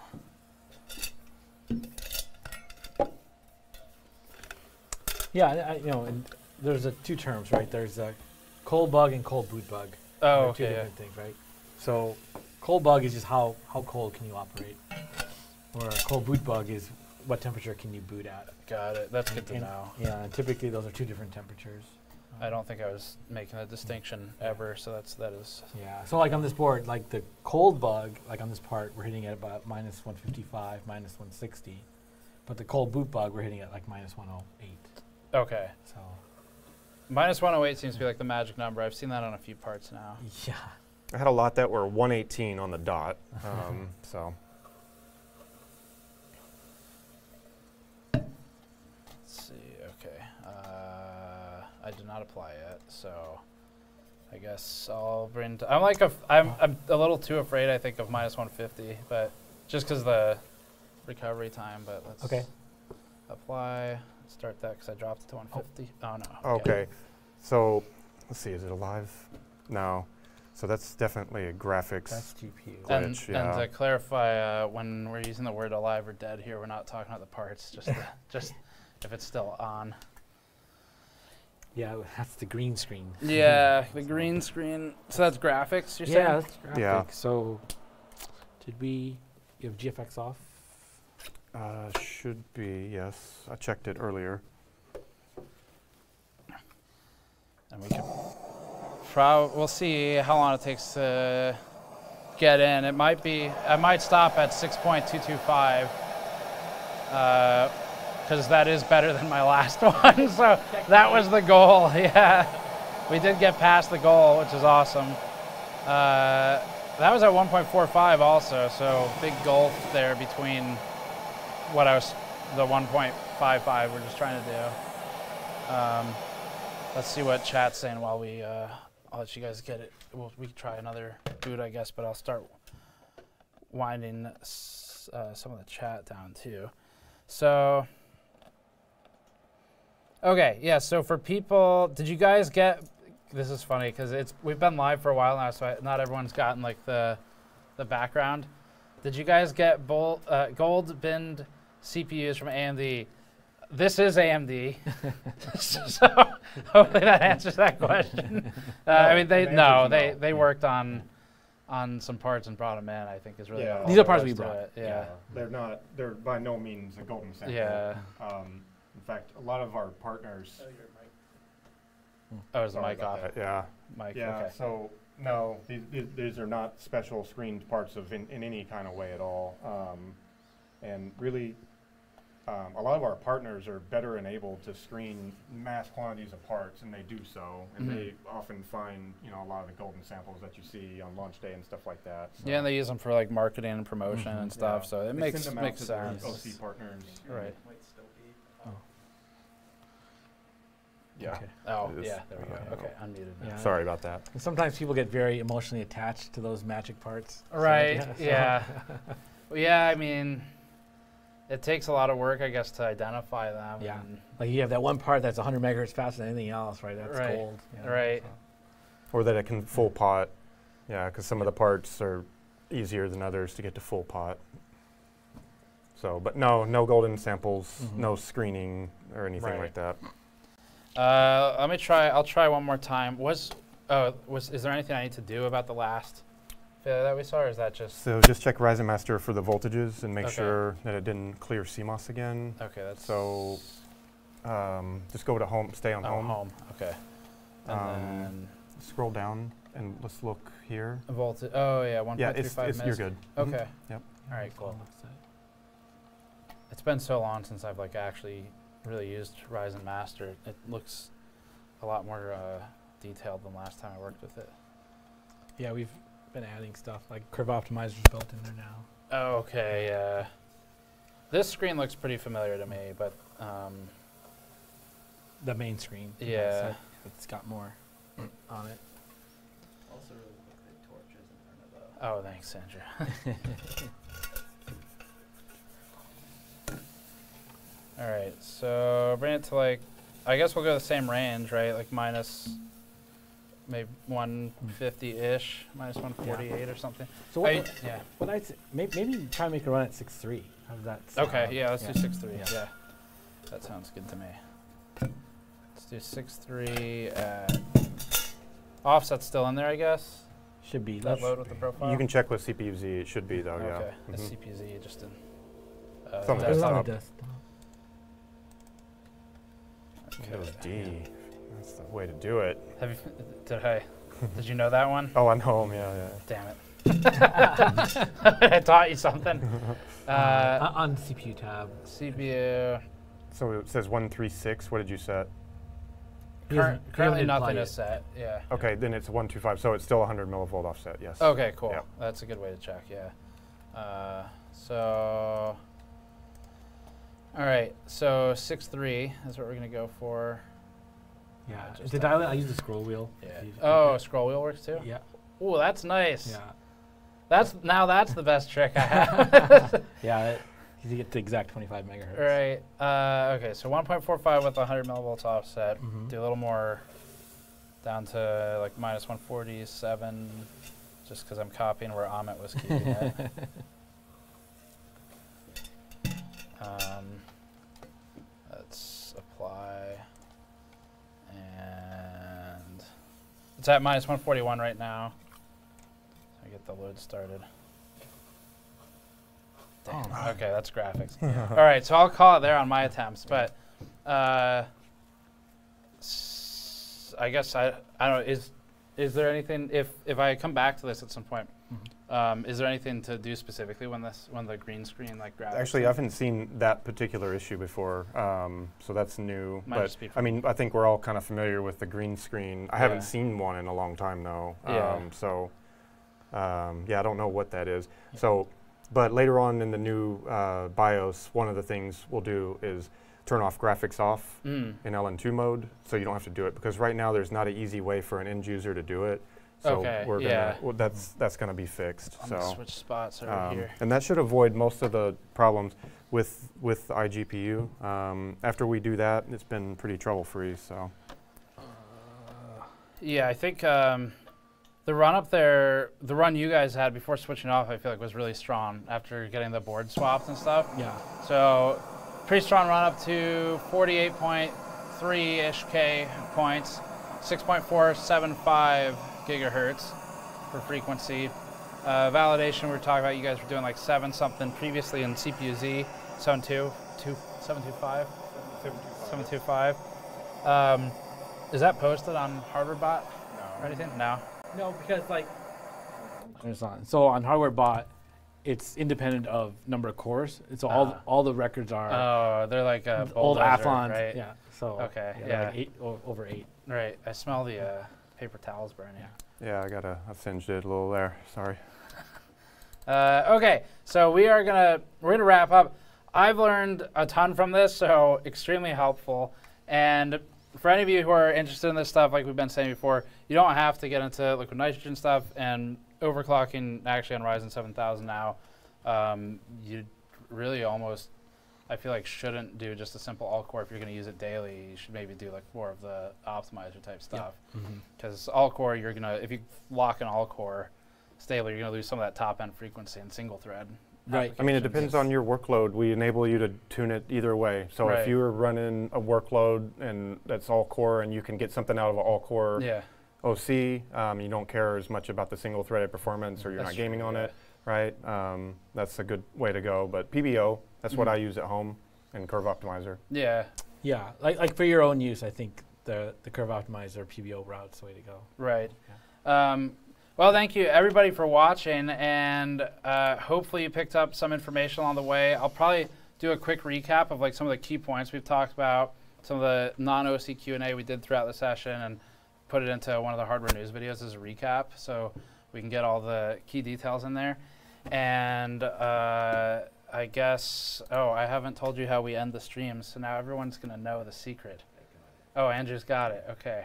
Yeah, I, you know, and there's two terms, right? There's a cold bug and cold boot bug. Oh, okay. Two different things, right? So, cold bug is just how cold can you operate, or a cold boot bug is what temperature can you boot at. Got it. That's good to know. Yeah, and typically those are two different temperatures. I don't think I was making a distinction ever, so that is. Yeah. So like on this board, like the cold bug, like on this part, we're hitting at about minus 155, minus 160, but the cold boot bug, we're hitting at like minus 108. Okay. So minus 108 seems to be like the magic number. I've seen that on a few parts now. Yeah. I had a lot that were 118 on the dot. So. I did not apply it, so I guess I'll bring. I'm a little too afraid, I think, of minus 150, but just because the recovery time. But let's apply. Start that because I dropped it to 150. Oh no. Okay, so let's see. Is it alive? No. So that's definitely a graphics. That's GPU. And to clarify, when we're using the word alive or dead here, we're not talking about the parts. Just just if it's still on. Yeah, that's the green screen. Yeah, the green screen. So that's graphics, you're saying? Yeah, that's graphics. Yeah. So did you have GFX off? Should be, yes. I checked it earlier. And we can we'll see how long it takes to get in. It might be, I might stop at 6.225. Because that is better than my last one, so that was the goal. Yeah, we did get past the goal, which is awesome. That was at 1.45 also, so big gulf there between what I was, the 1.55 we're just trying to do. Let's see what chat's saying while we. I'll let you guys get it. We can try another boot, I guess, but I'll start winding some of the chat down too. So. Okay, yeah, so for people, did you guys get, this is funny because we've been live for a while now, so not everyone's gotten like the background. Did you guys get gold binned CPUs from AMD? This is AMD, so hopefully that answers that question. I mean, they worked on some parts and brought them in, I think is really all these are parts we brought. Yeah, they're by no means a golden sample. Yeah. In fact, a lot of our partners. Oh, is the mic off? Yeah. Mic. Yeah. Okay. So no, these are not special screened parts of in any kind of way at all. And really, a lot of our partners are better enabled to screen mass quantities of parts, and they do so. And they often find, you know, a lot of the golden samples that you see on launch day and stuff like that. So yeah, and they use them for like marketing and promotion and stuff. Yeah. So it makes sense. OC partners, right? Might still be Yeah. Okay. Oh, yeah, there we go. Okay, unmuted. Yeah. Sorry about that. And sometimes people get very emotionally attached to those magic parts. Right, so, yeah. Yeah. Well, yeah, I mean, it takes a lot of work, I guess, to identify them. Yeah, like you have that one part that's 100 megahertz faster than anything else, right? That's right. Gold. You know, right. So. Or that it can full pot, yeah, because some of the parts are easier than others to get to full pot. So, but no, no golden samples, no screening or anything like that. Let me try. I'll try one more time. Is there anything I need to do about the last failure that we saw, or is that just? So just check Ryzen Master for the voltages and make sure that it didn't clear CMOS again. Okay, that's so. Just go to home. Stay on home. Home. Okay. And then scroll down and let's look here. Voltage. Oh yeah, 1.35 MISC. You're good. Okay. Yep. All right. Cool. It's been so long since I've like actually really used Ryzen Master. It looks a lot more detailed than last time I worked with it. Yeah, we've been adding stuff like Curve Optimizer's built in there now. Oh, okay, yeah. This screen looks pretty familiar to me, but the main screen. Yeah, it's got more on it. Also, really quick, the torch is in front of the. Oh, thanks, Sandra. All right, so bring it to like, I guess we'll go the same range, right? Like minus maybe 150-ish, minus 148 or something. So what I'd say, maybe try to make a run at 6.3. How does that sound? Okay, yeah, let's do 6.3, yeah. That sounds good to me. Let's do 6.3. Offset's still in there, I guess. Should be. That load with the profile? You can check with CPU-Z, it should be though, yeah. Okay, it's CPU-Z just in desktop. It was D. That's the way to do it. Have you, did you know that one? Oh, I'm home, yeah. Damn it. I taught you something. On the CPU tab. CPU. So it says 136. What did you set? Currently nothing is set, yeah. Okay, then it's 125, so it's still 100 millivolt offset, yes. Okay, cool. Yep. That's a good way to check, yeah. So... All right, so 6.3 is what we're going to go for. Yeah, to dial it, I use the scroll wheel. Yeah. Oh, scroll wheel works too? Yeah. Oh, that's nice. Yeah. Now that's the best trick I have. Yeah, you get the exact 25 megahertz. Right. Okay, so 1.45 with 100 millivolts offset. Do a little more down to like minus 147, just because I'm copying where Amit was keeping it. Let's apply, and it's at minus 141 right now. So I get the load started. Damn. Oh, okay, that's graphics. All right, so I'll call it there on my attempts, but I guess I don't know, is there anything, if I come back to this at some point, is there anything to do specifically when the green screen like grabs? Actually, I haven't seen that particular issue before, so that's new. But I mean, I think we're all kind of familiar with the green screen. I haven't seen one in a long time though. So yeah, I don't know what that is. So, but later on in the new BIOS, one of the things we'll do is turn off graphics off in LN2 mode, so you don't have to do it, because right now there's not an easy way for an end user to do it. So we're gonna, well, that's going to be fixed. I'm gonna switch spots over here. And that should avoid most of the problems with iGPU. After we do that, it's been pretty trouble-free. So yeah, I think the run up there, the run you guys had before switching off, I feel like was really strong after getting the board swapped and stuff. Yeah. So pretty strong run up to 48.3-ish K points, 6.475. gigahertz for frequency. Validation, we were talking about, you guys were doing like 7 something previously in CPU-Z, 725. Is that posted on HardwareBot or anything? No. No, because like, so on HardwareBot, it's independent of number of cores. And so all the records are. Oh, they're like a old Athlon, right? Yeah. So okay. Yeah. Like 8 over 8. Right. I smell the. Paper towels burning. Yeah, I singed it a little there. Sorry. Okay, so we're gonna wrap up. I've learned a ton from this, so extremely helpful. And for any of you who are interested in this stuff, like we've been saying before, you don't have to get into liquid nitrogen stuff and overclocking. Actually, on Ryzen 7000 now, you really almost, I feel like, shouldn't do just a simple all-core if you're going to use it daily. You should maybe do like more of the optimizer type stuff, because all-core, you're gonna, if you lock an all-core stable, you're going to lose some of that top-end frequency in single-thread. Right. I mean, it depends on your workload. We enable you to tune it either way. So if you are running a workload and that's all-core, and you can get something out of an all-core OC, you don't care as much about the single-threaded performance, or you're not gaming on it. Right. That's a good way to go. But PBO, that's what I use at home, and Curve Optimizer. Yeah. Yeah. Like for your own use, I think the Curve Optimizer PBO route's the way to go. Right. Yeah. Well, thank you everybody for watching, and hopefully you picked up some information along the way. I'll probably do a quick recap of like some of the key points we've talked about, some of the non-OC Q&A we did throughout the session, and put it into one of the hardware news videos as a recap, so we can get all the key details in there. And I guess, oh, I haven't told you how we end the stream, so now everyone's going to know the secret. Oh, Andrew's got it. Okay.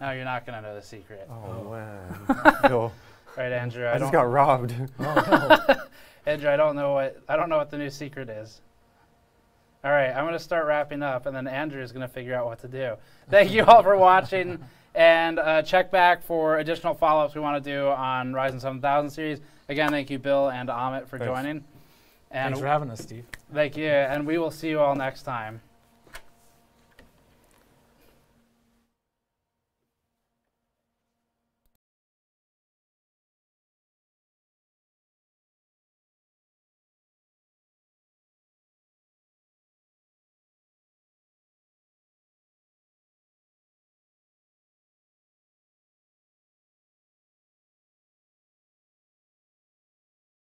No, you're not going to know the secret. Oh, wow. Right, Andrew. I just got robbed. Oh, no. Andrew, I don't know what the new secret is. All right, I'm going to start wrapping up, and then Andrew is going to figure out what to do. Thank you all for watching, and check back for additional follow-ups we want to do on Ryzen 7000 series. Again, thank you, Bill and Amit, for joining. And thanks for having us, Steve. Thank you, and we will see you all next time.